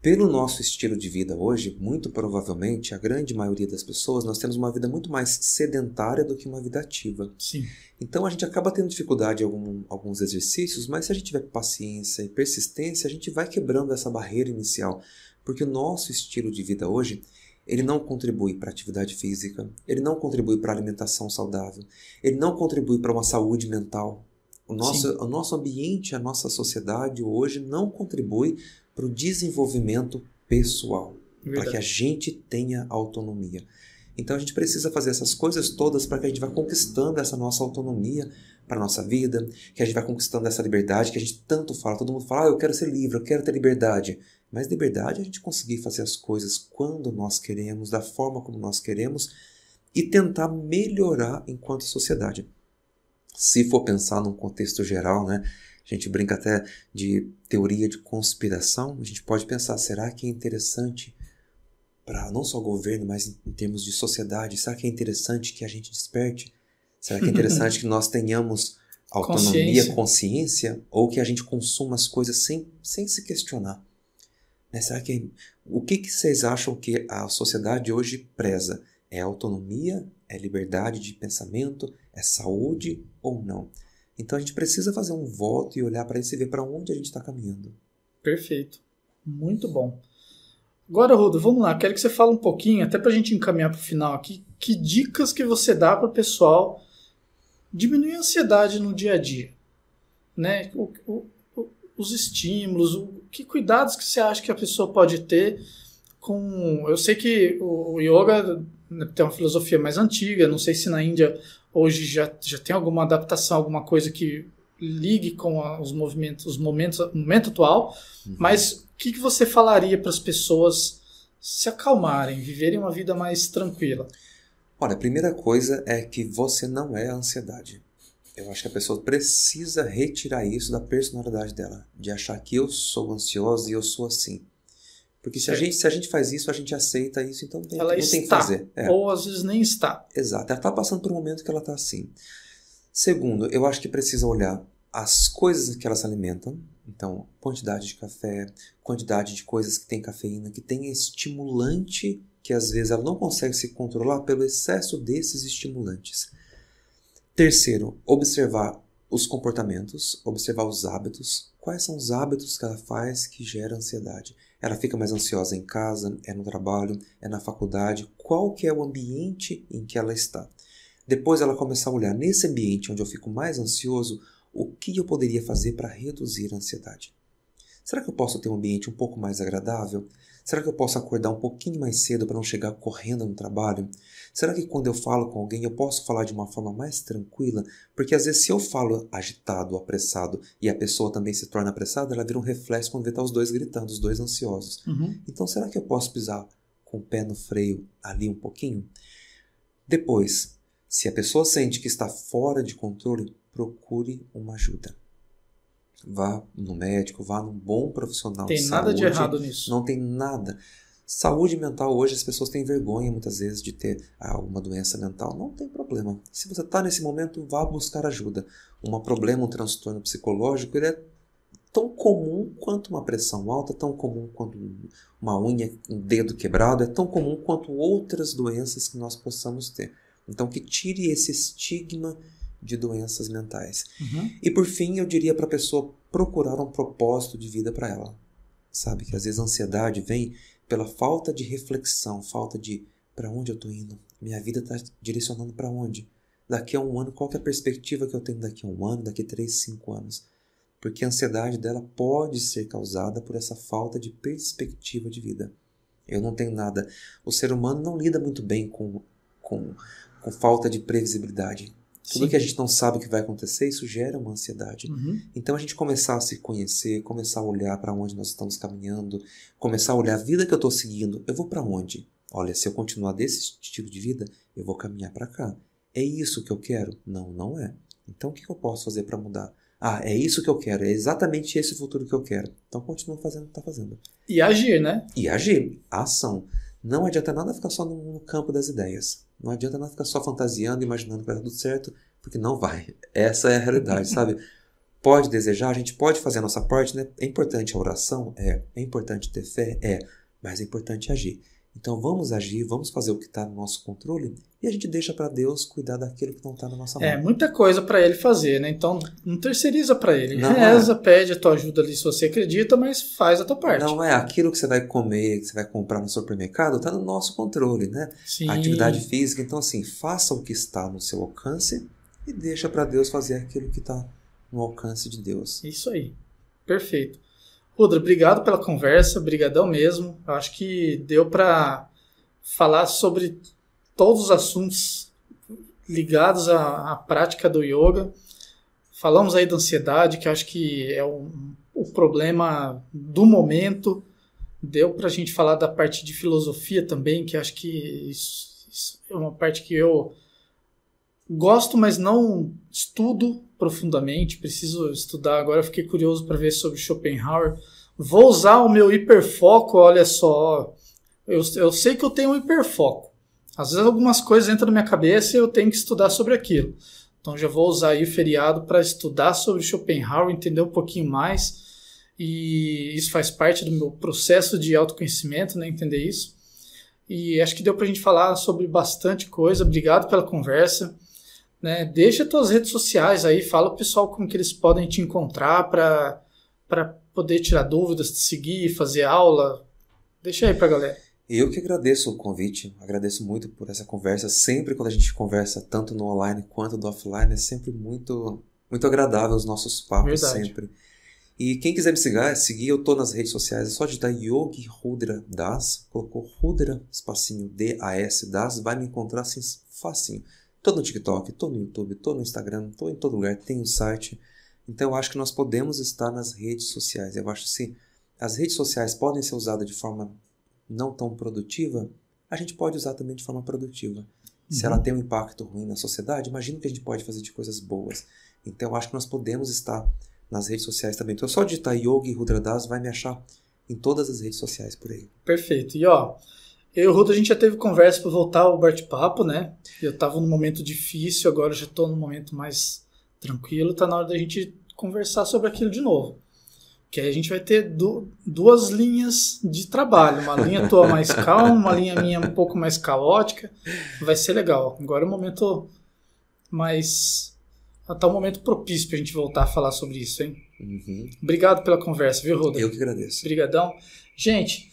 Pelo nosso estilo de vida hoje, muito provavelmente, a grande maioria das pessoas, nós temos uma vida muito mais sedentária do que uma vida ativa. Sim. Então a gente acaba tendo dificuldade em algum, alguns exercícios, mas se a gente tiver paciência e persistência, a gente vai quebrando essa barreira inicial. Porque o nosso estilo de vida hoje, ele não contribui para atividade física, ele não contribui para alimentação saudável, ele não contribui para uma saúde mental. O nosso, o nosso ambiente, a nossa sociedade hoje não contribui para o desenvolvimento pessoal, para que a gente tenha autonomia. Então a gente precisa fazer essas coisas todas para que a gente vá conquistando essa nossa autonomia para a nossa vida, que a gente vá conquistando essa liberdade que a gente tanto fala, todo mundo fala, ah, eu quero ser livre, eu quero ter liberdade. Mas liberdade é a gente conseguir fazer as coisas quando nós queremos, da forma como nós queremos e tentar melhorar enquanto sociedade. Se for pensar num contexto geral, né? A gente brinca até de teoria de conspiração. A gente pode pensar, será que é interessante para não só o governo, mas em, em termos de sociedade? Será que é interessante que a gente desperte? Será que é interessante que nós tenhamos autonomia, consciência? consciência ou que a gente consuma as coisas sem, sem se questionar? Né? Será que é, o que, que vocês acham que a sociedade hoje preza? É autonomia? É liberdade de pensamento? É saúde ou não? Então a gente precisa fazer um voto e olhar para isso e ver para onde a gente está caminhando. Perfeito. Muito bom. Agora, Rudo, vamos lá. Quero que você fale um pouquinho, até para a gente encaminhar para o final aqui, que dicas que você dá para o pessoal diminuir a ansiedade no dia a dia? Né? O, o, o, os estímulos, o, que cuidados que você acha que a pessoa pode ter com... Eu sei que o, o yoga tem uma filosofia mais antiga, não sei se na Índia... Hoje já, já tem alguma adaptação, alguma coisa que ligue com a, os movimentos, os momentos, o momento atual. Uhum. Mas o que, que você falaria para as pessoas se acalmarem, viverem uma vida mais tranquila? Olha, a primeira coisa é que você não é a ansiedade. Eu acho que a pessoa precisa retirar isso da personalidade dela, de achar que eu sou ansiosa e eu sou assim. Porque se a, gente, se a gente faz isso, a gente aceita isso, então tem, ela não está, tem que fazer. É. Ou às vezes nem está. Exato, ela está passando por um momento que ela está assim. Segundo, eu acho que precisa olhar as coisas que ela se alimenta. Então, quantidade de café, quantidade de coisas que tem cafeína, que tem estimulante, que às vezes ela não consegue se controlar pelo excesso desses estimulantes. Terceiro, observar os comportamentos, observar os hábitos. Quais são os hábitos que ela faz que gera ansiedade? Ela fica mais ansiosa em casa, é no trabalho, é na faculdade, qual que é o ambiente em que ela está. Depois ela começa a olhar nesse ambiente onde eu fico mais ansioso, o que eu poderia fazer para reduzir a ansiedade? Será que eu posso ter um ambiente um pouco mais agradável? Será que eu posso acordar um pouquinho mais cedo para não chegar correndo no trabalho? Será que quando eu falo com alguém eu posso falar de uma forma mais tranquila? Porque às vezes se eu falo agitado, apressado, e a pessoa também se torna apressada, ela vira um reflexo quando vê tá os dois gritando, os dois ansiosos. Uhum. Então será que eu posso pisar com o pé no freio ali um pouquinho? Depois, se a pessoa sente que está fora de controle, procure uma ajuda. vá no médico, vá num bom profissional de saúde. Tem nada de errado nisso. Não tem nada. Saúde mental hoje, as pessoas têm vergonha muitas vezes de ter alguma doença mental. Não tem problema. Se você está nesse momento, vá buscar ajuda. Um problema, um transtorno psicológico, ele é tão comum quanto uma pressão alta, tão comum quanto uma unha, um dedo quebrado, é tão comum quanto outras doenças que nós possamos ter. Então que tire esse estigma de doenças mentais. Uhum. E por fim, eu diria para a pessoa procurar um propósito de vida para ela. Sabe que às vezes a ansiedade vem pela falta de reflexão, falta de para onde eu estou indo? Minha vida está direcionando para onde? Daqui a um ano, qual que é a perspectiva que eu tenho daqui a um ano, daqui a três, cinco anos? Porque a ansiedade dela pode ser causada por essa falta de perspectiva de vida. Eu não tenho nada. O ser humano não lida muito bem com, com, com falta de previsibilidade. Tudo Sim. que a gente não sabe o que vai acontecer, isso gera uma ansiedade. Uhum. Então a gente começar a se conhecer, começar a olhar para onde nós estamos caminhando, começar a olhar a vida que eu estou seguindo, eu vou para onde? Olha, se eu continuar desse estilo de vida, eu vou caminhar para cá. É isso que eu quero? Não, não é. Então o que eu posso fazer para mudar? Ah, é isso que eu quero, é exatamente esse futuro que eu quero. Então continua fazendo o que está fazendo. E agir, né? E agir, a ação. Não adianta nada ficar só no campo das ideias. Não adianta não ficar só fantasiando, imaginando que vai dar tudo certo, porque não vai. Essa é a realidade, sabe? Pode desejar, a gente pode fazer a nossa parte, né? É importante a oração? É. É importante ter fé? É. Mas é importante agir. Então vamos agir, vamos fazer o que está no nosso controle e a gente deixa para Deus cuidar daquilo que não está na nossa mão. É, muita coisa para Ele fazer, né? Então não terceiriza para Ele. Não Reza, é. pede a tua ajuda ali se você acredita, mas faz a tua parte. Não é aquilo que você vai comer, que você vai comprar no supermercado, está no nosso controle, né? Sim. A atividade física, então assim, faça o que está no seu alcance e deixa para Deus fazer aquilo que está no alcance de Deus. Isso aí, perfeito. Rudra, obrigado pela conversa, brigadão mesmo. Eu acho que deu para falar sobre todos os assuntos ligados à, à prática do yoga. Falamos aí da ansiedade, que acho que é o, o problema do momento. Deu para a gente falar da parte de filosofia também, que acho que isso, isso é uma parte que eu gosto, mas não estudo profundamente, preciso estudar agora, fiquei curioso para ver sobre Schopenhauer. Vou usar o meu hiperfoco, olha só, eu, eu sei que eu tenho um hiperfoco. Às vezes algumas coisas entram na minha cabeça e eu tenho que estudar sobre aquilo. Então já vou usar aí o feriado para estudar sobre Schopenhauer, entender um pouquinho mais, e isso faz parte do meu processo de autoconhecimento, né, entender isso. E acho que deu para a gente falar sobre bastante coisa, obrigado pela conversa. Né? Deixa tuas redes sociais aí, fala o pessoal como que eles podem te encontrar para para poder tirar dúvidas, te seguir, fazer aula. Deixa aí pra galera. Eu que agradeço o convite, agradeço muito por essa conversa. Sempre quando a gente conversa tanto no online quanto no offline, é sempre muito, muito agradável os nossos papos. Verdade. Sempre. E quem quiser me seguir, seguir, eu tô nas redes sociais, é só digitar Yogi Rudra Das, colocou Rudra, espacinho D A S, Das, vai me encontrar assim facinho. Tô no TikTok, tô no YouTube, tô no Instagram, tô em todo lugar, tem um site. Então eu acho que nós podemos estar nas redes sociais. Eu acho que se as redes sociais podem ser usadas de forma não tão produtiva, a gente pode usar também de forma produtiva. Uhum. Se ela tem um impacto ruim na sociedade, imagina o que a gente pode fazer de coisas boas. Então eu acho que nós podemos estar nas redes sociais também. Então é só digitar Yogi Rudra Das, vai me achar em todas as redes sociais por aí. Perfeito. E ó, eu e o Rudra, a gente já teve conversa para voltar ao bate-papo, né? Eu estava num momento difícil, agora já estou num momento mais tranquilo. Está na hora da gente conversar sobre aquilo de novo. Porque aí a gente vai ter du duas linhas de trabalho. Uma linha tua mais calma, uma linha minha um pouco mais caótica. Vai ser legal. Agora é um momento mais... Está um momento propício para a gente voltar a falar sobre isso, hein? Uhum. Obrigado pela conversa, viu, Rudra? Eu que agradeço. Obrigadão. Gente...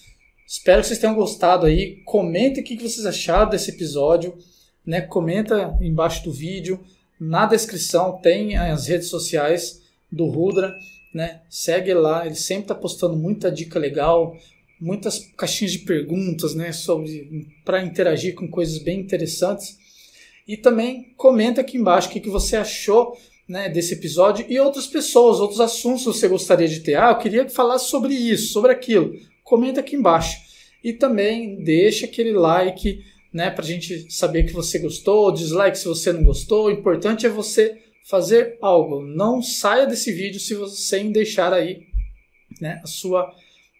Espero que vocês tenham gostado aí. Comentem o que vocês acharam desse episódio, né? Comenta embaixo do vídeo. Na descrição tem as redes sociais do Rudra, né? Segue lá, ele sempre está postando muita dica legal, muitas caixinhas de perguntas, né? Sobre para interagir com coisas bem interessantes. E também comenta aqui embaixo o que você achou, né, desse episódio e outras pessoas, outros assuntos que você gostaria de ter. Ah, eu queria falar sobre isso, sobre aquilo. Comenta aqui embaixo. E também deixa aquele like, né, pra gente saber que você gostou, dislike se você não gostou. O importante é você fazer algo. Não saia desse vídeo se você, sem deixar aí, né, a sua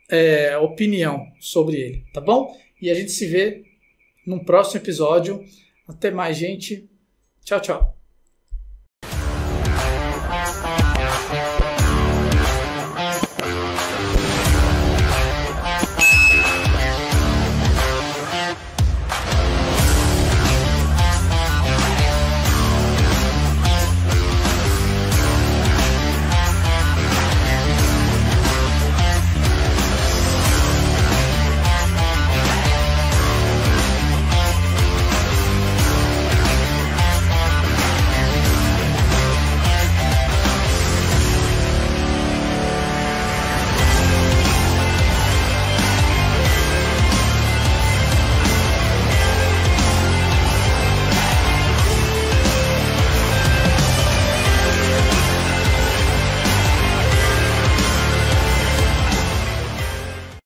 é, opinião sobre ele, tá bom? E a gente se vê num próximo episódio. Até mais, gente. Tchau, tchau.